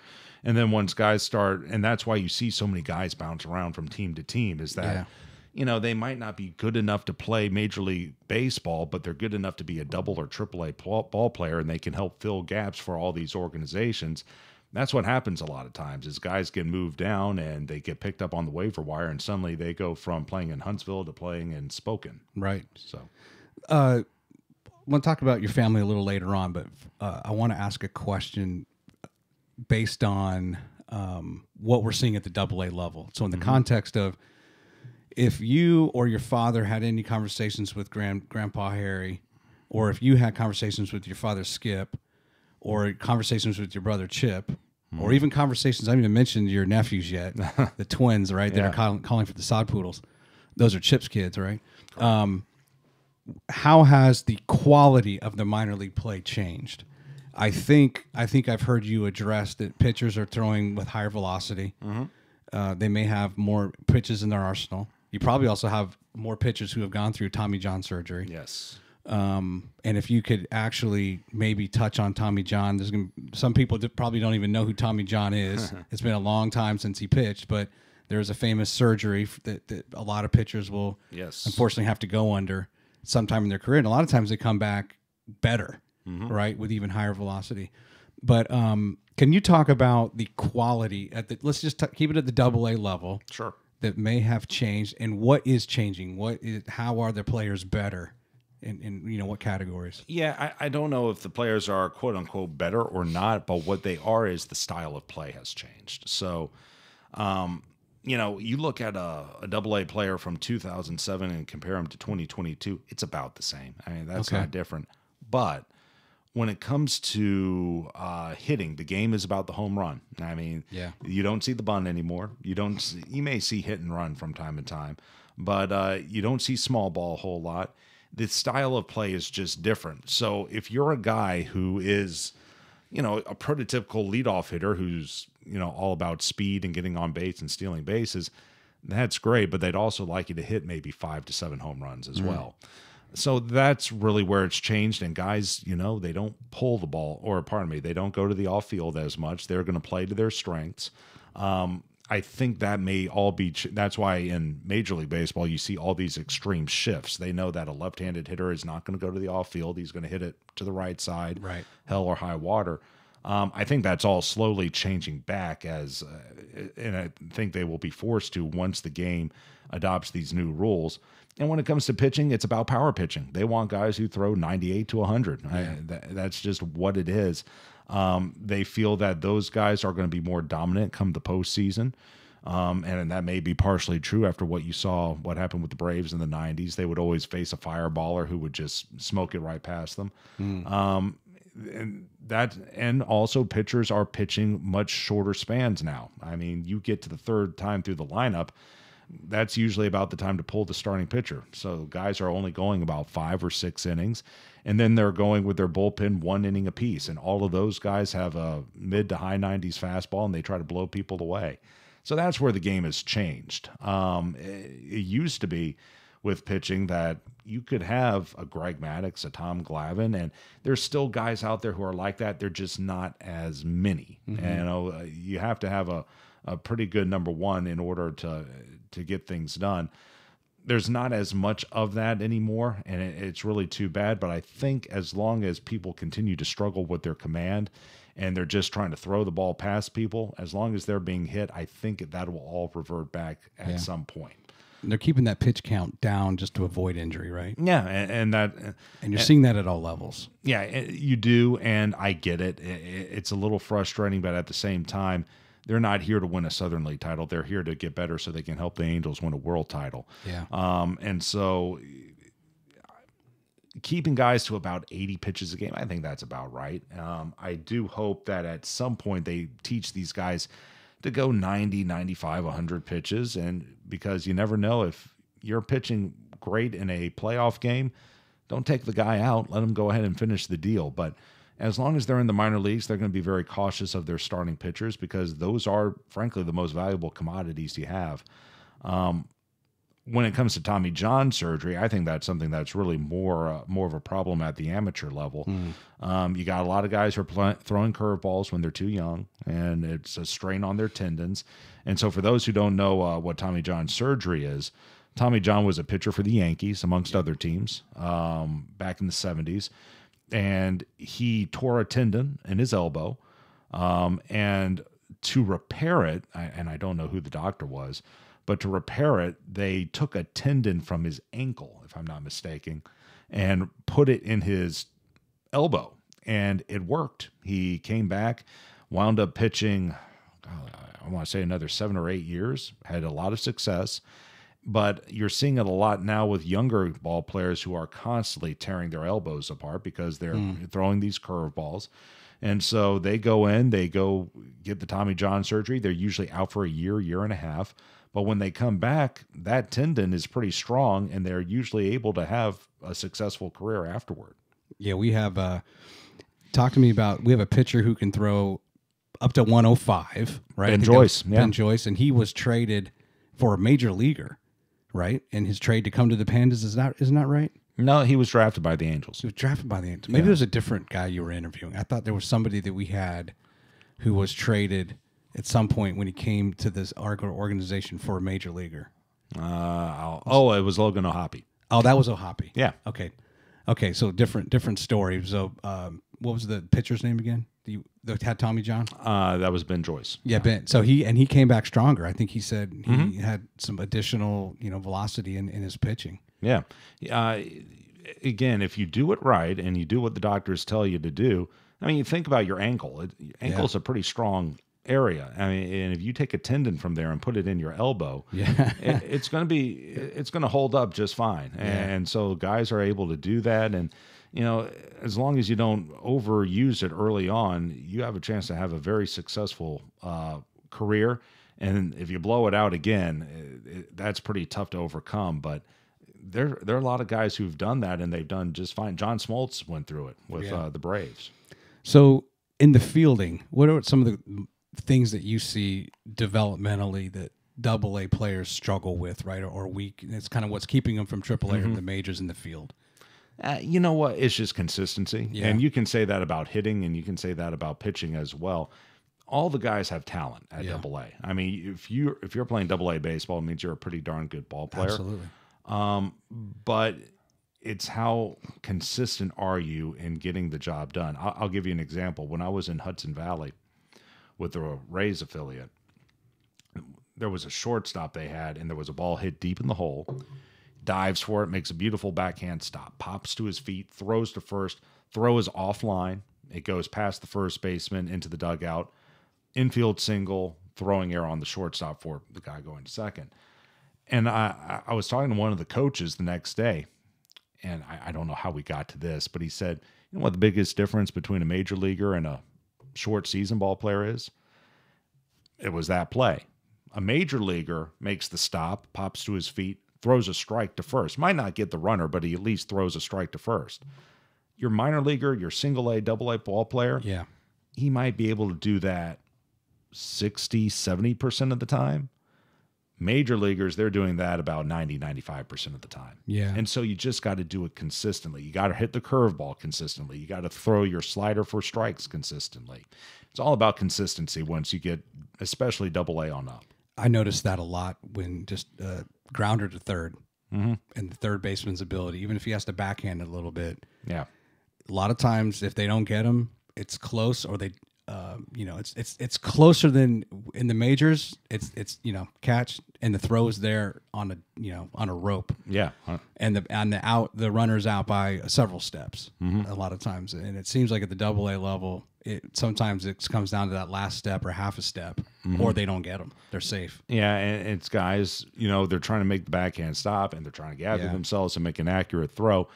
And then once guys start, and that's why you see so many guys bounce around from team to team, is that, yeah. you know, they might not be good enough to play Major League Baseball, but they're good enough to be a double or triple A ball player, and they can help fill gaps for all these organizations. That's what happens a lot of times, is guys get moved down and they get picked up on the waiver wire, and suddenly they go from playing in Huntsville to playing in Spokane. Right. So uh, we'll talk about your family a little later on, but uh, I want to ask a question based on um, what we're seeing at the double A level. So in the mm-hmm. context of, if you or your father had any conversations with grand, Grandpa Harry, or if you had conversations with your father Skip, or conversations with your brother Chip, mm. or even conversations, I haven't even mentioned your nephews yet, the twins, right, that yeah. are call, calling for the sod poodles. Those are Chip's kids, right? Um, how has the quality of the minor league play changed? I think, I think I've heard you address that pitchers are throwing with higher velocity. Mm-hmm. uh, they may have more pitches in their arsenal. You probably also have more pitchers who have gone through Tommy John surgery. Yes. Um, and if you could actually maybe touch on Tommy John, there's gonna be, some people that probably don't even know who Tommy John is. It's been a long time since he pitched, but there is a famous surgery that, that a lot of pitchers will yes. unfortunately have to go under sometime in their career. And a lot of times they come back better, mm-hmm. right, with even higher velocity. But um, can you talk about the quality at the, let's just t keep it at the double A level. Sure. That may have changed, and what is changing? What is, how are the players better, and in, in, you know, what categories? Yeah, I, I don't know if the players are quote unquote better or not, but what they are is the style of play has changed. So, um, you know, you look at a, a double A player from two thousand seven and compare them to twenty twenty-two, it's about the same. I mean, that's okay. not different. But when it comes to uh, hitting, the game is about the home run. I mean, yeah. you don't see the bunt anymore. You don't. See, you may see hit and run from time to time, but uh, you don't see small ball a whole lot. The style of play is just different. So if you're a guy who is, you know, a prototypical leadoff hitter who's, you know, all about speed and getting on base and stealing bases, that's great. But they'd also like you to hit maybe five to seven home runs as mm-hmm. well. So that's really where it's changed. And guys, you know, they don't pull the ball, or pardon me, they don't go to the off field as much. They're going to play to their strengths. Um, I think that may all be, ch that's why in Major League Baseball, you see all these extreme shifts. They know that a left-handed hitter is not going to go to the off field. He's going to hit it to the right side, right. hell or high water. Um, I think that's all slowly changing back as, uh, and I think they will be forced to once the game adopts these new rules. And when it comes to pitching, it's about power pitching. They want guys who throw ninety-eight to a hundred. Yeah. I, th that's just what it is. Um, they feel that those guys are going to be more dominant come the postseason. Um, and, and that may be partially true after what you saw, what happened with the Braves in the nineties. They would always face a fireballer who would just smoke it right past them. Mm. Um, and that, and also pitchers are pitching much shorter spans now. I mean, you get to the third time through the lineup, that's usually about the time to pull the starting pitcher. So guys are only going about five or six innings, and then they're going with their bullpen one inning apiece. And all of those guys have a mid to high nineties fastball, and they try to blow people away. So that's where the game has changed. Um, it, it used to be with pitching that you could have a Greg Maddux, a Tom Glavine, and there's still guys out there who are like that. They're just not as many. Mm-hmm. And you know, you have to have a, a pretty good number one in order to to get things done. There's not as much of that anymore, and it, it's really too bad. But I think as long as people continue to struggle with their command and they're just trying to throw the ball past people, as long as they're being hit, I think that will all revert back at yeah. some point. They're keeping that pitch count down just to avoid injury, right? Yeah, and, and that, and you're and, seeing that at all levels. Yeah, you do, and I get it. It's a little frustrating, but at the same time, they're not here to win a Southern League title. They're here to get better so they can help the Angels win a world title. Yeah, um, and so keeping guys to about eighty pitches a game, I think that's about right. Um, I do hope that at some point they teach these guys to go ninety, ninety-five, a hundred pitches, and because you never know, if you're pitching great in a playoff game, don't take the guy out. Let him go ahead and finish the deal. But as long as they're in the minor leagues, they're going to be very cautious of their starting pitchers, because those are, frankly, the most valuable commodities you have. Um, when it comes to Tommy John surgery, I think that's something that's really more uh, more of a problem at the amateur level. Mm. Um, you got a lot of guys who are pl- throwing curveballs when they're too young, and it's a strain on their tendons. And so for those who don't know uh, what Tommy John surgery is, Tommy John was a pitcher for the Yankees, amongst other teams, um, back in the seventies. And he tore a tendon in his elbow. Um, and to repair it, I, and I don't know who the doctor was, but to repair it, they took a tendon from his ankle, if I'm not mistaken, and put it in his elbow. And it worked. He came back, wound up pitching, God, I want to say another seven or eight years, had a lot of success. But you're seeing it a lot now with younger ball players who are constantly tearing their elbows apart because they're mm. throwing these curveballs. And so they go in, they go get the Tommy John surgery. They're usually out for a year, year and a half. But when they come back, that tendon is pretty strong, and they're usually able to have a successful career afterward. Yeah, we have uh, – talk to me about – we have a pitcher who can throw up to one oh five, right? Ben Joyce. Yeah. Ben Joyce, and he was traded for a major leaguer. Right, and his trade to come to the Pandas is not isn't that right? No, he was drafted by the Angels. He was drafted by the Angels. Maybe yeah. There's a different guy you were interviewing. I thought there was somebody that we had who was traded at some point when he came to this organization for a major leaguer. Uh, I'll, oh, it was Logan O'Hoppe. Oh, that was O'Hoppe. Yeah. Okay. Okay. So different different story. So, um, what was the pitcher's name again? You that had Tommy John? Uh, that was Ben Joyce. Yeah, Ben. So he and he came back stronger. I think he said he mm-hmm. had some additional, you know, velocity in, in his pitching. Yeah. Uh, again, if you do it right and you do what the doctors tell you to do, I mean, you think about your ankle. It, your ankle's yeah. a pretty strong area. I mean, and if you take a tendon from there and put it in your elbow, yeah. it, it's going to be it's going to hold up just fine. Yeah. And so guys are able to do that. And you know, as long as you don't overuse it early on, you have a chance to have a very successful uh, career. And if you blow it out again, it, it, that's pretty tough to overcome. But there, there are a lot of guys who've done that, and they've done just fine. John Smoltz went through it with yeah. uh, the Braves. So in the fielding, what are some of the things that you see developmentally that double A players struggle with, right, or, or weak? It's kind of what's keeping them from triple A mm-hmm. or the majors in the field. Uh, you know what? It's just consistency. Yeah. And you can say that about hitting, and you can say that about pitching as well. All the guys have talent at yeah. double A. I mean, if you're, if you're playing double A baseball, it means you're a pretty darn good ball player. Absolutely. Um, but it's how consistent are you in getting the job done? I'll, I'll give you an example. When I was in Hudson Valley with the Rays affiliate, there was a shortstop they had, and there was a ball hit deep in the hole. Dives for it, makes a beautiful backhand stop, pops to his feet, throws to first, throw is offline. It goes past the first baseman into the dugout, infield single, throwing error on the shortstop for the guy going to second. And I, I was talking to one of the coaches the next day, and I, I don't know how we got to this, but he said, you know what the biggest difference between a major leaguer and a short season ball player is? It was that play. A major leaguer makes the stop, pops to his feet, throws a strike to first. Might not get the runner, but he at least throws a strike to first. Your minor leaguer, your single A, double A ball player, yeah, he might be able to do that sixty, seventy percent of the time. Major leaguers, they're doing that about ninety, ninety-five percent of the time. Yeah. And so you just got to do it consistently. You got to hit the curveball consistently. You got to throw your slider for strikes consistently. It's all about consistency once you get, especially double A on up. I noticed that a lot when just uh, grounder to third mm-hmm. and the third baseman's ability, even if he has to backhand it a little bit. Yeah. A lot of times if they don't get him, it's close or they, uh, you know, it's, it's, it's closer than in the majors. It's, it's, you know, catch and the throw is there on a, you know, on a rope. Yeah. Huh. And the, on the out, the runner's out by several steps mm-hmm. a lot of times. And it seems like at the double A level, It sometimes it comes down to that last step or half a step, mm-hmm. or they don't get them. They're safe. Yeah, and it's guys, you know, they're trying to make the backhand stop, and they're trying to gather yeah. themselves and make an accurate throw.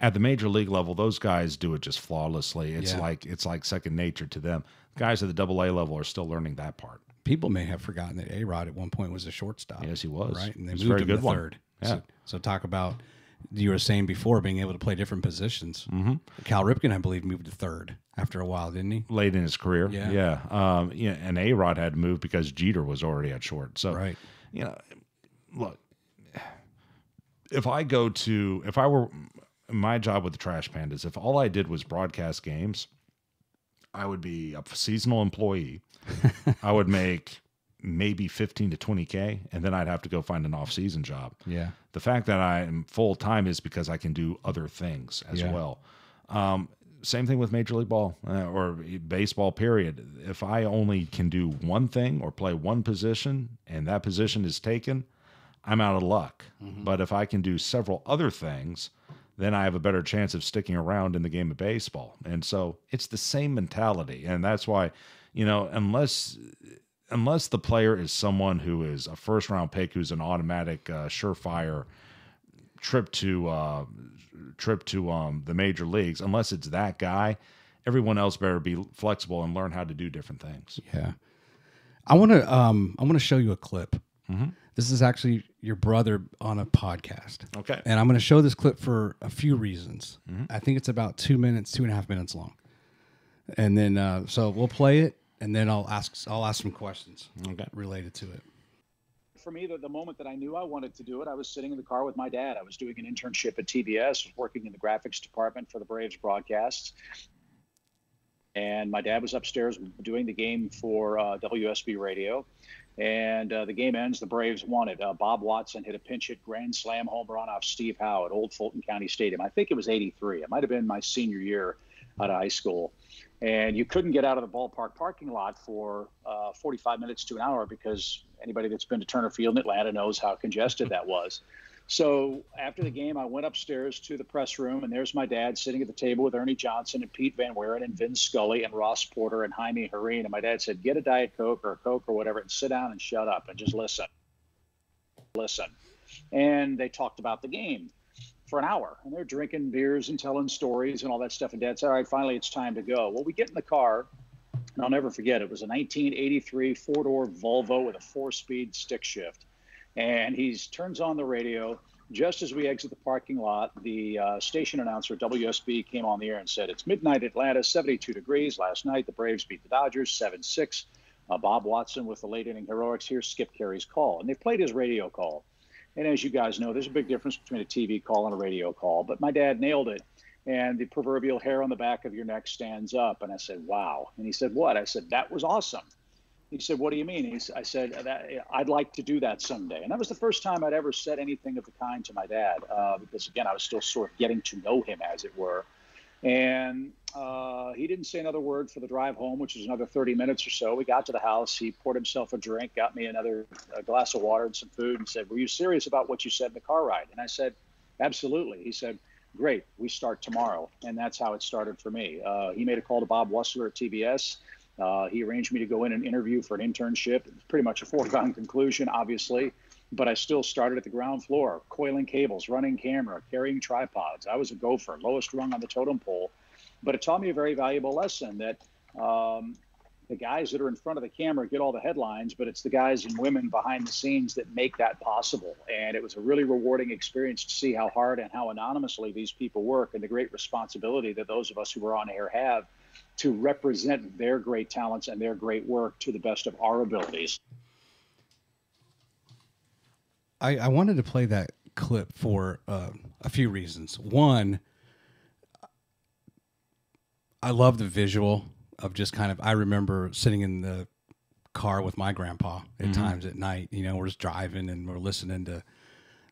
At the major league level, those guys do it just flawlessly. It's yeah. like it's like second nature to them. Guys at the double A level are still learning that part. People may have forgotten that A-Rod at one point was a shortstop. Yes, he was. Right, and they moved him to third. Yeah. So, so talk about, you were saying before, being able to play different positions. Mm-hmm. Cal Ripken, I believe, moved to third after a while, didn't he? Late in his career, yeah. yeah. Um, you know, and A-Rod had to move because Jeter was already at short. So, right. you know, look, if I go to, if I were, my job with the Trash Pandas, if all I did was broadcast games, I would be a seasonal employee. I would make maybe fifteen to twenty K, and then I'd have to go find an off-season job. Yeah. The fact that I am full-time is because I can do other things as yeah. well. Um, same thing with Major League Ball uh, or baseball, period. If I only can do one thing or play one position and that position is taken, I'm out of luck. Mm-hmm. But if I can do several other things, then I have a better chance of sticking around in the game of baseball. And so it's the same mentality. And that's why, you know, unless unless the player is someone who is a first-round pick, who's an automatic uh, surefire trip to uh, trip to um, the major leagues, unless it's that guy, everyone else better be flexible and learn how to do different things. Yeah. I want to um, I want to show you a clip. Mm-hmm. This is actually your brother on a podcast. Okay. And I'm going to show this clip for a few reasons. Mm-hmm. I think it's about two minutes, two and a half minutes long. And then, uh, so we'll play it, and then I'll ask, I'll ask some questions okay. related to it. For me, the, the moment that I knew I wanted to do it, I was sitting in the car with my dad. I was doing an internship at T B S, working in the graphics department for the Braves broadcasts. And my dad was upstairs doing the game for uh, W S B radio. And uh, the game ends. The Braves won it. Uh, Bob Watson hit a pinch hit grand slam home run off Steve Howe at Old Fulton County Stadium. I think it was eighty-three. It might have been my senior year out of high school. And you couldn't get out of the ballpark parking lot for uh, forty-five minutes to an hour because anybody that's been to Turner Field in Atlanta knows how congested that was. So after the game, I went upstairs to the press room, and there's my dad sitting at the table with Ernie Johnson and Pete Van Wieren and Vin Scully and Ross Porter and Jaime Herrin. And my dad said, get a Diet Coke or a Coke or whatever and sit down and shut up and just listen. Listen. And they talked about the game for an hour, and they're drinking beers and telling stories and all that stuff. And Dad said, all right, finally, it's time to go. Well, we get in the car, and I'll never forget, it was a nineteen eighty-three four-door Volvo with a four-speed stick shift. And he turns on the radio. Just as we exit the parking lot, the uh, station announcer, W S B, came on the air and said, it's midnight Atlanta, seventy-two degrees. Last night, the Braves beat the Dodgers seven six. Uh, Bob Watson with the late inning heroics. Here's Skip Carey's call. And they played his radio call. And as you guys know, there's a big difference between a T V call and a radio call. But my dad nailed it. And the proverbial hair on the back of your neck stands up. And I said, wow. And he said, what? I said, that was awesome. He said, what do you mean? He, I said, that, I'd like to do that someday. And that was the first time I'd ever said anything of the kind to my dad, uh, because, again, I was still sort of getting to know him, as it were. And uh, he didn't say another word for the drive home, which was another thirty minutes or so. We got to the house. He poured himself a drink, got me another a glass of water and some food, and said, were you serious about what you said in the car ride? And I said, absolutely. He said, great, we start tomorrow. And that's how it started for me. Uh, he made a call to Bob Wussler at T B S. Uh, he arranged me to go in and interview for an internship. It was pretty much a foregone conclusion, obviously, but I still started at the ground floor, coiling cables, running camera, carrying tripods. I was a gopher, lowest rung on the totem pole. But it taught me a very valuable lesson that um, the guys that are in front of the camera get all the headlines, but it's the guys and women behind the scenes that make that possible. And it was a really rewarding experience to see how hard and how anonymously these people work and the great responsibility that those of us who are on air have to represent their great talents and their great work to the best of our abilities. I, I wanted to play that clip for uh, a few reasons. One, I love the visual of just kind of, I remember sitting in the car with my grandpa at mm-hmm. times at night, you know, we're just driving and we're listening to,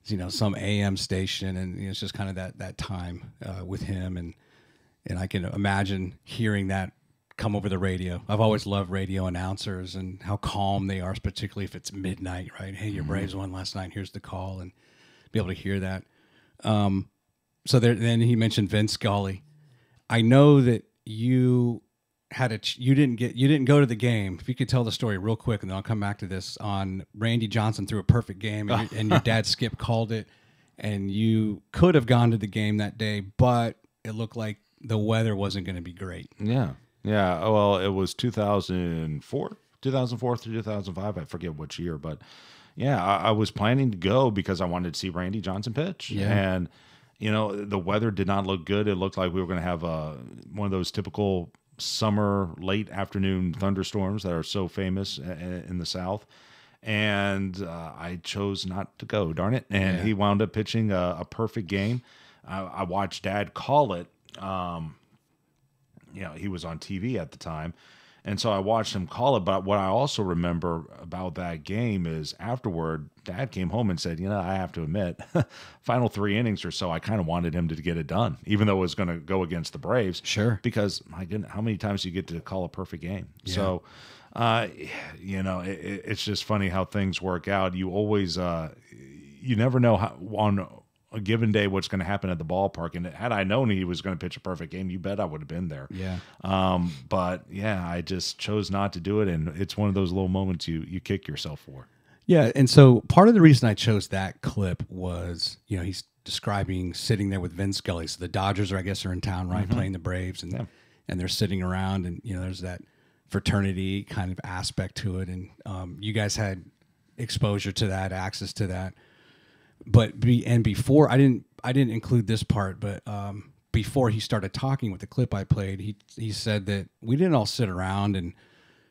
you know, some A M station, and you know, it's just kind of that, that time uh, with him. And, And I can imagine hearing that come over the radio. I've always loved radio announcers and how calm they are, particularly if it's midnight, right? Hey, your Braves won last night. Here's the call, and be able to hear that. Um, so there, then he mentioned Vin Scully. I know that you had a you didn't get you didn't go to the game. If you could tell the story real quick, and then I'll come back to this. On Randy Johnson threw a perfect game, and, and your dad Skip called it, and you could have gone to the game that day, but it looked like the weather wasn't going to be great. Yeah. Yeah. Oh, well, it was two thousand four, two thousand four through two thousand five. I forget which year, but yeah, I, I was planning to go because I wanted to see Randy Johnson pitch. Yeah. And, you know, the weather did not look good. It looked like we were going to have a, one of those typical summer, late afternoon thunderstorms that are so famous in the South. and uh, I chose not to go, darn it. And yeah. he wound up pitching a, a perfect game. I, I watched Dad call it. Um, you know, he was on T V at the time. And so I watched him call it. But what I also remember about that game is afterward, Dad came home and said, you know, I have to admit, final three innings or so, I kind of wanted him to get it done, even though it was going to go against the Braves. Sure. Because, my goodness, how many times do you get to call a perfect game? Yeah. So, uh, you know, it, it's just funny how things work out. You always, uh, you never know how on a given day what's going to happen at the ballpark. And had I known he was going to pitch a perfect game, you bet I would have been there. Yeah. Um, but yeah, I just chose not to do it. And it's one of those little moments you, you kick yourself for. Yeah. And so part of the reason I chose that clip was, you know, he's describing sitting there with Vin Scully. So the Dodgers are, I guess, are in town, right? Mm-hmm. Playing the Braves, and, yeah. and they're sitting around, and, you know, there's that fraternity kind of aspect to it. And, um, you guys had exposure to that, access to that. But be, and before I didn't I didn't include this part, but um, before he started talking with the clip I played, he he said that we didn't all sit around and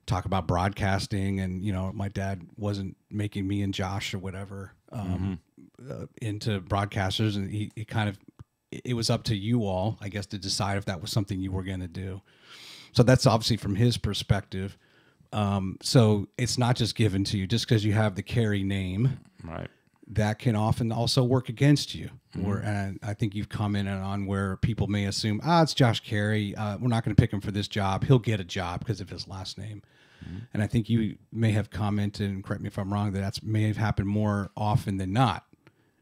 talk about broadcasting, and, you know, my dad wasn't making me and Josh or whatever um, mm-hmm. uh, into broadcasters, and he, he kind of it was up to you all, I guess, to decide if that was something you were going to do. So that's obviously from his perspective. Um, so it's not just given to you just because you have the Caray name, right? That can often also work against you. Mm-hmm. Or, and I think you've commented on where people may assume, ah, it's Josh Caray. Uh, we're not going to pick him for this job. He'll get a job because of his last name. Mm-hmm. And I think you may have commented, and correct me if I'm wrong, that that's may have happened more often than not,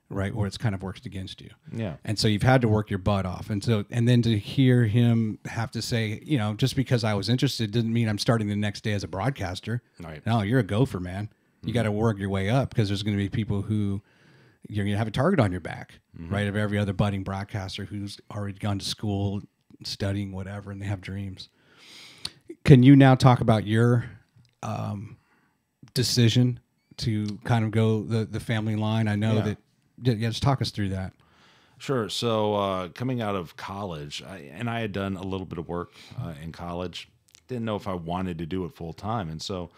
right? Where it's kind of worked against you. Yeah. And so you've had to work your butt off. And so, and then to hear him have to say, you know, just because I was interested didn't mean I'm starting the next day as a broadcaster. Right. No, you're a gopher, man. You got to work your way up, because there's going to be people who you're going to have a target on your back, mm-hmm. right? Of every other budding broadcaster who's already gone to school, studying whatever, and they have dreams. Can you now talk about your um, decision to kind of go the, the family line? I know yeah. that, yeah, just talk us through that. Sure. So uh, coming out of college, I, and I had done a little bit of work uh, in college, didn't know if I wanted to do it full time. And so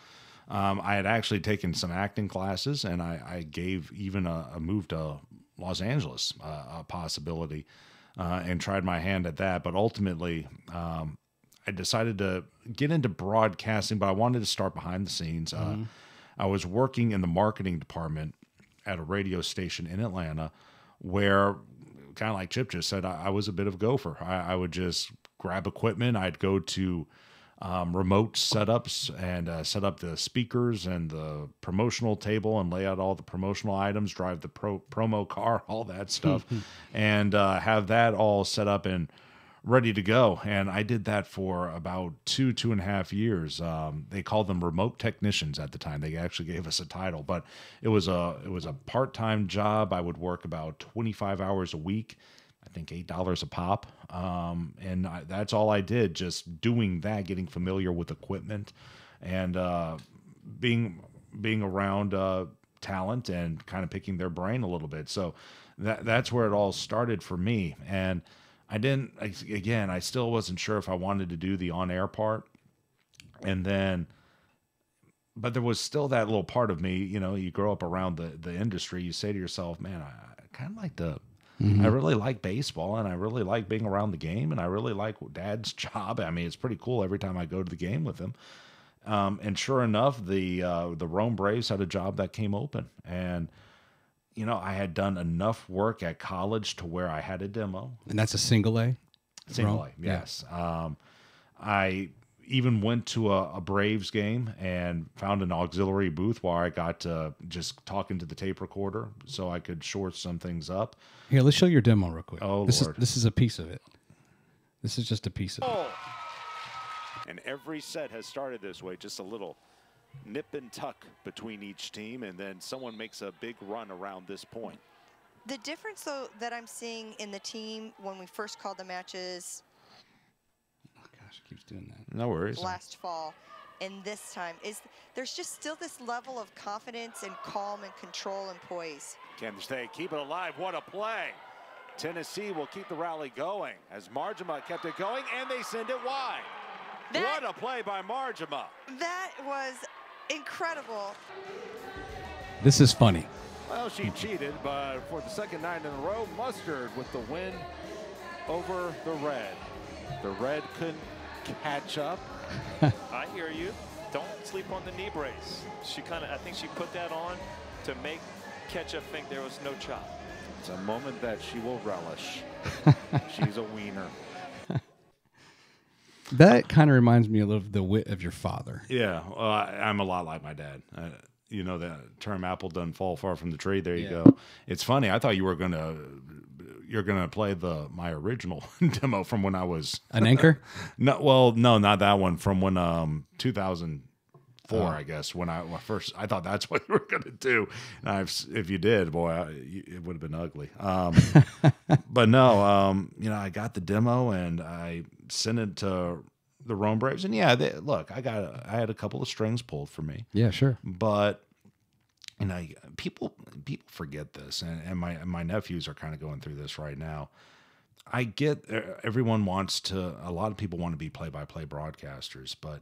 Um, I had actually taken some acting classes, and I, I gave even a, a move to Los Angeles uh, a possibility uh, and tried my hand at that. But ultimately, um, I decided to get into broadcasting, but I wanted to start behind the scenes. Mm-hmm. uh, I was working in the marketing department at a radio station in Atlanta where, kind of like Chip just said, I, I was a bit of a gopher. I, I would just grab equipment. I'd go to Um, remote setups and uh, set up the speakers and the promotional table and lay out all the promotional items, drive the pro promo car, all that stuff, and uh, have that all set up and ready to go. And I did that for about two, two and a half years. Um, they called them remote technicians at the time. They actually gave us a title, but it was a, it was a part-time job. I would work about twenty-five hours a week. I think eight dollars a pop. Um, and I, that's all I did, just doing that, getting familiar with equipment and uh, being being around uh, talent and kind of picking their brain a little bit. So that that's where it all started for me. And I didn't, I, again, I still wasn't sure if I wanted to do the on-air part. And then, but there was still that little part of me, you know, you grow up around the, the industry, you say to yourself, man, I, I kind of like to, Mm-hmm. I really like baseball, and I really like being around the game, and I really like Dad's job. I mean, it's pretty cool every time I go to the game with him. Um, and sure enough, the uh, the Rome Braves had a job that came open. And, you know, I had done enough work at college to where I had a demo. And that's a single A? Single Rome? A, yes. Yeah. Um, I even went to a, a Braves game and found an auxiliary booth where I got to just talking to the tape recorder so I could short some things up. Here, let's show your demo real quick. Oh, this Lord. Is, this is a piece of it. This is just a piece of it. And every set has started this way, just a little nip and tuck between each team, and then someone makes a big run around this point. The difference, though, that I'm seeing in the team when we first called the matches keeps doing that. No worries. Last fall and this time is there's just still this level of confidence and calm and control and poise. Can they keep it alive? What a play. Tennessee will keep the rally going as Marjama kept it going, and they send it wide. That, what a play by Marjama. That was incredible. This is funny. Well, she cheated, but for the second night in a row, Mustard with the win over the Red. The Red couldn't catch up. I hear you. Don't sleep on the knee brace. She kind of, I think she put that on to make Ketchup think there was no chop. It's a moment that she will relish. She's a wiener. That kind of reminds me of the wit of your father. Yeah, well, I, I'm a lot like my dad. I, you know, the term apple doesn't fall far from the tree. There you yeah. go. It's funny. I thought you were going to you're going to play the my original demo from when I was an anchor. No, well, no, not that one. From when um two thousand. Four, I guess, when I when first, I thought that's what you were going to do. And I've, if you did, boy, I, it would have been ugly. Um, but no, um, you know, I got the demo and I sent it to the Rome Braves. And yeah, they, look, I got, I had a couple of strings pulled for me. Yeah, sure. But you know, people people forget this, and, and my my nephews are kind of going through this right now. I get everyone wants to. A lot of people want to be play-by-play broadcasters, but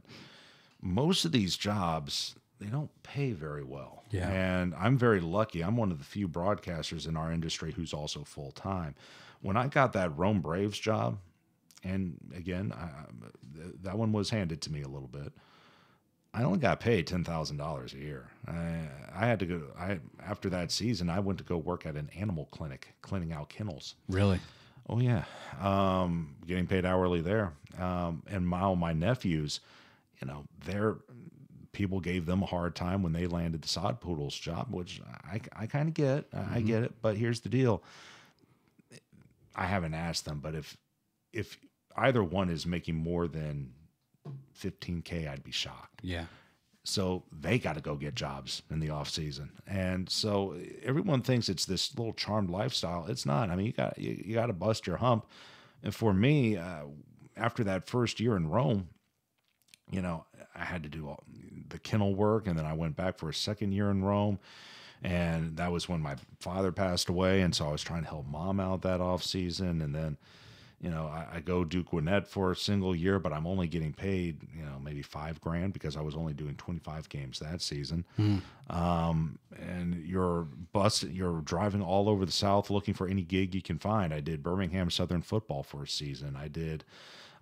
most of these jobs, they don't pay very well. Yeah. And I'm very lucky. I'm one of the few broadcasters in our industry who's also full-time. When I got that Rome Braves job, and again, I, that one was handed to me a little bit, I only got paid ten thousand dollars a year. I, I had to go, I, after that season, I went to go work at an animal clinic, cleaning out kennels. Really? Oh, yeah. Um, getting paid hourly there. Um, and my, my nephews... You know, their people gave them a hard time when they landed the sod poodle's job, which I, I kind of get. Mm-hmm. I get it, but here's the deal. I haven't asked them, but if if either one is making more than fifteen K, I'd be shocked. Yeah. So they got to go get jobs in the off season, and so everyone thinks it's this little charmed lifestyle. It's not. I mean, you got you, you got to bust your hump. And for me, uh, after that first year in Rome, you know, I had to do all the kennel work, and then I went back for a second year in Rome, and that was when my father passed away, and so I was trying to help mom out that off season. And then, you know, I, I go do Gwinnett for a single year, but I'm only getting paid, you know, maybe five grand because I was only doing twenty-five games that season. Mm. Um, and you're bus, you're driving all over the South looking for any gig you can find. I did Birmingham Southern football for a season. I did.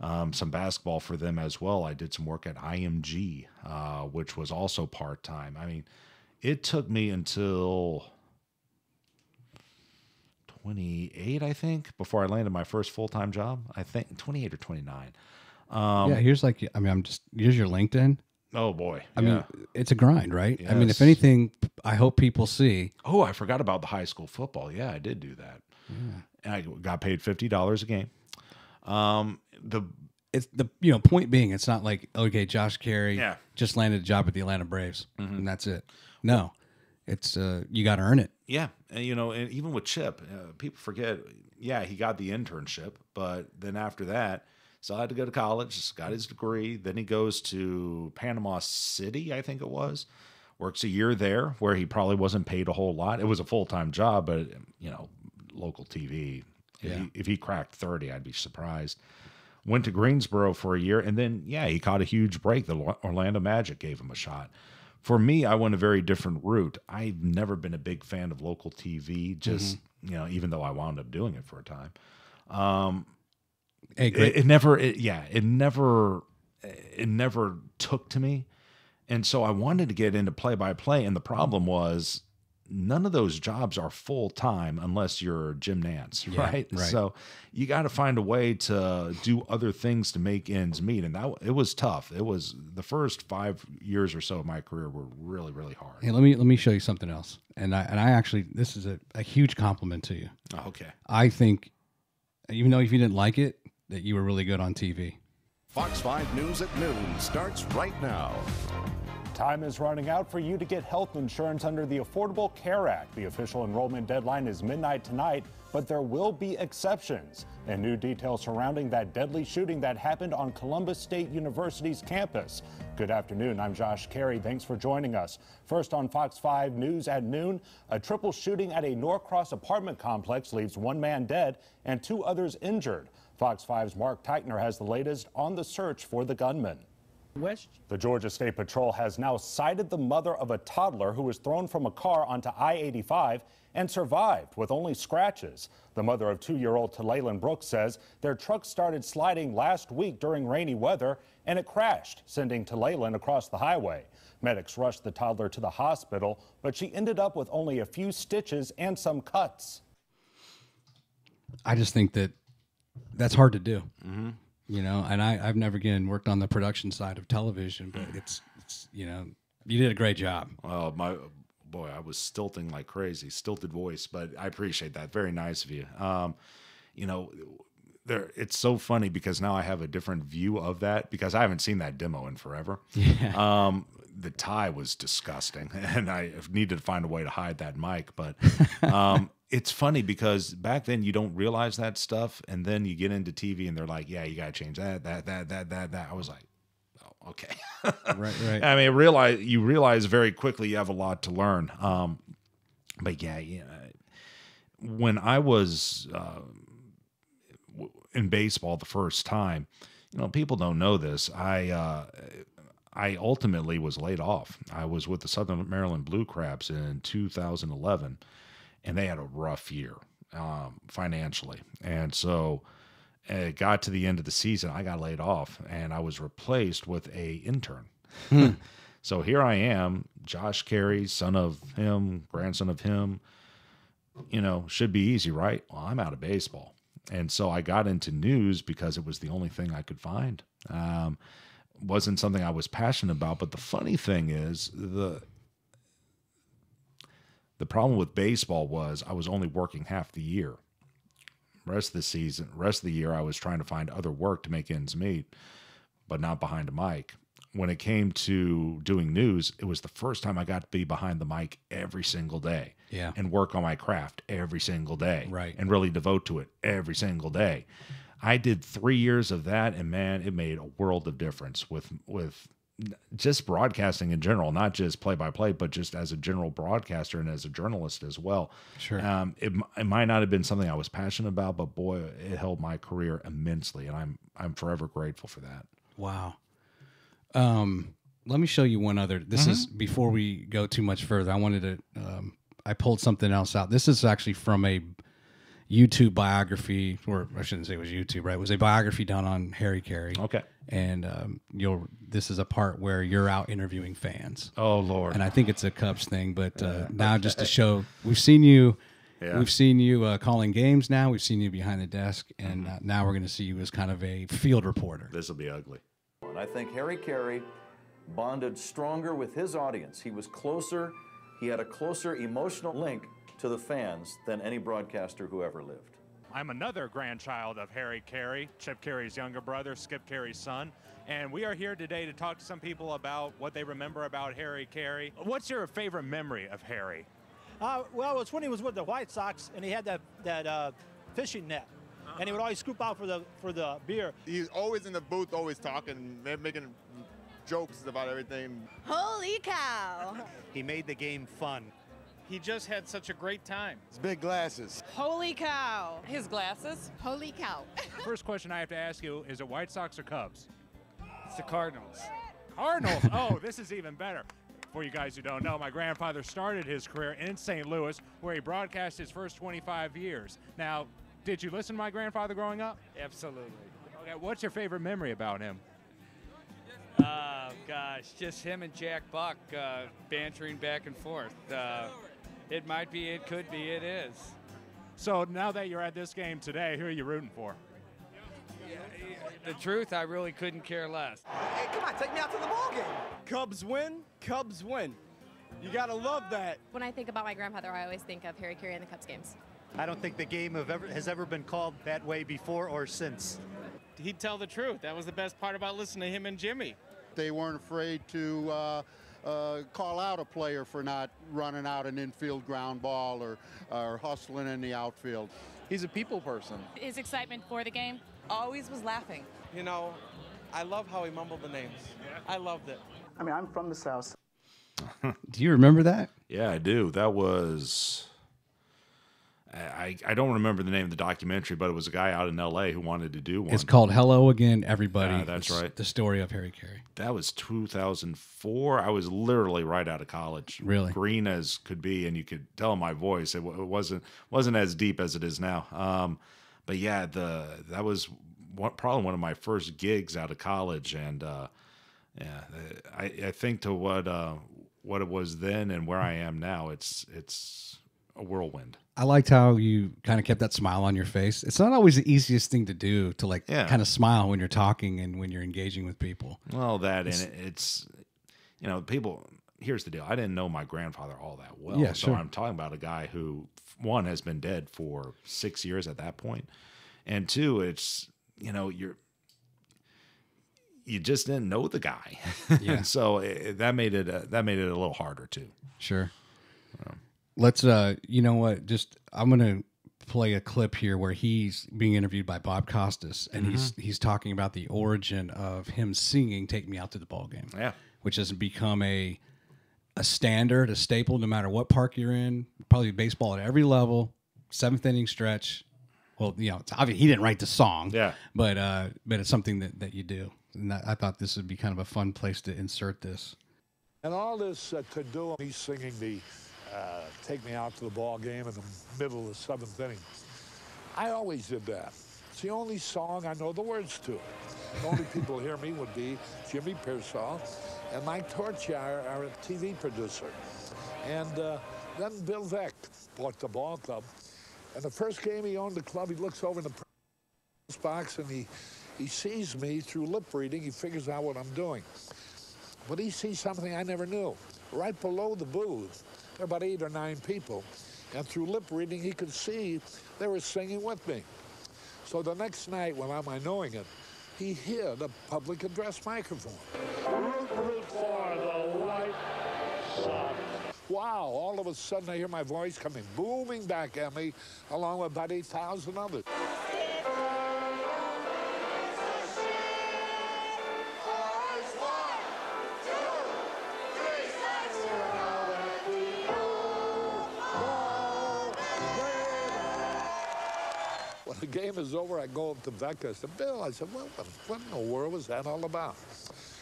Um, some basketball for them as well. I did some work at I M G, uh, which was also part-time. I mean, it took me until twenty-eight, I think, before I landed my first full-time job. I think twenty-eight or twenty-nine. Um, yeah, here's like, I mean, I'm just, here's your LinkedIn. Oh, boy. I yeah. mean, it's a grind, right? Yes. I mean, if anything, I hope people see. Oh, I forgot about the high school football. Yeah, I did do that. Yeah. And I got paid fifty dollars a game. Um, the it's the you know point being it's not like, okay, Josh Caray yeah. just landed a job at the Atlanta Braves mm-hmm. and that's it. No, it's uh you got to earn it. Yeah, and you know, and even with Chip, uh, people forget. Yeah, he got the internship, but then after that, so I had to go to college, got his degree, then he goes to Panama City, I think it was. Works a year there where he probably wasn't paid a whole lot. It was a full time job, but you know, local T V. Yeah. If, he, if he cracked thirty, I'd be surprised. Went to Greensboro for a year, and then, yeah, he caught a huge break. The Orlando Magic gave him a shot. For me, I went a very different route. I've never been a big fan of local T V, just, mm-hmm. you know, even though I wound up doing it for a time. Um, hey, great. It, it never, it, yeah, it never, it never took to me. And so I wanted to get into play-by-play, and the problem was, none of those jobs are full time unless you're Jim Nance, yeah, right? right? So you got to find a way to do other things to make ends meet, and that it was tough. It was the first five years or so of my career were really, really hard. Hey, let me let me show you something else, and I and I actually this is a, a huge compliment to you. Oh, okay, I think even though if you didn't like it, that you were really good on T V. Fox five News at noon starts right now. Time is running out for you to get health insurance under the Affordable Care Act. The official enrollment deadline is midnight tonight, but there will be exceptions. And new details surrounding that deadly shooting that happened on Columbus State University's campus. Good afternoon, I'm Josh Caray. Thanks for joining us. First on Fox five News at noon, a triple shooting at a Norcross apartment complex leaves one man dead and two others injured. Fox five's Mark Teichner has the latest on the search for the gunman. West. The Georgia State Patrol has now sighted the mother of a toddler who was thrown from a car onto I eighty-five and survived with only scratches. The mother of two-year-old Talaylan Brooks says their truck started sliding last week during rainy weather and it crashed, sending Talaylan across the highway. Medics rushed the toddler to the hospital, but she ended up with only a few stitches and some cuts. I just think that that's hard to do. Mm-hmm. You know, and I, I've never again worked on the production side of television, but it's, it's, you know, you did a great job. Well, my boy, I was stilting like crazy, stilted voice, but I appreciate that. Very nice of you. Um, you know, there, it's so funny because now I have a different view of that because I haven't seen that demo in forever. Yeah. Um, the tie was disgusting, and I needed to find a way to hide that mic, but um, it's funny because back then you don't realize that stuff, and then you get into T V and they're like, yeah, you got to change that, that, that, that, that, that. I was like, oh, okay. right, right. I mean, realize you realize very quickly you have a lot to learn. Um, but yeah, yeah. When I was uh, in baseball the first time, you know, people don't know this. I, uh, I ultimately was laid off. I was with the Southern Maryland Blue Crabs in two thousand eleven. And they had a rough year um, financially. And so it got to the end of the season. I got laid off, and I was replaced with a intern. Hmm. So here I am, Josh Caray, son of him, grandson of him. You know, should be easy, right? Well, I'm out of baseball. And so I got into news because it was the only thing I could find. Um, wasn't something I was passionate about. But the funny thing is the – the problem with baseball was I was only working half the year. Rest of the season, rest of the year, I was trying to find other work to make ends meet, but not behind a mic. When it came to doing news, it was the first time I got to be behind the mic every single day. Yeah. And work on my craft every single day. Right. And really devote to it every single day. I did three years of that, and man, it made a world of difference with with. just broadcasting in general, not just play by play, but just as a general broadcaster and as a journalist as well. Sure. Um, it, it might not have been something I was passionate about, but boy, it held my career immensely. And I'm, I'm forever grateful for that. Wow. Um, let me show you one other, this mm-hmm. is before we go too much further. I wanted to, um, I pulled something else out. This is actually from a YouTube biography, or I shouldn't say it was YouTube, right? It was a biography done on Harry Caray. Okay. And um, you'll, this is a part where you're out interviewing fans. Oh, Lord. And I think it's a Cubs thing, but uh, yeah. now just to show, we've seen you, yeah. we've seen you uh, calling games now, we've seen you behind the desk, and uh, now we're going to see you as kind of a field reporter. This will be ugly. And I think Harry Caray bonded stronger with his audience. He was closer, he had a closer emotional link to the fans than any broadcaster who ever lived. I'm another grandchild of Harry Caray, Chip Caray's younger brother, Skip Caray's son, and we are here today to talk to some people about what they remember about Harry Caray. What's your favorite memory of Harry? Uh, well, it was when he was with the White Sox, and he had that that uh, fishing net, uh-huh. and he would always scoop out for the for the beer. He's always in the booth, always talking, making jokes about everything. Holy cow! He made the game fun. He just had such a great time. His big glasses. Holy cow. His glasses. Holy cow. First question I have to ask you, is it White Sox or Cubs? It's the Cardinals. Cardinals? Oh, this is even better. For you guys who don't know, my grandfather started his career in Saint Louis, where he broadcast his first twenty-five years. Now, did you listen to my grandfather growing up? Absolutely. Okay, what's your favorite memory about him? Oh, uh, gosh, just him and Jack Buck uh, bantering back and forth. Uh, It might be, it could be, it is. So now that you're at this game today, who are you rooting for? Yeah, the truth, I really couldn't care less. Hey, come on, take me out to the ball game. Cubs win, Cubs win. You gotta love that. When I think about my grandfather, I always think of Harry Caray and the Cubs games. I don't think the game have ever, has ever been called that way before or since. He'd tell the truth. That was the best part about listening to him and Jimmy. They weren't afraid to uh, Uh, call out a player for not running out an infield ground ball or, or hustling in the outfield. He's a people person. His excitement for the game always was laughing. You know, I love how he mumbled the names. I loved it. I mean, I'm from the South. Do you remember that? Yeah, I do. That was I, I don't remember the name of the documentary, but it was a guy out in L A who wanted to do one. It's called Hello Again, Everybody. Yeah, that's it's right. The story of Harry Caray. That was two thousand four. I was literally right out of college. Really? Green as could be, and you could tell my voice. It, it wasn't wasn't as deep as it is now. Um, but yeah, the that was one, probably one of my first gigs out of college. And uh, yeah, I, I think to what uh, what it was then and where I am now, it's it's a whirlwind. I liked how you kind of kept that smile on your face. It's not always the easiest thing to do, to like yeah. kind of smile when you're talking and when you're engaging with people. Well, that it's, and it's, you know, people, here's the deal. I didn't know my grandfather all that well. Yeah, so sure. I'm talking about a guy who, one, has been dead for six years at that point. And two, it's, you know, you're, you just didn't know the guy. Yeah. And so it, that made it, a, that made it a little harder too. Sure. Um, Let's, uh, you know what, just, I'm going to play a clip here where he's being interviewed by Bob Costas, and mm-hmm. he's he's talking about the origin of him singing Take Me Out to the Ball Game, yeah, which has become a a standard, a staple, no matter what park you're in, probably baseball at every level, seventh inning stretch. Well, you know, it's obvious he didn't write the song, yeah, but, uh, but it's something that, that you do, and that, I thought this would be kind of a fun place to insert this. And all this uh, to do, he's singing the... Uh, take me out to the ball game in the middle of the seventh inning. I always did that. It's the only song I know the words to. The only people hear me would be Jimmy Pearsall and Mike Torchia, our T V producer. And uh, then Bill Veeck bought the ball club. And the first game he owned the club, he looks over in the press box and he, he sees me through lip reading. He figures out what I'm doing. But he sees something I never knew. Right below the booth, about eight or nine people, and through lip reading he could see they were singing with me. So the next night, without my knowing it, he hid a public address microphone. Root, root for the White Sox. Wow, all of a sudden I hear my voice coming booming back at me, along with about eight thousand others. The game is over. I go up to Veeck. I said, Bill, I said, well, what in the world was that all about?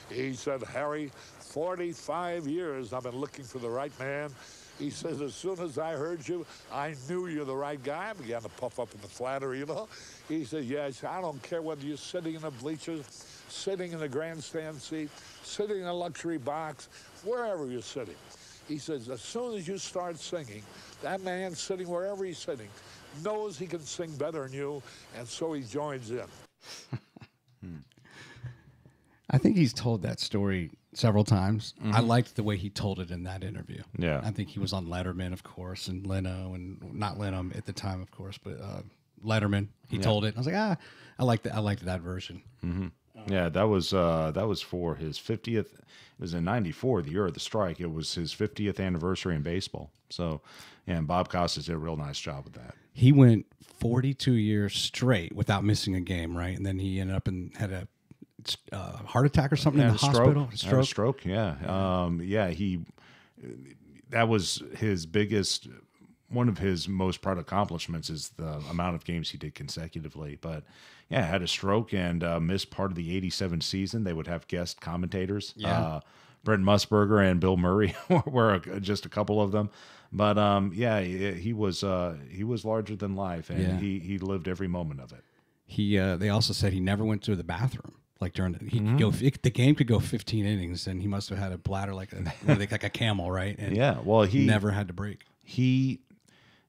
He said, Harry, forty-five years I've been looking for the right man. He says, as soon as I heard you, I knew you're the right guy. I began to puff up in the flattery, you know. He said, yes, I don't care whether you're sitting in the bleachers, sitting in the grandstand seat, sitting in a luxury box, wherever you're sitting. He says, as soon as you start singing, that man sitting wherever he's sitting knows he can sing better than you, and so he joins in. hmm. I think he's told that story several times. Mm-hmm. I liked the way he told it in that interview. Yeah, I think he was on Letterman, of course, and Leno, and not Leno at the time, of course, but uh, Letterman. He yeah. told it. I was like, ah, I liked that. I liked that version. Mm-hmm. Yeah, that was uh, that was for his fiftieth. It was in ninety-four, the year of the strike. It was his fiftieth anniversary in baseball. So, and Bob Costas did a real nice job with that. He went forty-two years straight without missing a game, right? And then he ended up and had a uh, heart attack or something yeah, in the stroke. hospital. A stroke, a stroke, yeah, um, yeah. He that was his biggest, one of his most proud accomplishments is the amount of games he did consecutively. But yeah, had a stroke and uh, missed part of the eighty-seven season. They would have guest commentators. Yeah. Uh, Brent Musburger and Bill Murray were a, just a couple of them. But um, yeah, he, he was uh, he was larger than life, and yeah. he he lived every moment of it. He uh, they also said he never went to the bathroom. Like during the, he mm-hmm. could go, it, the game could go fifteen innings, and he must have had a bladder like a like a camel, right? And yeah, well, he never had to break. He.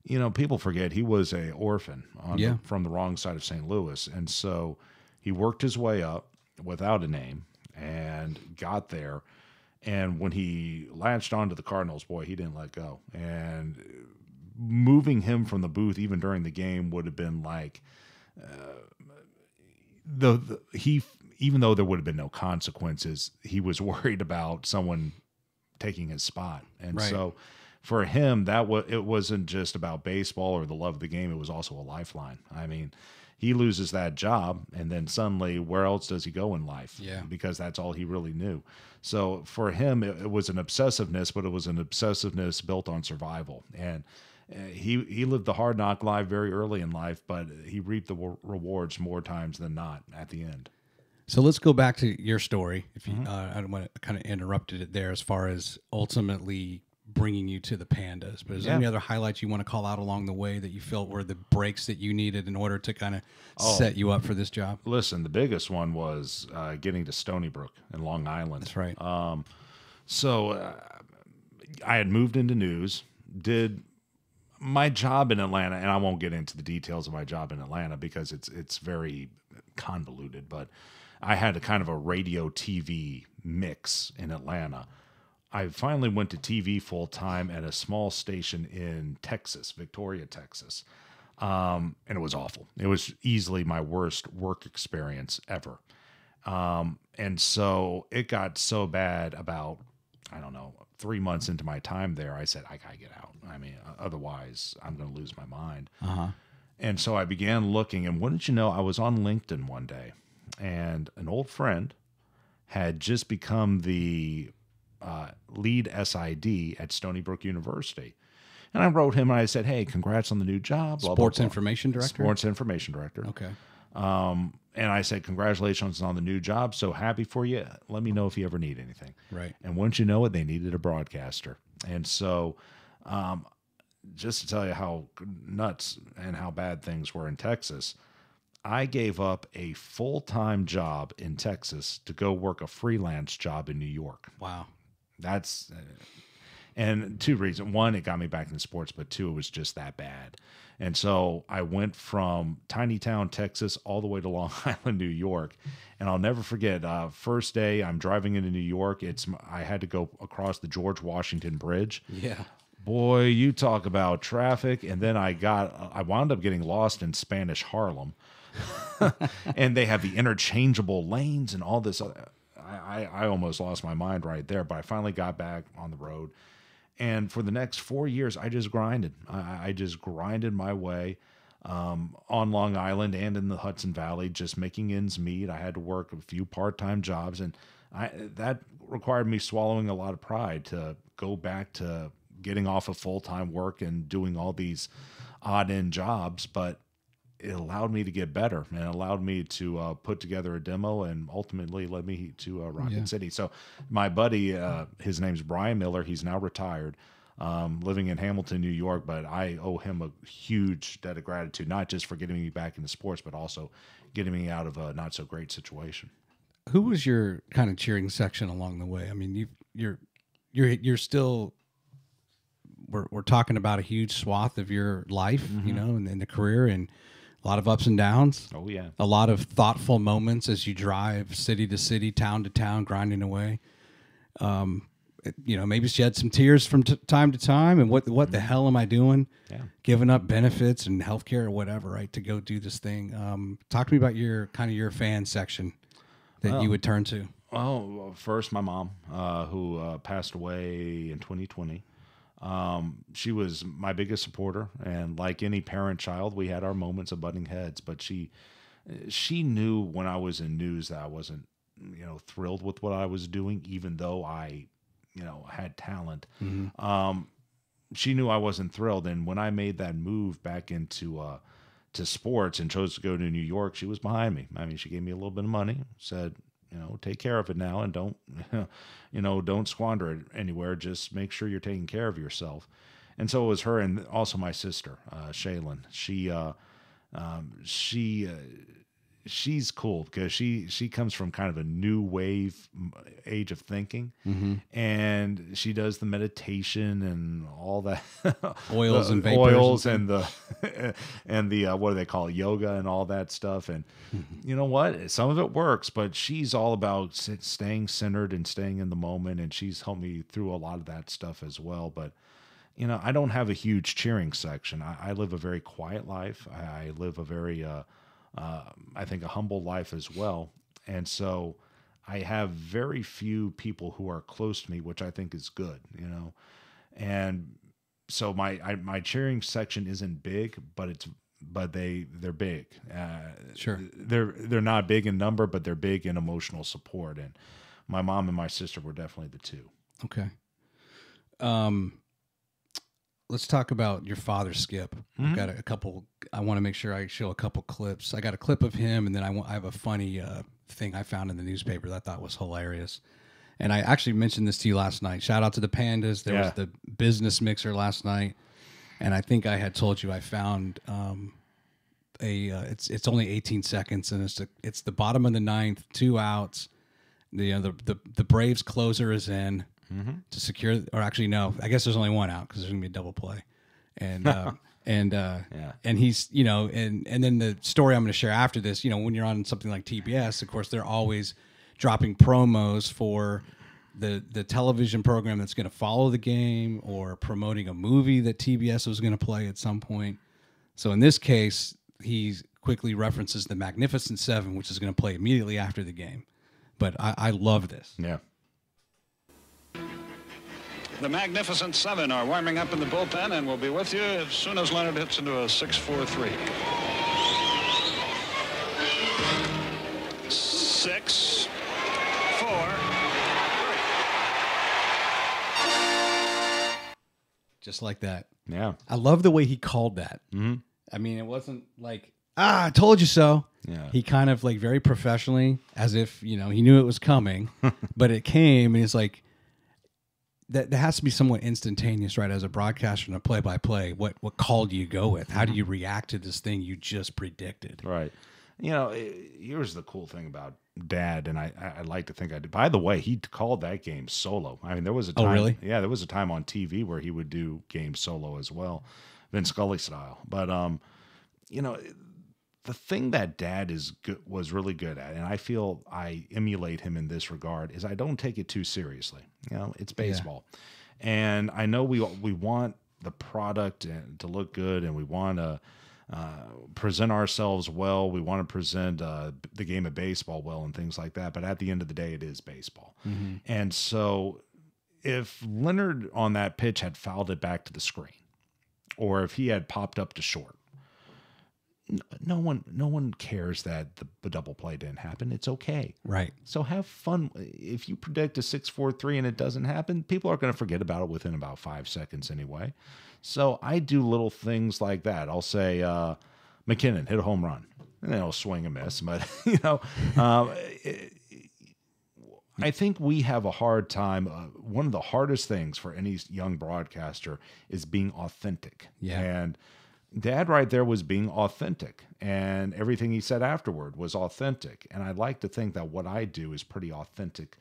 You know, people forget he was an orphan on yeah. the, from the wrong side of Saint Louis. And so he worked his way up without a name and got there. And when he latched onto the Cardinals, boy, he didn't let go. And moving him from the booth, even during the game, would have been like uh, the, the he, even though there would have been no consequences, he was worried about someone taking his spot. And right. so... for him, that was, it wasn't just about baseball or the love of the game. It was also a lifeline. I mean, he loses that job, and then suddenly where else does he go in life? Yeah. Because that's all he really knew. So for him, it, it was an obsessiveness, but it was an obsessiveness built on survival. And Uh, he he lived the hard knock life very early in life, but he reaped the w- rewards more times than not at the end. So let's go back to your story. If you, mm-hmm. uh, I don't want to kind of interrupted it there as far as ultimately bringing you to the Pandas. But is yeah. there any other highlights you want to call out along the way that you felt were the breaks that you needed in order to kind of oh, set you up for this job? Listen, the biggest one was uh, getting to Stony Brook in Long Island. That's right. Um, so uh, I had moved into news, did my job in Atlanta, and I won't get into the details of my job in Atlanta because it's it's very convoluted, but I had a kind of a radio T V mix in Atlanta. I finally went to T V full time at a small station in Texas, Victoria, Texas. Um, and it was awful. It was easily my worst work experience ever. Um, and so it got so bad about, I don't know, three months into my time there, I said, I gotta get out. I mean, otherwise I'm going to lose my mind. Uh-huh. And so I began looking, and wouldn't you know, I was on LinkedIn one day, and an old friend had just become the uh, lead S I D at Stony Brook University. And I wrote him and I said, hey, congrats on the new job. Blah, Sports blah, blah. Information Director? Sports Information Director. Okay. Um, and I said, congratulations on the new job. So happy for you. Let me know if you ever need anything. Right. And wouldn't you know it, they needed a broadcaster. And so, um, just to tell you how nuts and how bad things were in Texas, I gave up a full-time job in Texas to go work a freelance job in New York. Wow. That's, and two reasons. One, it got me back in sports, but two, it was just that bad. And so I went from tiny town, Texas, all the way to Long Island, New York. And I'll never forget, uh, first day I'm driving into New York. It's, I had to go across the George Washington Bridge. Yeah. Boy, you talk about traffic. And then I got, I wound up getting lost in Spanish Harlem. And they have the interchangeable lanes and all this. Other, I, I almost lost my mind right there, but I finally got back on the road. And for the next four years, I just grinded. I, I just grinded my way um, on Long Island and in the Hudson Valley, just making ends meet. I had to work a few part-time jobs, and I, that required me swallowing a lot of pride to go back to getting off of full-time work and doing all these odd-end jobs. But it allowed me to get better, and it allowed me to uh, put together a demo, and ultimately led me to uh, Rocket yeah. City. So my buddy, uh, his name's Brian Miller. He's now retired, um, living in Hamilton, New York, but I owe him a huge debt of gratitude, not just for getting me back into sports, but also getting me out of a not so great situation. Who was your kind of cheering section along the way? I mean, you, you're, you're, you're still, we're, we're talking about a huge swath of your life, mm-hmm. you know, and then the career, and a lot of ups and downs. Oh, yeah. A lot of thoughtful moments as you drive city to city, town to town, grinding away. Um, it, you know, maybe shed some tears from t- time to time. And what what mm-hmm. the hell am I doing? Yeah. Giving up benefits and healthcare or whatever, right, to go do this thing. Um, talk to me about your kind of your fan section that well, you would turn to. Oh, first, my mom, uh, who uh, passed away in twenty twenty. Um, she was my biggest supporter, and like any parent child, we had our moments of butting heads, but she, she knew when I was in news that I wasn't, you know, thrilled with what I was doing, even though I, you know, had talent. Mm-hmm. Um, she knew I wasn't thrilled. And when I made that move back into, uh, to sports and chose to go to New York, she was behind me. I mean, she gave me a little bit of money, said, you know, take care of it now, and don't, you know, don't squander it anywhere. Just make sure you're taking care of yourself. And so it was her, and also my sister, uh, Shaylin. She, uh, um, she, uh, she's cool because she she comes from kind of a new wave age of thinking, mm-hmm. and she does the meditation and all that oils the and vapors oils and the and the uh, what do they call it? Yoga and all that stuff. And you know what? Some of it works, but she's all about staying centered and staying in the moment, and she's helped me through a lot of that stuff as well. But you know, I don't have a huge cheering section. I, I live a very quiet life. I, I live a very uh, Uh, I think a humble life as well. And so I have very few people who are close to me, which I think is good, you know? And so my, I, my cheering section isn't big, but it's, but they, they're big. Uh, sure. They're, they're not big in number, but they're big in emotional support. And my mom and my sister were definitely the two. Okay. Um, let's talk about your father, Skip. Mm-hmm. I've got a, a couple. I want to make sure I show a couple clips. I got a clip of him, and then I, I have a funny uh, thing I found in the newspaper that I thought was hilarious. And I actually mentioned this to you last night. Shout out to the Pandas. There yeah. was the business mixer last night, and I think I had told you I found um, a. Uh, it's it's only eighteen seconds, and it's a, it's the bottom of the ninth, two outs. The you know, the, the the Braves closer is in mm-hmm. to secure, or actually no, I guess there's only one out because there's gonna be a double play, and uh, and uh, yeah. and he's you know and and then the story I'm gonna share after this, you know, when you're on something like T B S, of course they're always dropping promos for the the television program that's going to follow the game or promoting a movie that T B S was going to play at some point. So in this case, he quickly references the Magnificent Seven, which is going to play immediately after the game. But I, I love this. Yeah. The Magnificent Seven are warming up in the bullpen and will be with you as soon as Leonard hits into a six four three. Six. Just like that. Yeah. I love the way he called that. Mm-hmm. I mean, it wasn't like, ah, I told you so. Yeah. He kind of like very professionally, as if, you know, he knew it was coming, but it came, and it's like, that, that has to be somewhat instantaneous, right? As a broadcaster and a play-by-play, what, what call do you go with? How do you react to this thing you just predicted? Right. You know, here's the cool thing about Dad, and I, I like to think I did. By the way, he called that game solo. I mean, there was a time. Oh, really? Yeah, there was a time on T V where he would do game solo as well, Vin Scully style. But um, you know, the thing that Dad is good, was really good at, and I feel I emulate him in this regard, is I don't take it too seriously. You know, it's baseball, yeah. and I know we we want the product to look good, and we want to. Uh, present ourselves well. We want to present uh, the game of baseball well and things like that. But at the end of the day, it is baseball. Mm-hmm. And so if Leonard on that pitch had fouled it back to the screen, or if he had popped up to short, no one, no one cares that the, the double play didn't happen. It's okay. Right. So have fun. If you predict a six, four, three, and it doesn't happen, people are going to forget about it within about five seconds anyway. So I do little things like that. I'll say, uh, McKinnon hit a home run, and then I'll swing a miss. But you know, um, it, I think we have a hard time. Uh, one of the hardest things for any young broadcaster is being authentic. Yeah. And Dad right there was being authentic, and everything he said afterward was authentic. And I like to think that what I do is pretty authentic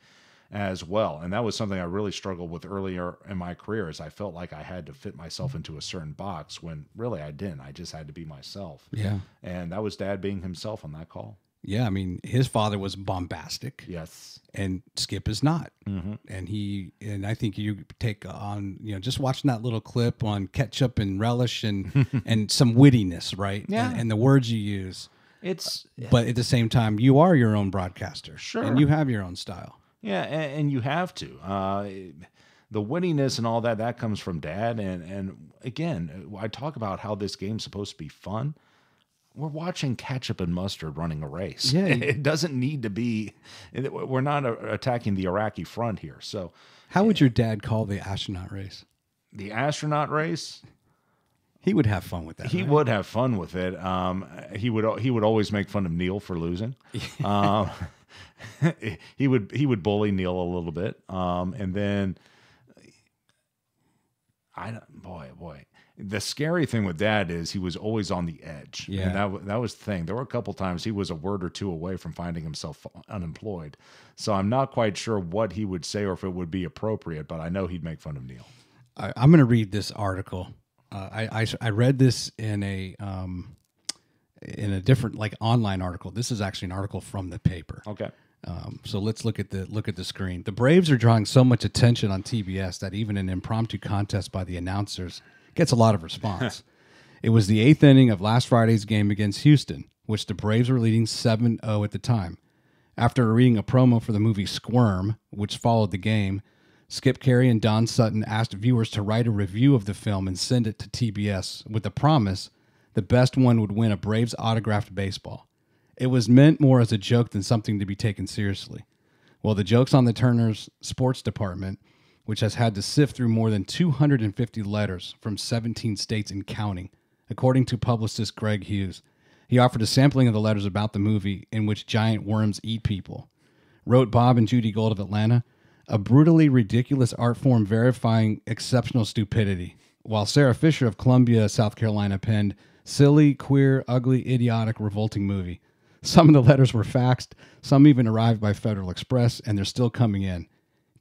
as well. And that was something I really struggled with earlier in my career, is I felt like I had to fit myself into a certain box when really I didn't. I just had to be myself. Yeah. And that was Dad being himself on that call. Yeah. I mean, his father was bombastic. Yes. And Skip is not. Mm-hmm. And he, and I think you take on, you know, just watching that little clip on ketchup and relish and, and some wittiness, right? Yeah. And, and the words you use. It's, but at the same time, you are your own broadcaster. Sure. And you have your own style. Yeah. And, and you have to, uh, the wittiness and all that, that comes from Dad. And, and again, I talk about how this game's supposed to be fun. We're watching ketchup and mustard running a race. Yeah, it doesn't need to be. We're not attacking the Iraqi front here. So, how would your dad call the astronaut race? The astronaut race. He would have fun with that. He right? would have fun with it. Um, he would. He would always make fun of Neil for losing. um, he would. He would bully Neil a little bit. Um, and then, I don't. Boy, boy. The scary thing with Dad is he was always on the edge. Yeah. And that, that was the thing. There were a couple times he was a word or two away from finding himself unemployed. So I'm not quite sure what he would say or if it would be appropriate, but I know he'd make fun of Neil. I, I'm going to read this article. Uh, I, I, I read this in a, um, in a different like online article. This is actually an article from the paper. Okay. Um, so let's look at the look at the screen. The Braves are drawing so much attention on T B S that even an impromptu contest by the announcers gets a lot of response. It was the eighth inning of last Friday's game against Houston, which the Braves were leading seven oh at the time. After reading a promo for the movie Squirm, which followed the game, Skip Caray and Don Sutton asked viewers to write a review of the film and send it to T B S with the promise the best one would win a Braves autographed baseball. It was meant more as a joke than something to be taken seriously. Well, the joke's on the Turner's sports department, which has had to sift through more than two hundred fifty letters from seventeen states and counting, according to publicist Greg Hughes. He offered a sampling of the letters about the movie in which giant worms eat people. Wrote Bob and Judy Gold of Atlanta, a brutally ridiculous art form verifying exceptional stupidity, while Sarah Fisher of Columbia, South Carolina penned, silly, queer, ugly, idiotic, revolting movie. Some of the letters were faxed, some even arrived by Federal Express, and they're still coming in.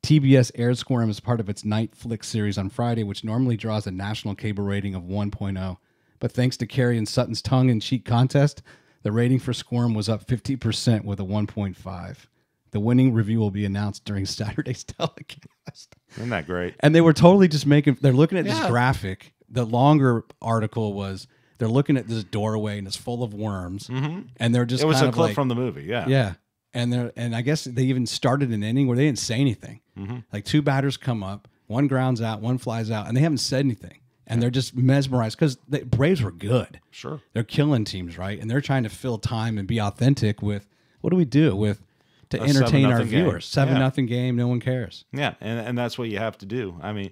T B S aired Squirm as part of its Night Flick series on Friday, which normally draws a national cable rating of one point oh. But thanks to Carey and Sutton's tongue-in-cheek contest, the rating for Squirm was up fifty percent with a one point five. The winning review will be announced during Saturday's telecast. Isn't that great? And they were totally just making... They're looking at yeah. this graphic. The longer article was... They're looking at this doorway, and it's full of worms. Mm-hmm. And they're just It was kind a of clip like, from the movie, yeah. Yeah. And they're and I guess they even started an inning where they didn't say anything. Mm-hmm. Like, two batters come up, one grounds out, one flies out, and they haven't said anything. And they're just mesmerized because the Braves were good. Sure. They're killing teams, right? And they're trying to fill time and be authentic with, what do we do with to a entertain our game. viewers? Seven yeah. nothing game, no one cares. Yeah, and, and that's what you have to do. I mean,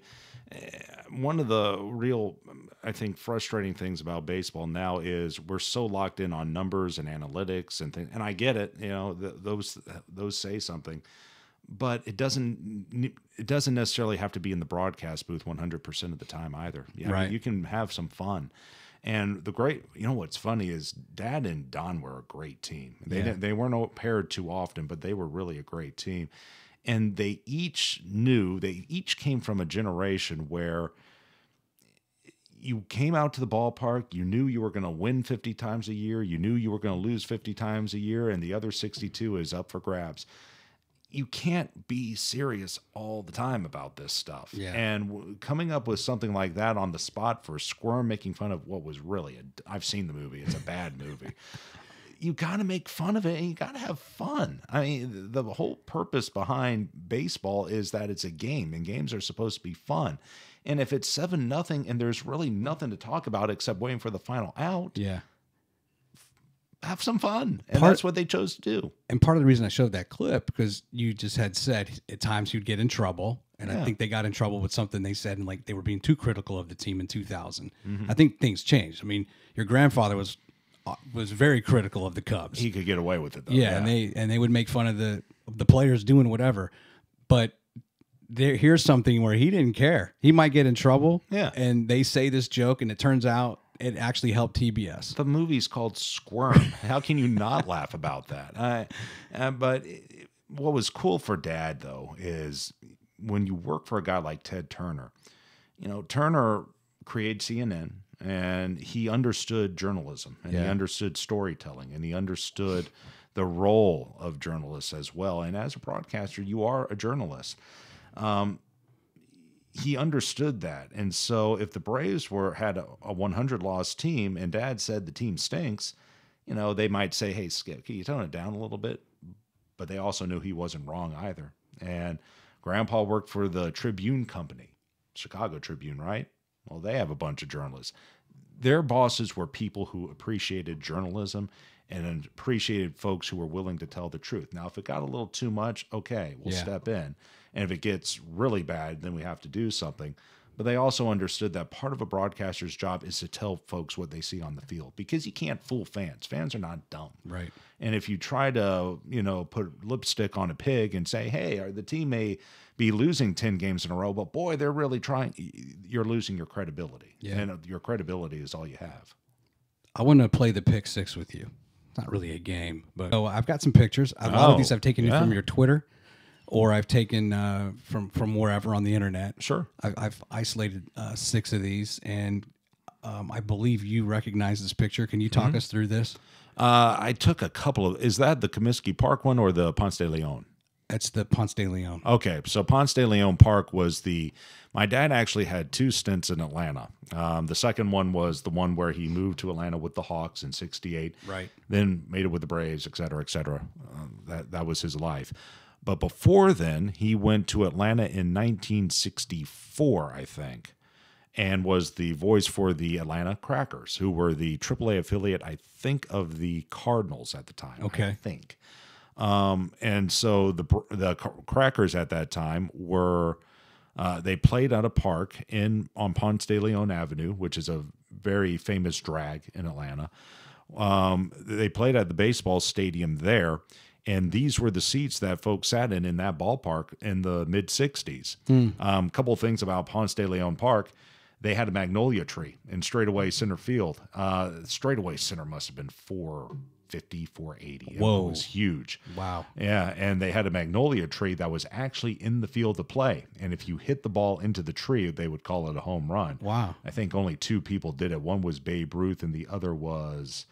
one of the real, I think, frustrating things about baseball now is we're so locked in on numbers and analytics and things. And I get it, you know, th those those say something. But it doesn't it doesn't necessarily have to be in the broadcast booth one hundred percent of the time either. Yeah, right. I mean, you can have some fun. And the great, you know what's funny is Dad and Don were a great team. They, yeah. didn't, they weren't paired too often, but they were really a great team. And they each knew, they each came from a generation where you came out to the ballpark, you knew you were going to win fifty times a year, you knew you were going to lose fifty times a year, and the other sixty-two is up for grabs. You can't be serious all the time about this stuff. Yeah. And w coming up with something like that on the spot for Squirm making fun of what was really, a, I've seen the movie, it's a bad movie. You got to make fun of it and you got to have fun. I mean, the, the whole purpose behind baseball is that it's a game and games are supposed to be fun. And if it's seven nothing and there's really nothing to talk about except waiting for the final out. Yeah. Have some fun. And part, that's what they chose to do. And part of the reason I showed that clip, because you just had said at times you'd get in trouble. And yeah. I think they got in trouble with something they said, and like they were being too critical of the team in two thousand. Mm-hmm. I think things changed. I mean, your grandfather was was very critical of the Cubs. He could get away with it, though. Yeah, yeah. And they and they would make fun of the the players doing whatever. But there, here's something where he didn't care. He might get in trouble. Yeah. And they say this joke, and it turns out it actually helped T B S. The movie's called Squirm. How can you not laugh about that? Uh, uh, but it, what was cool for Dad, though, is when you work for a guy like Ted Turner, you know, Turner created C N N, and he understood journalism, and yeah. he understood storytelling, and he understood the role of journalists as well. And as a broadcaster, you are a journalist. Um, He understood that. And so if the Braves were had a, a one hundred loss team and Dad said the team stinks, you know, they might say, hey, Skip, can you tone it down a little bit? But they also knew he wasn't wrong either. And Grandpa worked for the Tribune Company, Chicago Tribune, right? Well, they have a bunch of journalists. Their bosses were people who appreciated journalism and appreciated folks who were willing to tell the truth. Now, if it got a little too much, okay, we'll yeah. step in. And if it gets really bad, then we have to do something. But they also understood that part of a broadcaster's job is to tell folks what they see on the field, because you can't fool fans. Fans are not dumb. Right. And if you try to, you know, put lipstick on a pig and say, hey, the team may be losing ten games in a row, but boy, they're really trying. You're losing your credibility. Yeah. And your credibility is all you have. I want to play the pick six with you. It's not really a game, but oh, I've got some pictures. A lot oh, of these I've taken yeah. from your Twitter. Or I've taken uh, from from wherever on the internet. Sure, I, I've isolated uh, six of these, and um, I believe you recognize this picture. Can you talk mm-hmm. us through this? Uh, I took a couple of. Is that the Comiskey Park one or the Ponce de Leon? That's the Ponce de Leon. Okay, so Ponce de Leon Park was the. My dad actually had two stints in Atlanta. Um, the second one was the one where he moved to Atlanta with the Hawks in sixty-eight. Right. Then made it with the Braves, et cetera, et cetera. Uh, that that was his life. But before then, he went to Atlanta in nineteen sixty-four, I think, and was the voice for the Atlanta Crackers, who were the triple A affiliate, I think, of the Cardinals at the time. Okay. I think. Um, and so the, the Crackers at that time were Uh, they played at a park in on Ponce de Leon Avenue, which is a very famous drag in Atlanta. Um, they played at the baseball stadium there, and these were the seats that folks sat in in that ballpark in the mid sixties. Mm. Um, couple of things about Ponce de Leon Park. They had a magnolia tree in straightaway center field. Uh, straightaway center must have been four fifty, four eighty. Whoa. It was huge. Wow. Yeah, and they had a magnolia tree that was actually in the field of play. And if you hit the ball into the tree, they would call it a home run. Wow. I think only two people did it. One was Babe Ruth, and the other was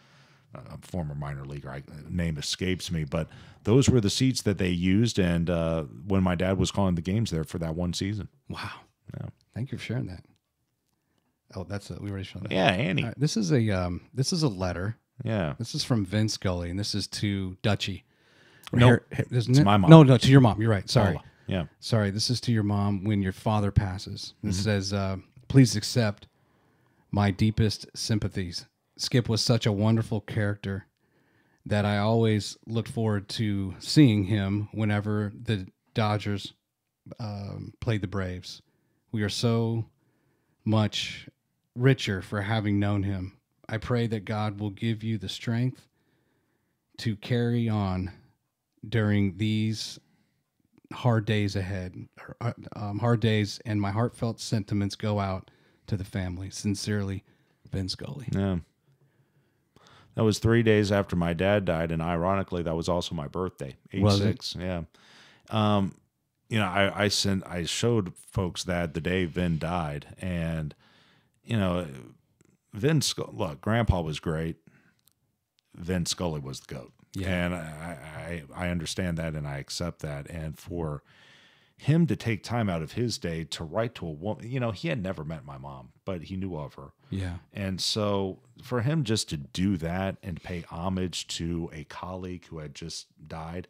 a former minor leaguer. I, name escapes me. But those were the seats that they used, and uh, when my dad was calling the games there for that one season. Wow. Yeah. Thank you for sharing that. Oh, that's a, we already showed that. Yeah, Annie. Right, this is a um, this is a letter. Yeah, this is from Vin Scully, and this is to Dutchie. No, nope. It's it? my mom. No, no, to your mom. You're right. Sorry. Oh, yeah, sorry. This is to your mom when your father passes. It mm-hmm. says, uh, "Please accept my deepest sympathies. Skip was such a wonderful character that I always looked forward to seeing him whenever the Dodgers um, played the Braves. We are so much richer for having known him. I pray that God will give you the strength to carry on during these hard days ahead, um, hard days, and my heartfelt sentiments go out to the family. Sincerely, Ben Scully." Yeah. That was three days after my dad died, and ironically, that was also my birthday, eighty-six. Yeah. Um, you know, I, I sent, I showed folks that the day Vin died, and, you know, Vin Scully, look, Grandpa was great. Vin Scully was the GOAT. Yeah. And I, I I understand that, and I accept that. And for him to take time out of his day to write to a woman, you know, he had never met my mom, but he knew of her. Yeah. And so for him just to do that and pay homage to a colleague who had just died,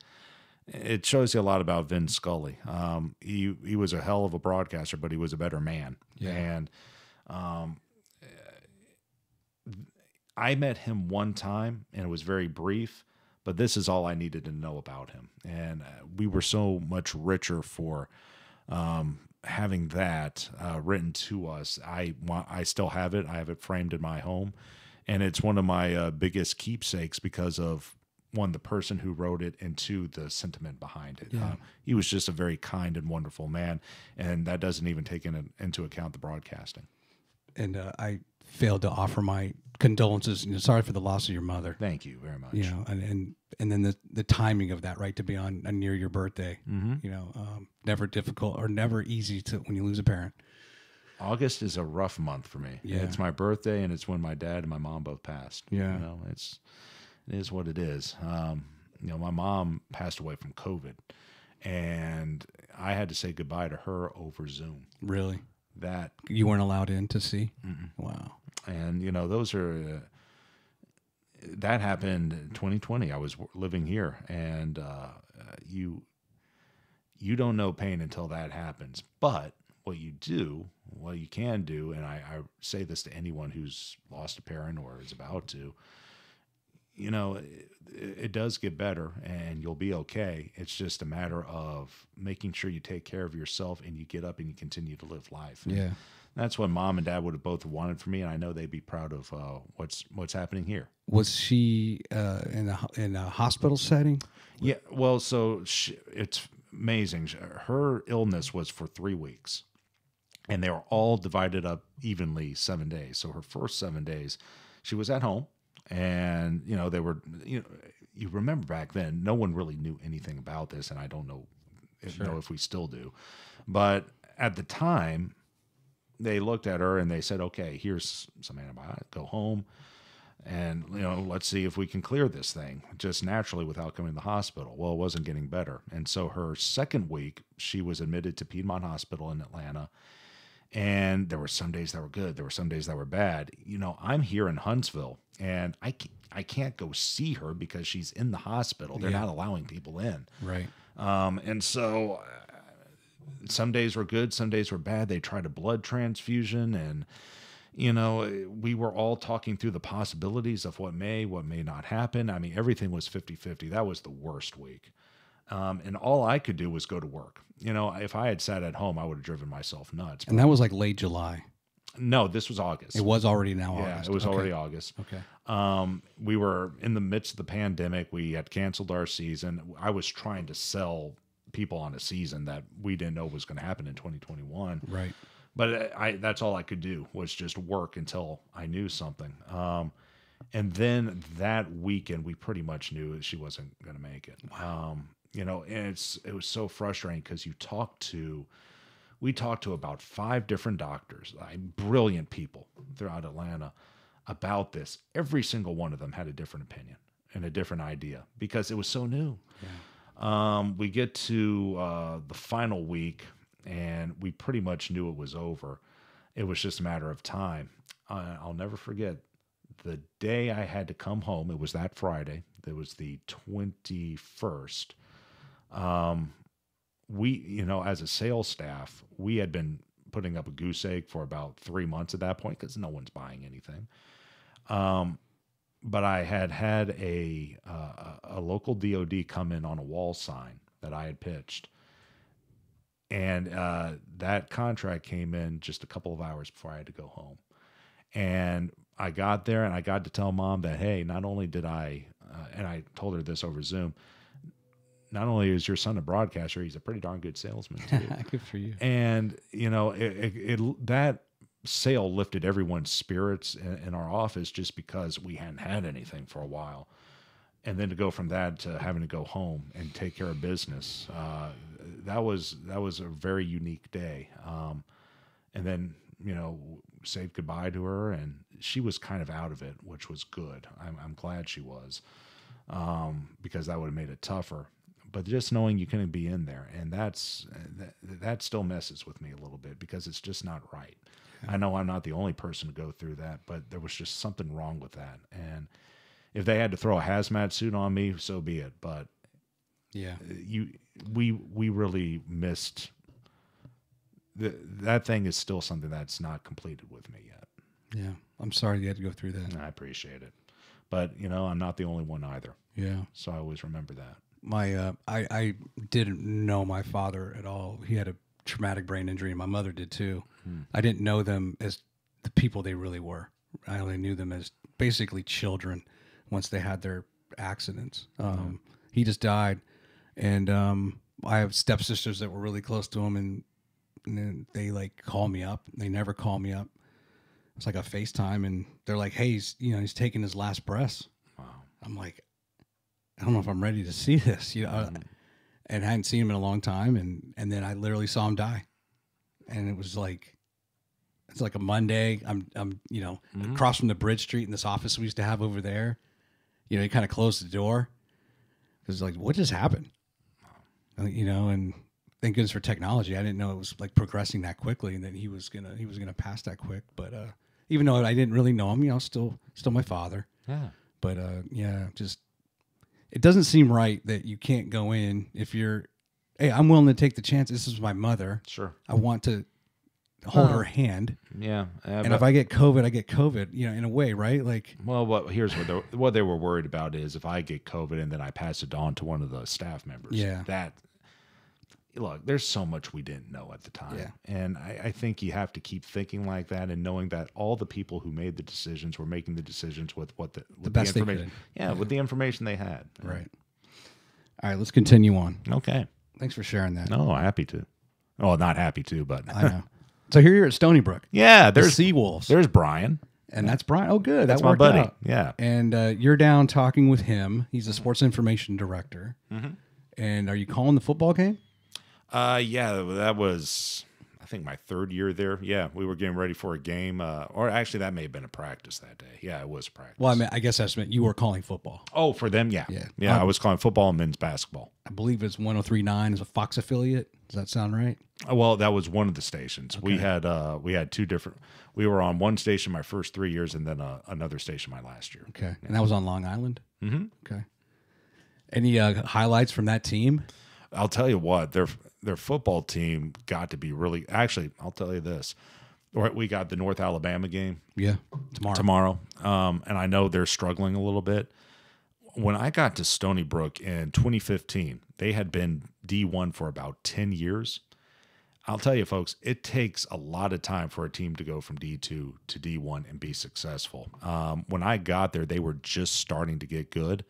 it shows you a lot about Vin Scully. Um, he, he was a hell of a broadcaster, but he was a better man. Yeah. And, um, I met him one time, and it was very brief, but this is all I needed to know about him. And we were so much richer for um, having that uh, written to us. I I still have it. I have it framed in my home, and it's one of my uh, biggest keepsakes because of, one, the person who wrote it, and two, the sentiment behind it. Yeah. Um, he was just a very kind and wonderful man, and that doesn't even take in, into account the broadcasting. And uh, I failed to offer my condolences. You know, sorry for the loss of your mother. Thank you very much. You know, and and, and then the, the timing of that, right, to be on uh, near your birthday. Mm-hmm. You know, um, never difficult or never easy to when you lose a parent. August is a rough month for me. Yeah. It's my birthday, and it's when my dad and my mom both passed. Yeah, you know, it's it is what it is. Um, you know, my mom passed away from COVID, and I had to say goodbye to her over Zoom. Really. That you weren't allowed in to see. Mm-mm. Wow. And you know, those are uh, that happened in twenty twenty. I was living here, and uh you you don't know pain until that happens. But what you do, what you can do, and I, I say this to anyone who's lost a parent or is about to, you know, it, it does get better, and you'll be okay. It's just a matter of making sure you take care of yourself, and you get up and you continue to live life. And yeah, that's what Mom and Dad would have both wanted for me, and I know they'd be proud of uh, what's what's happening here. Was she uh, in a in a hospital setting? Yeah. Well, so she, it's amazing. Her illness was for three weeks, and they were all divided up evenly seven days. So her first seven days, she was at home. And, you know, they were, you know, you remember back then, no one really knew anything about this. And I don't know if, sure. know if we still do. But at the time, they looked at her and they said, okay, here's some antibiotics, go home. And, you know, let's see if we can clear this thing just naturally without coming to the hospital. Well, it wasn't getting better. And so her second week, she was admitted to Piedmont Hospital in Atlanta. And there were some days that were good. There were some days that were bad. You know, I'm here in Huntsville, and I can't, I can't go see her because she's in the hospital. They're yeah. not allowing people in. Right. Um, and so uh, some days were good. Some days were bad. They tried a blood transfusion, and, you know, we were all talking through the possibilities of what may, what may not happen. I mean, everything was fifty fifty. That was the worst week. Um, and all I could do was go to work. You know, if I had sat at home, I would have driven myself nuts. And that was like late July. No, this was August. It was already now yeah, August. It was okay. already August. Okay. Um, we were in the midst of the pandemic. We had canceled our season. I was trying to sell people on a season that we didn't know was going to happen in twenty twenty-one. Right. But I, that's all I could do was just work until I knew something. Um, and then that weekend, we pretty much knew that she wasn't going to make it. Wow. Um, you know, and it's, it was so frustrating because you talk to... We talked to about five different doctors, brilliant people throughout Atlanta about this. Every single one of them had a different opinion and a different idea because it was so new. Yeah. Um, we get to uh, the final week and we pretty much knew it was over. It was just a matter of time. Uh, I'll never forget the day I had to come home. It was that Friday. It was the twenty-first. Um, we, you know, as a sales staff, we had been putting up a goose egg for about three months at that point because no one's buying anything. Um, but I had had a, uh, a local D O D come in on a wall sign that I had pitched. And uh, that contract came in just a couple of hours before I had to go home. And I got there and I got to tell Mom that, hey, not only did I, uh, and I told her this over Zoom, not only is your son a broadcaster, he's a pretty darn good salesman too. Good for you. And you know, it, it, it, that sale lifted everyone's spirits in, in our office just because we hadn't had anything for a while. And then to go from that to having to go home and take care of business, uh, that was that was a very unique day. Um, and then you know, say goodbye to her, and she was kind of out of it, which was good. I'm, I'm glad she was, um, because that would have made it tougher. But just knowing you couldn't be in there, and that's that, that still messes with me a little bit because it's just not right. Yeah. I know I'm not the only person to go through that, but there was just something wrong with that. And if they had to throw a hazmat suit on me, so be it. But yeah, you we we really missed the, that thing is still something that's not completed with me yet. Yeah, I'm sorry you had to go through that. I appreciate it, but you know I'm not the only one either. Yeah, so I always remember that. My, uh, I, I didn't know my father at all. He had a traumatic brain injury, and my mother did too. Hmm. I didn't know them as the people they really were. I only knew them as basically children once they had their accidents. Um, yeah. He just died, and um, I have stepsisters that were really close to him, and, and they like call me up. They never call me up. It's like a FaceTime, and they're like, "Hey, he's, you know, he's taking his last breath." Wow. I'm like, I don't know if I'm ready to see this, you know, mm-hmm. and I hadn't seen him in a long time. And, and then I literally saw him die. And it was like, it's like a Monday. I'm, I'm, you know, mm-hmm. across from the Bridge Street in this office we used to have over there, you know, he kind of closed the door because like, what just happened? You know, and thank goodness for technology. I didn't know it was like progressing that quickly and that he was going to, he was going to pass that quick. But, uh, even though I didn't really know him, you know, still, still my father. Yeah. But, uh, yeah, just, it doesn't seem right that you can't go in if you're, hey, I'm willing to take the chance. This is my mother. Sure. I want to hold huh. her hand. Yeah. Uh, and if I get COVID, I get COVID, you know, in a way, right? Like, well, what, here's what, the, what they were worried about is if I get COVID and then I pass it on to one of the staff members. Yeah. That, look, there's so much we didn't know at the time. Yeah. And I, I think you have to keep thinking like that and knowing that all the people who made the decisions were making the decisions with what the, with the best the information, yeah, yeah, with the information they had. Right. All right, let's continue on. Okay. Thanks for sharing that. No, happy to. Oh, not happy to, but I know. So here you're at Stony Brook. Yeah, there's the Seawolves. There's Brian. And that's Brian. Oh, good. That's that my buddy. Out. Yeah. And uh, you're down talking with him. He's a sports information director. Mm-hmm. And are you calling the football game? Uh, yeah, that was, I think, my third year there. Yeah, we were getting ready for a game. Uh, or actually, that may have been a practice that day. Yeah, it was practice. Well, I mean, I guess that's meant you were calling football. Oh, for them, yeah. Yeah, yeah um, I was calling football and men's basketball. I believe it's one oh three point nine is a Fox affiliate. Does that sound right? Oh, well, that was one of the stations. Okay. We had uh, we had two different, we were on one station my first three years and then uh, another station my last year. Okay, yeah. And that was on Long Island? Mm-hmm. Okay. Any uh, highlights from that team? I'll tell you what, they're... Their football team got to be really. Actually, I'll tell you this: we got the North Alabama game. Yeah, tomorrow. Tomorrow, um, and I know they're struggling a little bit. when I got to Stony Brook in twenty fifteen, they had been D one for about ten years. I'll tell you, folks, it takes a lot of time for a team to go from D two to D one and be successful. Um, when I got there, they were just starting to get good.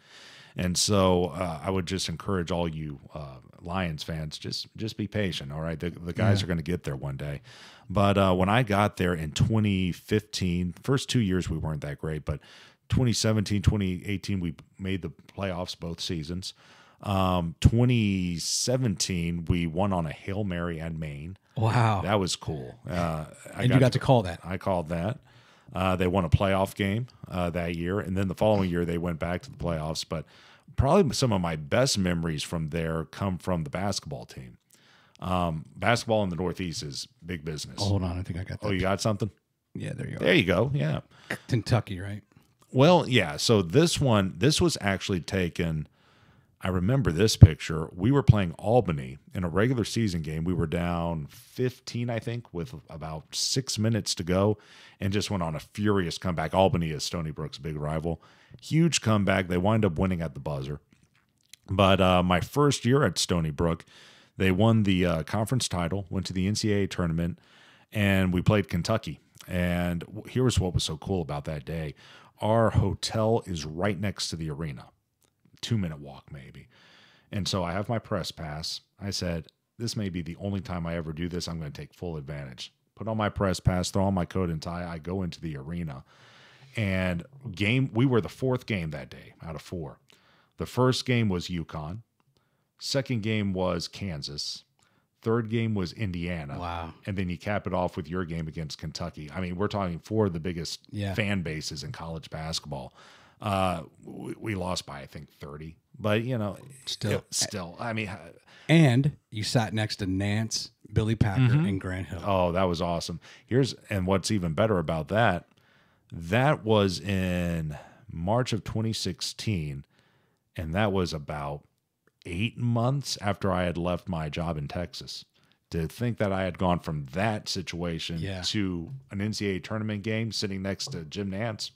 And so uh, I would just encourage all you uh, Lions fans, just just be patient, all right? The, the guys yeah. are going to get there one day. But uh, when I got there in twenty fifteen, first two years we weren't that great, but twenty seventeen, twenty eighteen, we made the playoffs both seasons. Um, twenty seventeen, we won on a Hail Mary and Maine. Wow. That was cool. Uh, I and got you got to, to call that. I called that. Uh, they won a playoff game uh, that year. And then the following year, they went back to the playoffs. But probably some of my best memories from there come from the basketball team. Um, basketball in the Northeast is big business. Oh, hold on. I think I got that. Oh, you got something? Yeah, there you go. There you go. Yeah. Kentucky, right? Well, yeah. So this one, this was actually taken... I remember this picture. We were playing Albany in a regular season game. We were down fifteen, I think, with about six minutes to go and just went on a furious comeback. Albany is Stony Brook's big rival. Huge comeback. They wind up winning at the buzzer. But uh, my first year at Stony Brook, they won the uh, conference title, went to the N C double A tournament, and we played Kentucky. And here's what was so cool about that day. Our hotel is right next to the arena. Two-minute walk maybe. And so I have my press pass. I said, this may be the only time I ever do this. I'm going to take full advantage. Put on my press pass, throw on my coat and tie. I go into the arena. And game, we were the fourth game that day out of four. The first game was UConn. Second game was Kansas. Third game was Indiana. Wow. And then you cap it off with your game against Kentucky. I mean, we're talking four of the biggest yeah. fan bases in college basketball. Uh, we, we lost by, I think, thirty, but you know, still, it, still, I mean, and you sat next to Nance, Billy Packer mm-hmm. and Grant Hill. Oh, that was awesome. Here's, and what's even better about that, that was in March of twenty sixteen. And that was about eight months after I had left my job in Texas. To think that I had gone from that situation yeah. to an N C double A tournament game sitting next to Jim Nance.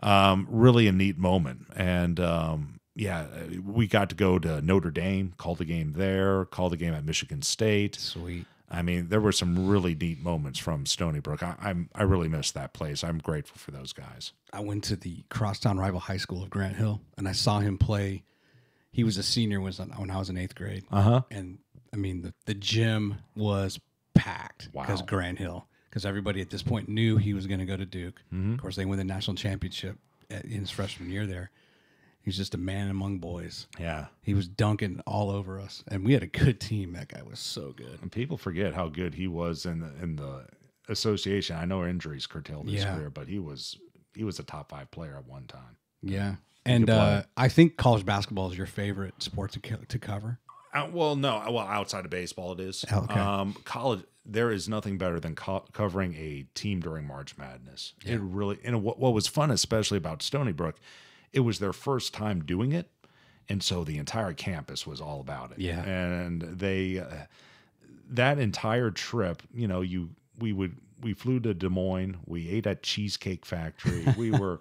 Um, really a neat moment. And, um, yeah, we got to go to Notre Dame, call the game there, call the game at Michigan State. Sweet. I mean, there were some really neat moments from Stony Brook. I, I'm, I really miss that place. I'm grateful for those guys. I went to the crosstown rival high school of Grant Hill and I saw him play. He was a senior when I was in eighth grade. Uh huh. And I mean, the, the gym was packed because wow. Grant Hill. Because everybody at this point knew he was going to go to Duke. Mm-hmm. Of course, they won the national championship at, in his freshman year there. He was just a man among boys. Yeah. He was dunking all over us. And we had a good team. That guy was so good. And people forget how good he was in the, in the association. I know injuries curtailed his yeah. career, but he was he was a top five player at one time. Yeah. He and uh, I think college basketball is your favorite sport to, to cover. Uh, well, no. Well, outside of baseball, it is. Okay. Um, college. There is nothing better than co covering a team during March Madness. Yeah. It really, and what, what was fun, especially about Stony Brook, it was their first time doing it. And so the entire campus was all about it. Yeah. And they, uh, that entire trip, you know, you, we would, we flew to Des Moines. We ate at Cheesecake Factory. We were,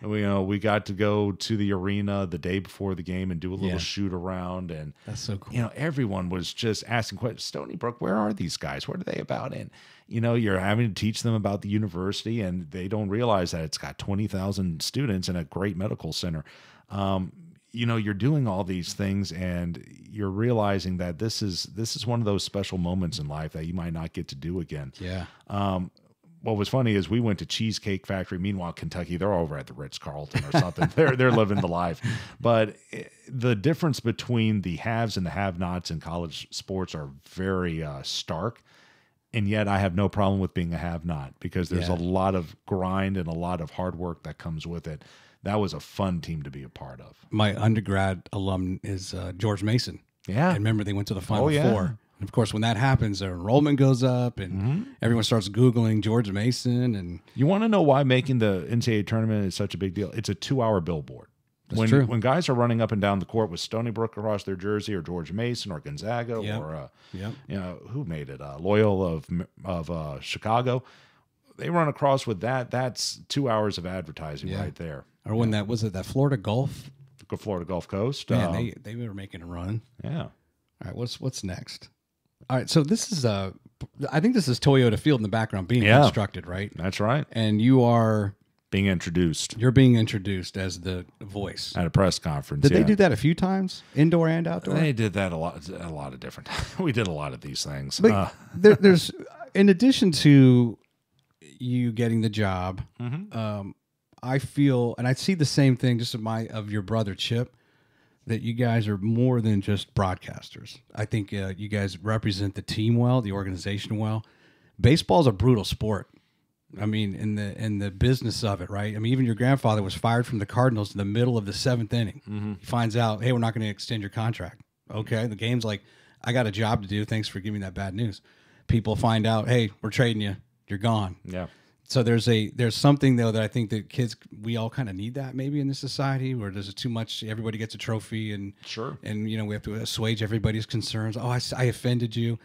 you know, we got to go to the arena the day before the game and do a little yeah. shoot around. And that's so cool. You know, everyone was just asking questions. Stony Brook, where are these guys? What are they about? And, you know, you're having to teach them about the university and they don't realize that it's got twenty thousand students and a great medical center. Um, you know, you're doing all these things and you're realizing that this is, this is one of those special moments in life that you might not get to do again. Yeah. Um, what was funny is we went to Cheesecake Factory. Meanwhile, Kentucky, they're over at the Ritz-Carlton or something. they're, they're living the life. But it, the difference between the haves and the have-nots in college sports are very uh, stark. And yet I have no problem with being a have-not because there's yeah. a lot of grind and a lot of hard work that comes with it. That was a fun team to be a part of. My undergrad alum is uh, George Mason. Yeah. I remember they went to the Final oh, yeah. Four. And, of course, when that happens, their enrollment goes up, and mm-hmm. everyone starts Googling George Mason. And you want to know why making the N C double A tournament is such a big deal? It's a two-hour billboard. That's when, true. When guys are running up and down the court with Stony Brook across their jersey or George Mason or Gonzaga yep. or, uh, yep. you know, who made it? Uh, Loyola of, of uh, Chicago. They run across with that. That's two hours of advertising yeah. right there. Or when that was it that Florida Gulf, Florida Gulf Coast. Man, um, they they were making a run. Yeah. All right. What's what's next? All right. So this is a. I think this is Toyota Field in the background being yeah, constructed, right? That's right. And you are being introduced. You're being introduced as the voice at a press conference. Did yeah. they do that a few times, indoor and outdoor? They did that a lot, a lot of different. We did a lot of these things. But uh. there, there's, in addition to you getting the job. Mm-hmm. Um, I feel, and I see the same thing just of my of your brother Chip, that you guys are more than just broadcasters. I think uh, you guys represent the team well, the organization well. Baseball is a brutal sport. I mean, in the in the business of it, right? I mean, even your grandfather was fired from the Cardinals in the middle of the seventh inning. Mm-hmm. He finds out, hey, we're not going to extend your contract. Okay, the game's like, I got a job to do. Thanks for giving me that bad news. People find out, hey, we're trading you. You're gone. Yeah. So there's a there's something though that I think that kids we all kind of need that maybe in this society where there's too much everybody gets a trophy and sure and you know we have to assuage everybody's concerns. Oh, I, I offended you.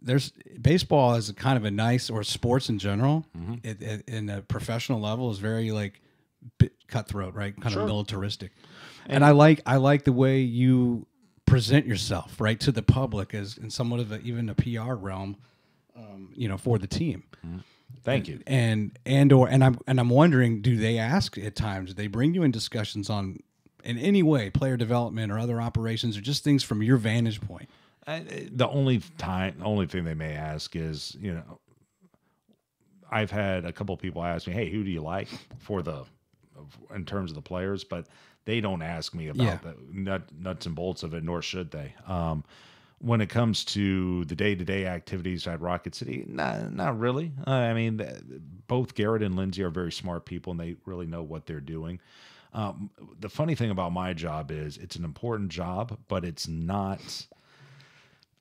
There's baseball is kind of a nice or sports in general, mm-hmm. it, it, in a professional level is very like bit cutthroat, right? Kind sure. of militaristic. And, and I like I like the way you present yourself right to the public as in somewhat of a, even a P R realm, um, you know, for the team. Mm-hmm. Thank you. And and or and I'm and I'm wondering, do they ask at times? Do they bring you in discussions on, in any way, player development or other operations or just things from your vantage point? Uh, the only time, only thing they may ask is, you know, I've had a couple of people ask me, "Hey, who do you like for the, in terms of the players?" But they don't ask me about yeah. the nut, nuts and bolts of it, nor should they. Um, When it comes to the day-to-day activities at Rocket City, not, not really. Uh, I mean, both Garrett and Lindsay are very smart people, and they really know what they're doing. Um, the funny thing about my job is it's an important job, but it's not –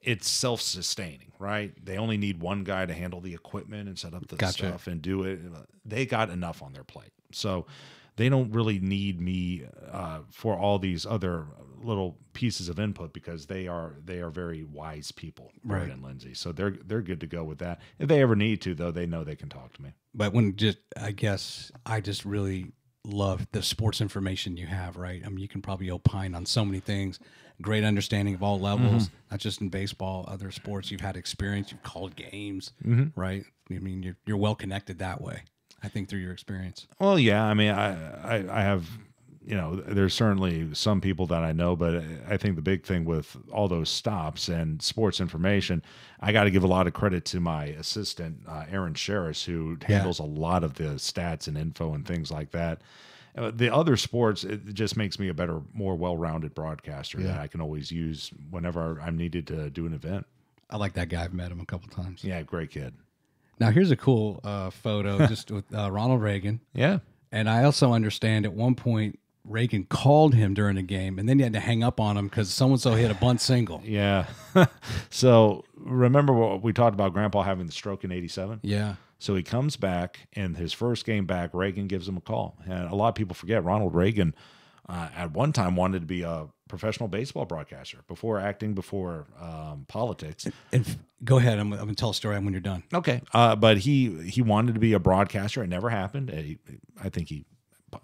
it's self-sustaining, right? They only need one guy to handle the equipment and set up the gotcha. Stuff and do it. They got enough on their plate. So – they don't really need me uh, for all these other little pieces of input because they are they are very wise people, right? Brad and Lindsay, so they're they're good to go with that. If they ever need to, though, they know they can talk to me. But when just I guess I just really love the sports information you have, right? I mean, you can probably opine on so many things. Great understanding of all levels, mm-hmm. not just in baseball, other sports. You've had experience. You've called games, mm-hmm. right? I mean, you're you're well connected that way. I think through your experience. Well, yeah. I mean, I, I, I have, you know, there's certainly some people that I know, but I think the big thing with all those stops and sports information, I got to give a lot of credit to my assistant, uh, Aaron Sherris, who handles yeah. a lot of the stats and info and things like that. The other sports, it just makes me a better, more well-rounded broadcaster yeah. that I can always use whenever I'm needed to do an event. I like that guy. I've met him a couple of times. Yeah, great kid. Now, here's a cool uh, photo just with uh, Ronald Reagan. Yeah. And I also understand at one point Reagan called him during the game, and then he had to hang up on him because so-and-so hit a bunt single. Yeah. So remember what we talked about Grandpa having the stroke in eighty-seven? Yeah. So he comes back, and his first game back, Reagan gives him a call. And a lot of people forget Ronald Reagan uh, at one time wanted to be a professional baseball broadcaster before acting, before um, politics. And go ahead. I'm, I'm going to tell a story when you're done. Okay. Uh, but he, he wanted to be a broadcaster. It never happened. He, I think he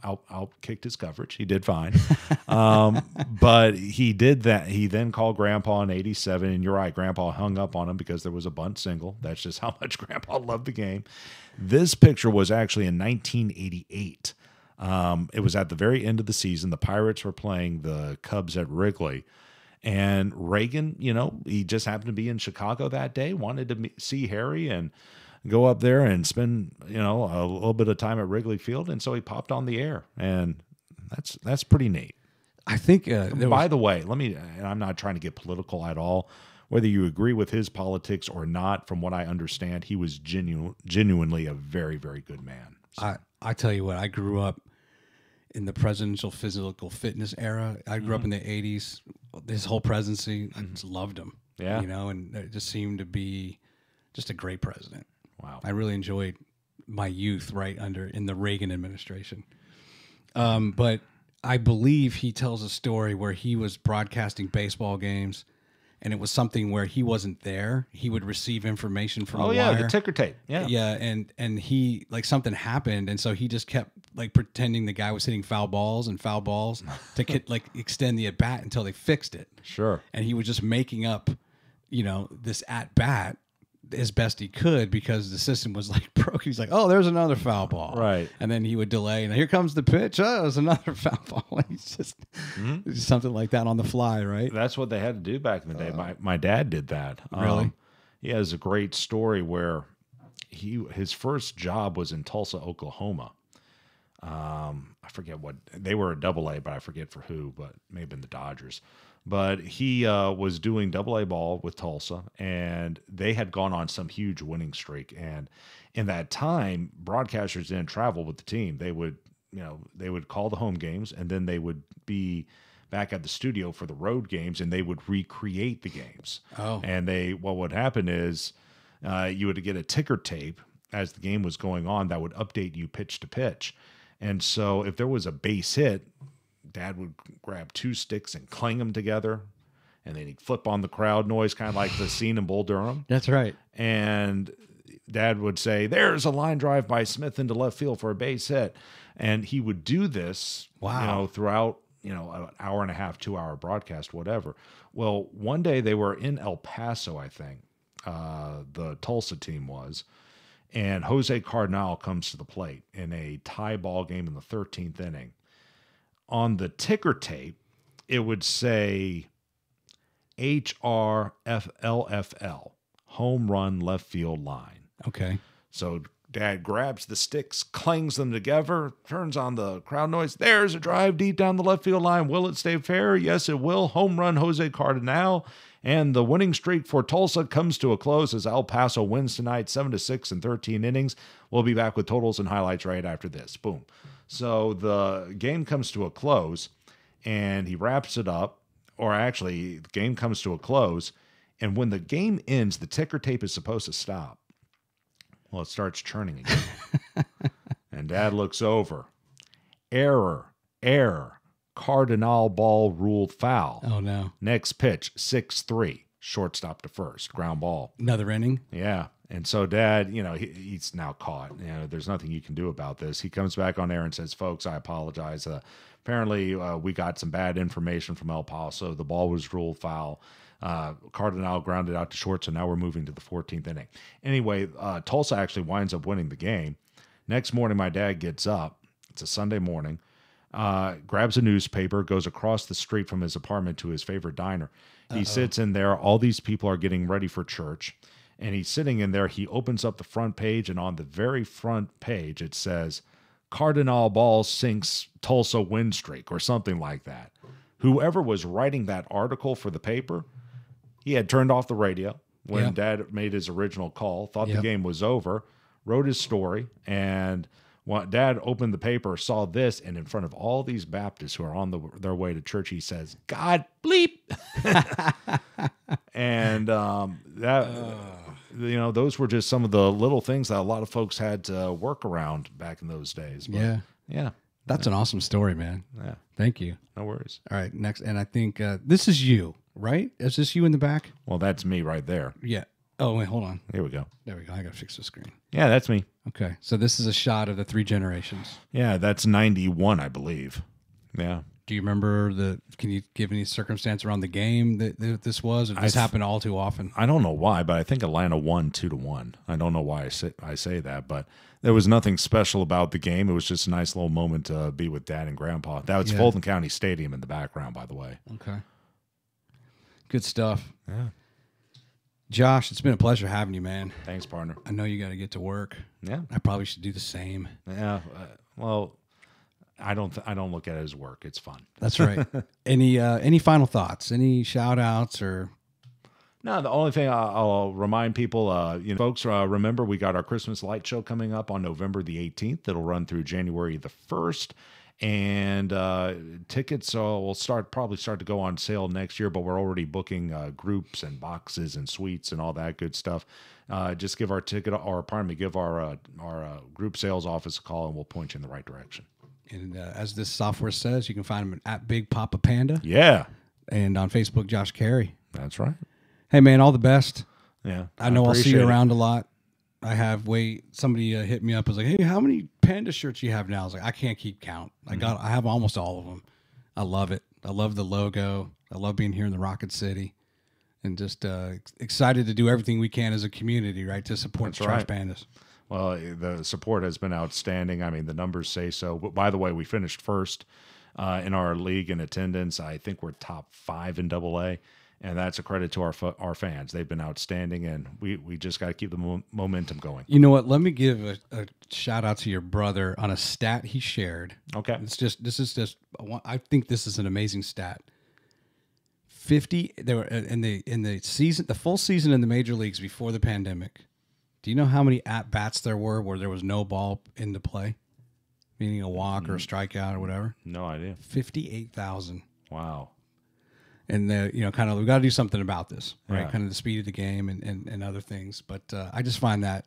out, out kicked his coverage. He did fine. um, but he did that. He then called Grandpa in eighty-seven. And you're right. Grandpa hung up on him because there was a bunt single. That's just how much Grandpa loved the game. This picture was actually in nineteen eighty-eight. Um, it was at the very end of the season. The Pirates were playing the Cubs at Wrigley. And Reagan, you know, he just happened to be in Chicago that day, wanted to meet, see Harry and go up there and spend, you know, a little bit of time at Wrigley Field. And so he popped on the air. And that's that's pretty neat. I think, uh, by the way, let me, and I'm not trying to get political at all, whether you agree with his politics or not, from what I understand, he was genu genuinely a very, very good man. So. I, I tell you what, I grew up in the presidential physical fitness era. I grew mm-hmm. up in the eighties. His whole presidency, mm-hmm. I just loved him. Yeah. You know, and it just seemed to be just a great president. Wow. I really enjoyed my youth right under in the Reagan administration. Um, but I believe he tells a story where he was broadcasting baseball games, and it was something where he wasn't there. He would receive information from oh, a yeah, wire. Oh, yeah, the ticker tape. Yeah. Yeah, and, and he, like, something happened, and so he just kept like pretending the guy was hitting foul balls and foul balls to get, like extend the at bat until they fixed it. Sure. And he was just making up, you know, this at bat as best he could because the system was like broke. He's like, oh, there's another foul ball. Right. And then he would delay and here comes the pitch. Oh, there's another foul ball. He's just mm-hmm. something like that on the fly, right? That's what they had to do back in the day. Uh, my my dad did that. Really? Um, yeah, there's a great story where he his first job was in Tulsa, Oklahoma. Um, I forget what they were a double A, but I forget for who, but may have been the Dodgers. But he uh, was doing double A ball with Tulsa, and they had gone on some huge winning streak. And in that time, broadcasters didn't travel with the team. They would, you know, they would call the home games, and then they would be back at the studio for the road games, and they would recreate the games. Oh, and they what would happen is uh, you would get a ticker tape as the game was going on that would update you pitch to pitch. And so if there was a base hit, Dad would grab two sticks and clang them together, and then he'd flip on the crowd noise, kind of like the scene in Bull Durham. That's right. And Dad would say, there's a line drive by Smith into left field for a base hit. And he would do this wow. you know, throughout you know, an hour and a half, two-hour broadcast, whatever. Well, one day they were in El Paso, I think, uh, the Tulsa team was, and Jose Cardinal comes to the plate in a tie ball game in the thirteenth inning. On the ticker tape, it would say H R F L F L, home run left field line. Okay. So Dad grabs the sticks, clangs them together, turns on the crowd noise. There's a drive deep down the left field line. Will it stay fair? Yes, it will. Home run Jose Cardinal. And the winning streak for Tulsa comes to a close as El Paso wins tonight, seven to six in thirteen innings. We'll be back with totals and highlights right after this. Boom. So the game comes to a close, and he wraps it up, or actually the game comes to a close, and when the game ends, the ticker tape is supposed to stop. Well, it starts churning again. And Dad looks over. Error, error, Cardinal ball ruled foul. Oh, no. Next pitch, six three, shortstop to first, ground ball. Another inning? Yeah. And so Dad, you know, he, he's now caught. You know, there's nothing you can do about this. He comes back on air and says, folks, I apologize. Uh, apparently uh, we got some bad information from El Paso. The ball was ruled foul. Uh, Cardinal grounded out to short, so now we're moving to the fourteenth inning. Anyway, uh, Tulsa actually winds up winning the game. Next morning, my dad gets up. It's a Sunday morning. Uh, grabs a newspaper, goes across the street from his apartment to his favorite diner. He Uh-oh. sits in there. All these people are getting ready for church. And he's sitting in there. He opens up the front page, and on the very front page, it says, Cardinal ball sinks Tulsa win streak, or something like that. Whoever was writing that article for the paper, he had turned off the radio when yep. Dad made his original call, thought yep. the game was over, wrote his story, and when Dad opened the paper, saw this, and in front of all these Baptists who are on the, their way to church, he says, God bleep! And um, that... Uh. You know, those were just some of the little things that a lot of folks had to work around back in those days. But, yeah. Yeah. That's yeah. an awesome story, man. Yeah. Thank you. No worries. All right. Next. And I think uh, this is you, right? Is this you in the back? Well, that's me right there. Yeah. Oh, wait. Hold on. Here we go. There we go. I got to fix the screen. Yeah, that's me. Okay. So this is a shot of the three generations. Yeah. That's ninety-one, I believe. Yeah. Do you remember the, can you give any circumstance around the game that, that this was? Or this happened all too often? I don't know why, but I think Atlanta won two to one. I don't know why I say, I say that, but there was nothing special about the game. It was just a nice little moment to be with Dad and Grandpa. That was yeah. Fulton County Stadium in the background, by the way. Okay. Good stuff. Yeah. Josh, it's been a pleasure having you, man. Thanks, partner. I know you got to get to work. Yeah. I probably should do the same. Yeah. Uh, well... I don't. Th I don't look at it as work. It's fun. That's right. any uh, any final thoughts? Any shout outs or? No. The only thing I'll, I'll remind people, uh, you know, folks, uh, remember we got our Christmas light show coming up on November the eighteenth. It'll run through January the first, and uh, tickets uh, will start probably start to go on sale next year. But we're already booking uh, groups and boxes and suites and all that good stuff. Uh, just give our ticket, or pardon me, give our uh, our uh, group sales office a call, and we'll point you in the right direction. And uh, as this software says, you can find him at Big Papa Panda. Yeah. And on Facebook, Josh Caray. That's right. Hey, man, all the best. Yeah. I know I'll see you around a lot. I have, wait, somebody uh, hit me up. I was like, hey, how many Panda shirts you have now? I was like, I can't keep count. I got, I have almost all of them. I love it. I love the logo. I love being here in the Rocket City, and just uh, excited to do everything we can as a community, right, to support the Trash Pandas. Well, the support has been outstanding. I mean, the numbers say so. But by the way, we finished first uh, in our league in attendance. I think we're top five in double A, and that's a credit to our our fans. They've been outstanding, and we, we just got to keep the mo momentum going. You know what? Let me give a, a shout-out to your brother on a stat he shared. Okay. It's just This is just – I think this is an amazing stat. Fifty, they were in the in the season, the full season in the major leagues before the pandemic. Do you know how many at bats there were where there was no ball in the play, meaning a walk mm-hmm. or a strikeout or whatever? No idea. Fifty-eight thousand. Wow. And the, you know, kind of we got to do something about this, right? Yeah. Kind of the speed of the game and and, and other things. But uh, I just find that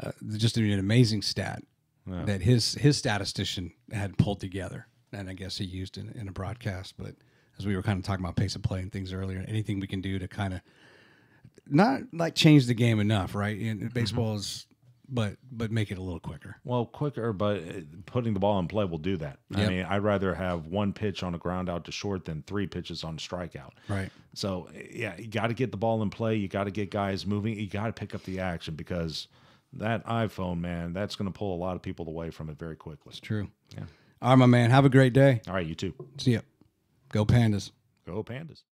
uh, just an amazing stat yeah. that his his statistician had pulled together, and I guess he used in in a broadcast, but. As we were kind of talking about pace of play and things earlier, anything we can do to kind of not like change the game enough, right? And baseball is, but but make it a little quicker. Well, quicker, but putting the ball in play will do that. Yep. I mean, I'd rather have one pitch on a ground out to short than three pitches on a strikeout. Right. So yeah, you got to get the ball in play. You got to get guys moving. You got to pick up the action because that iPhone, man, that's going to pull a lot of people away from it very quickly. It's true. Yeah. All right, my man. Have a great day. All right, you too. See ya. Go Pandas. Go Pandas.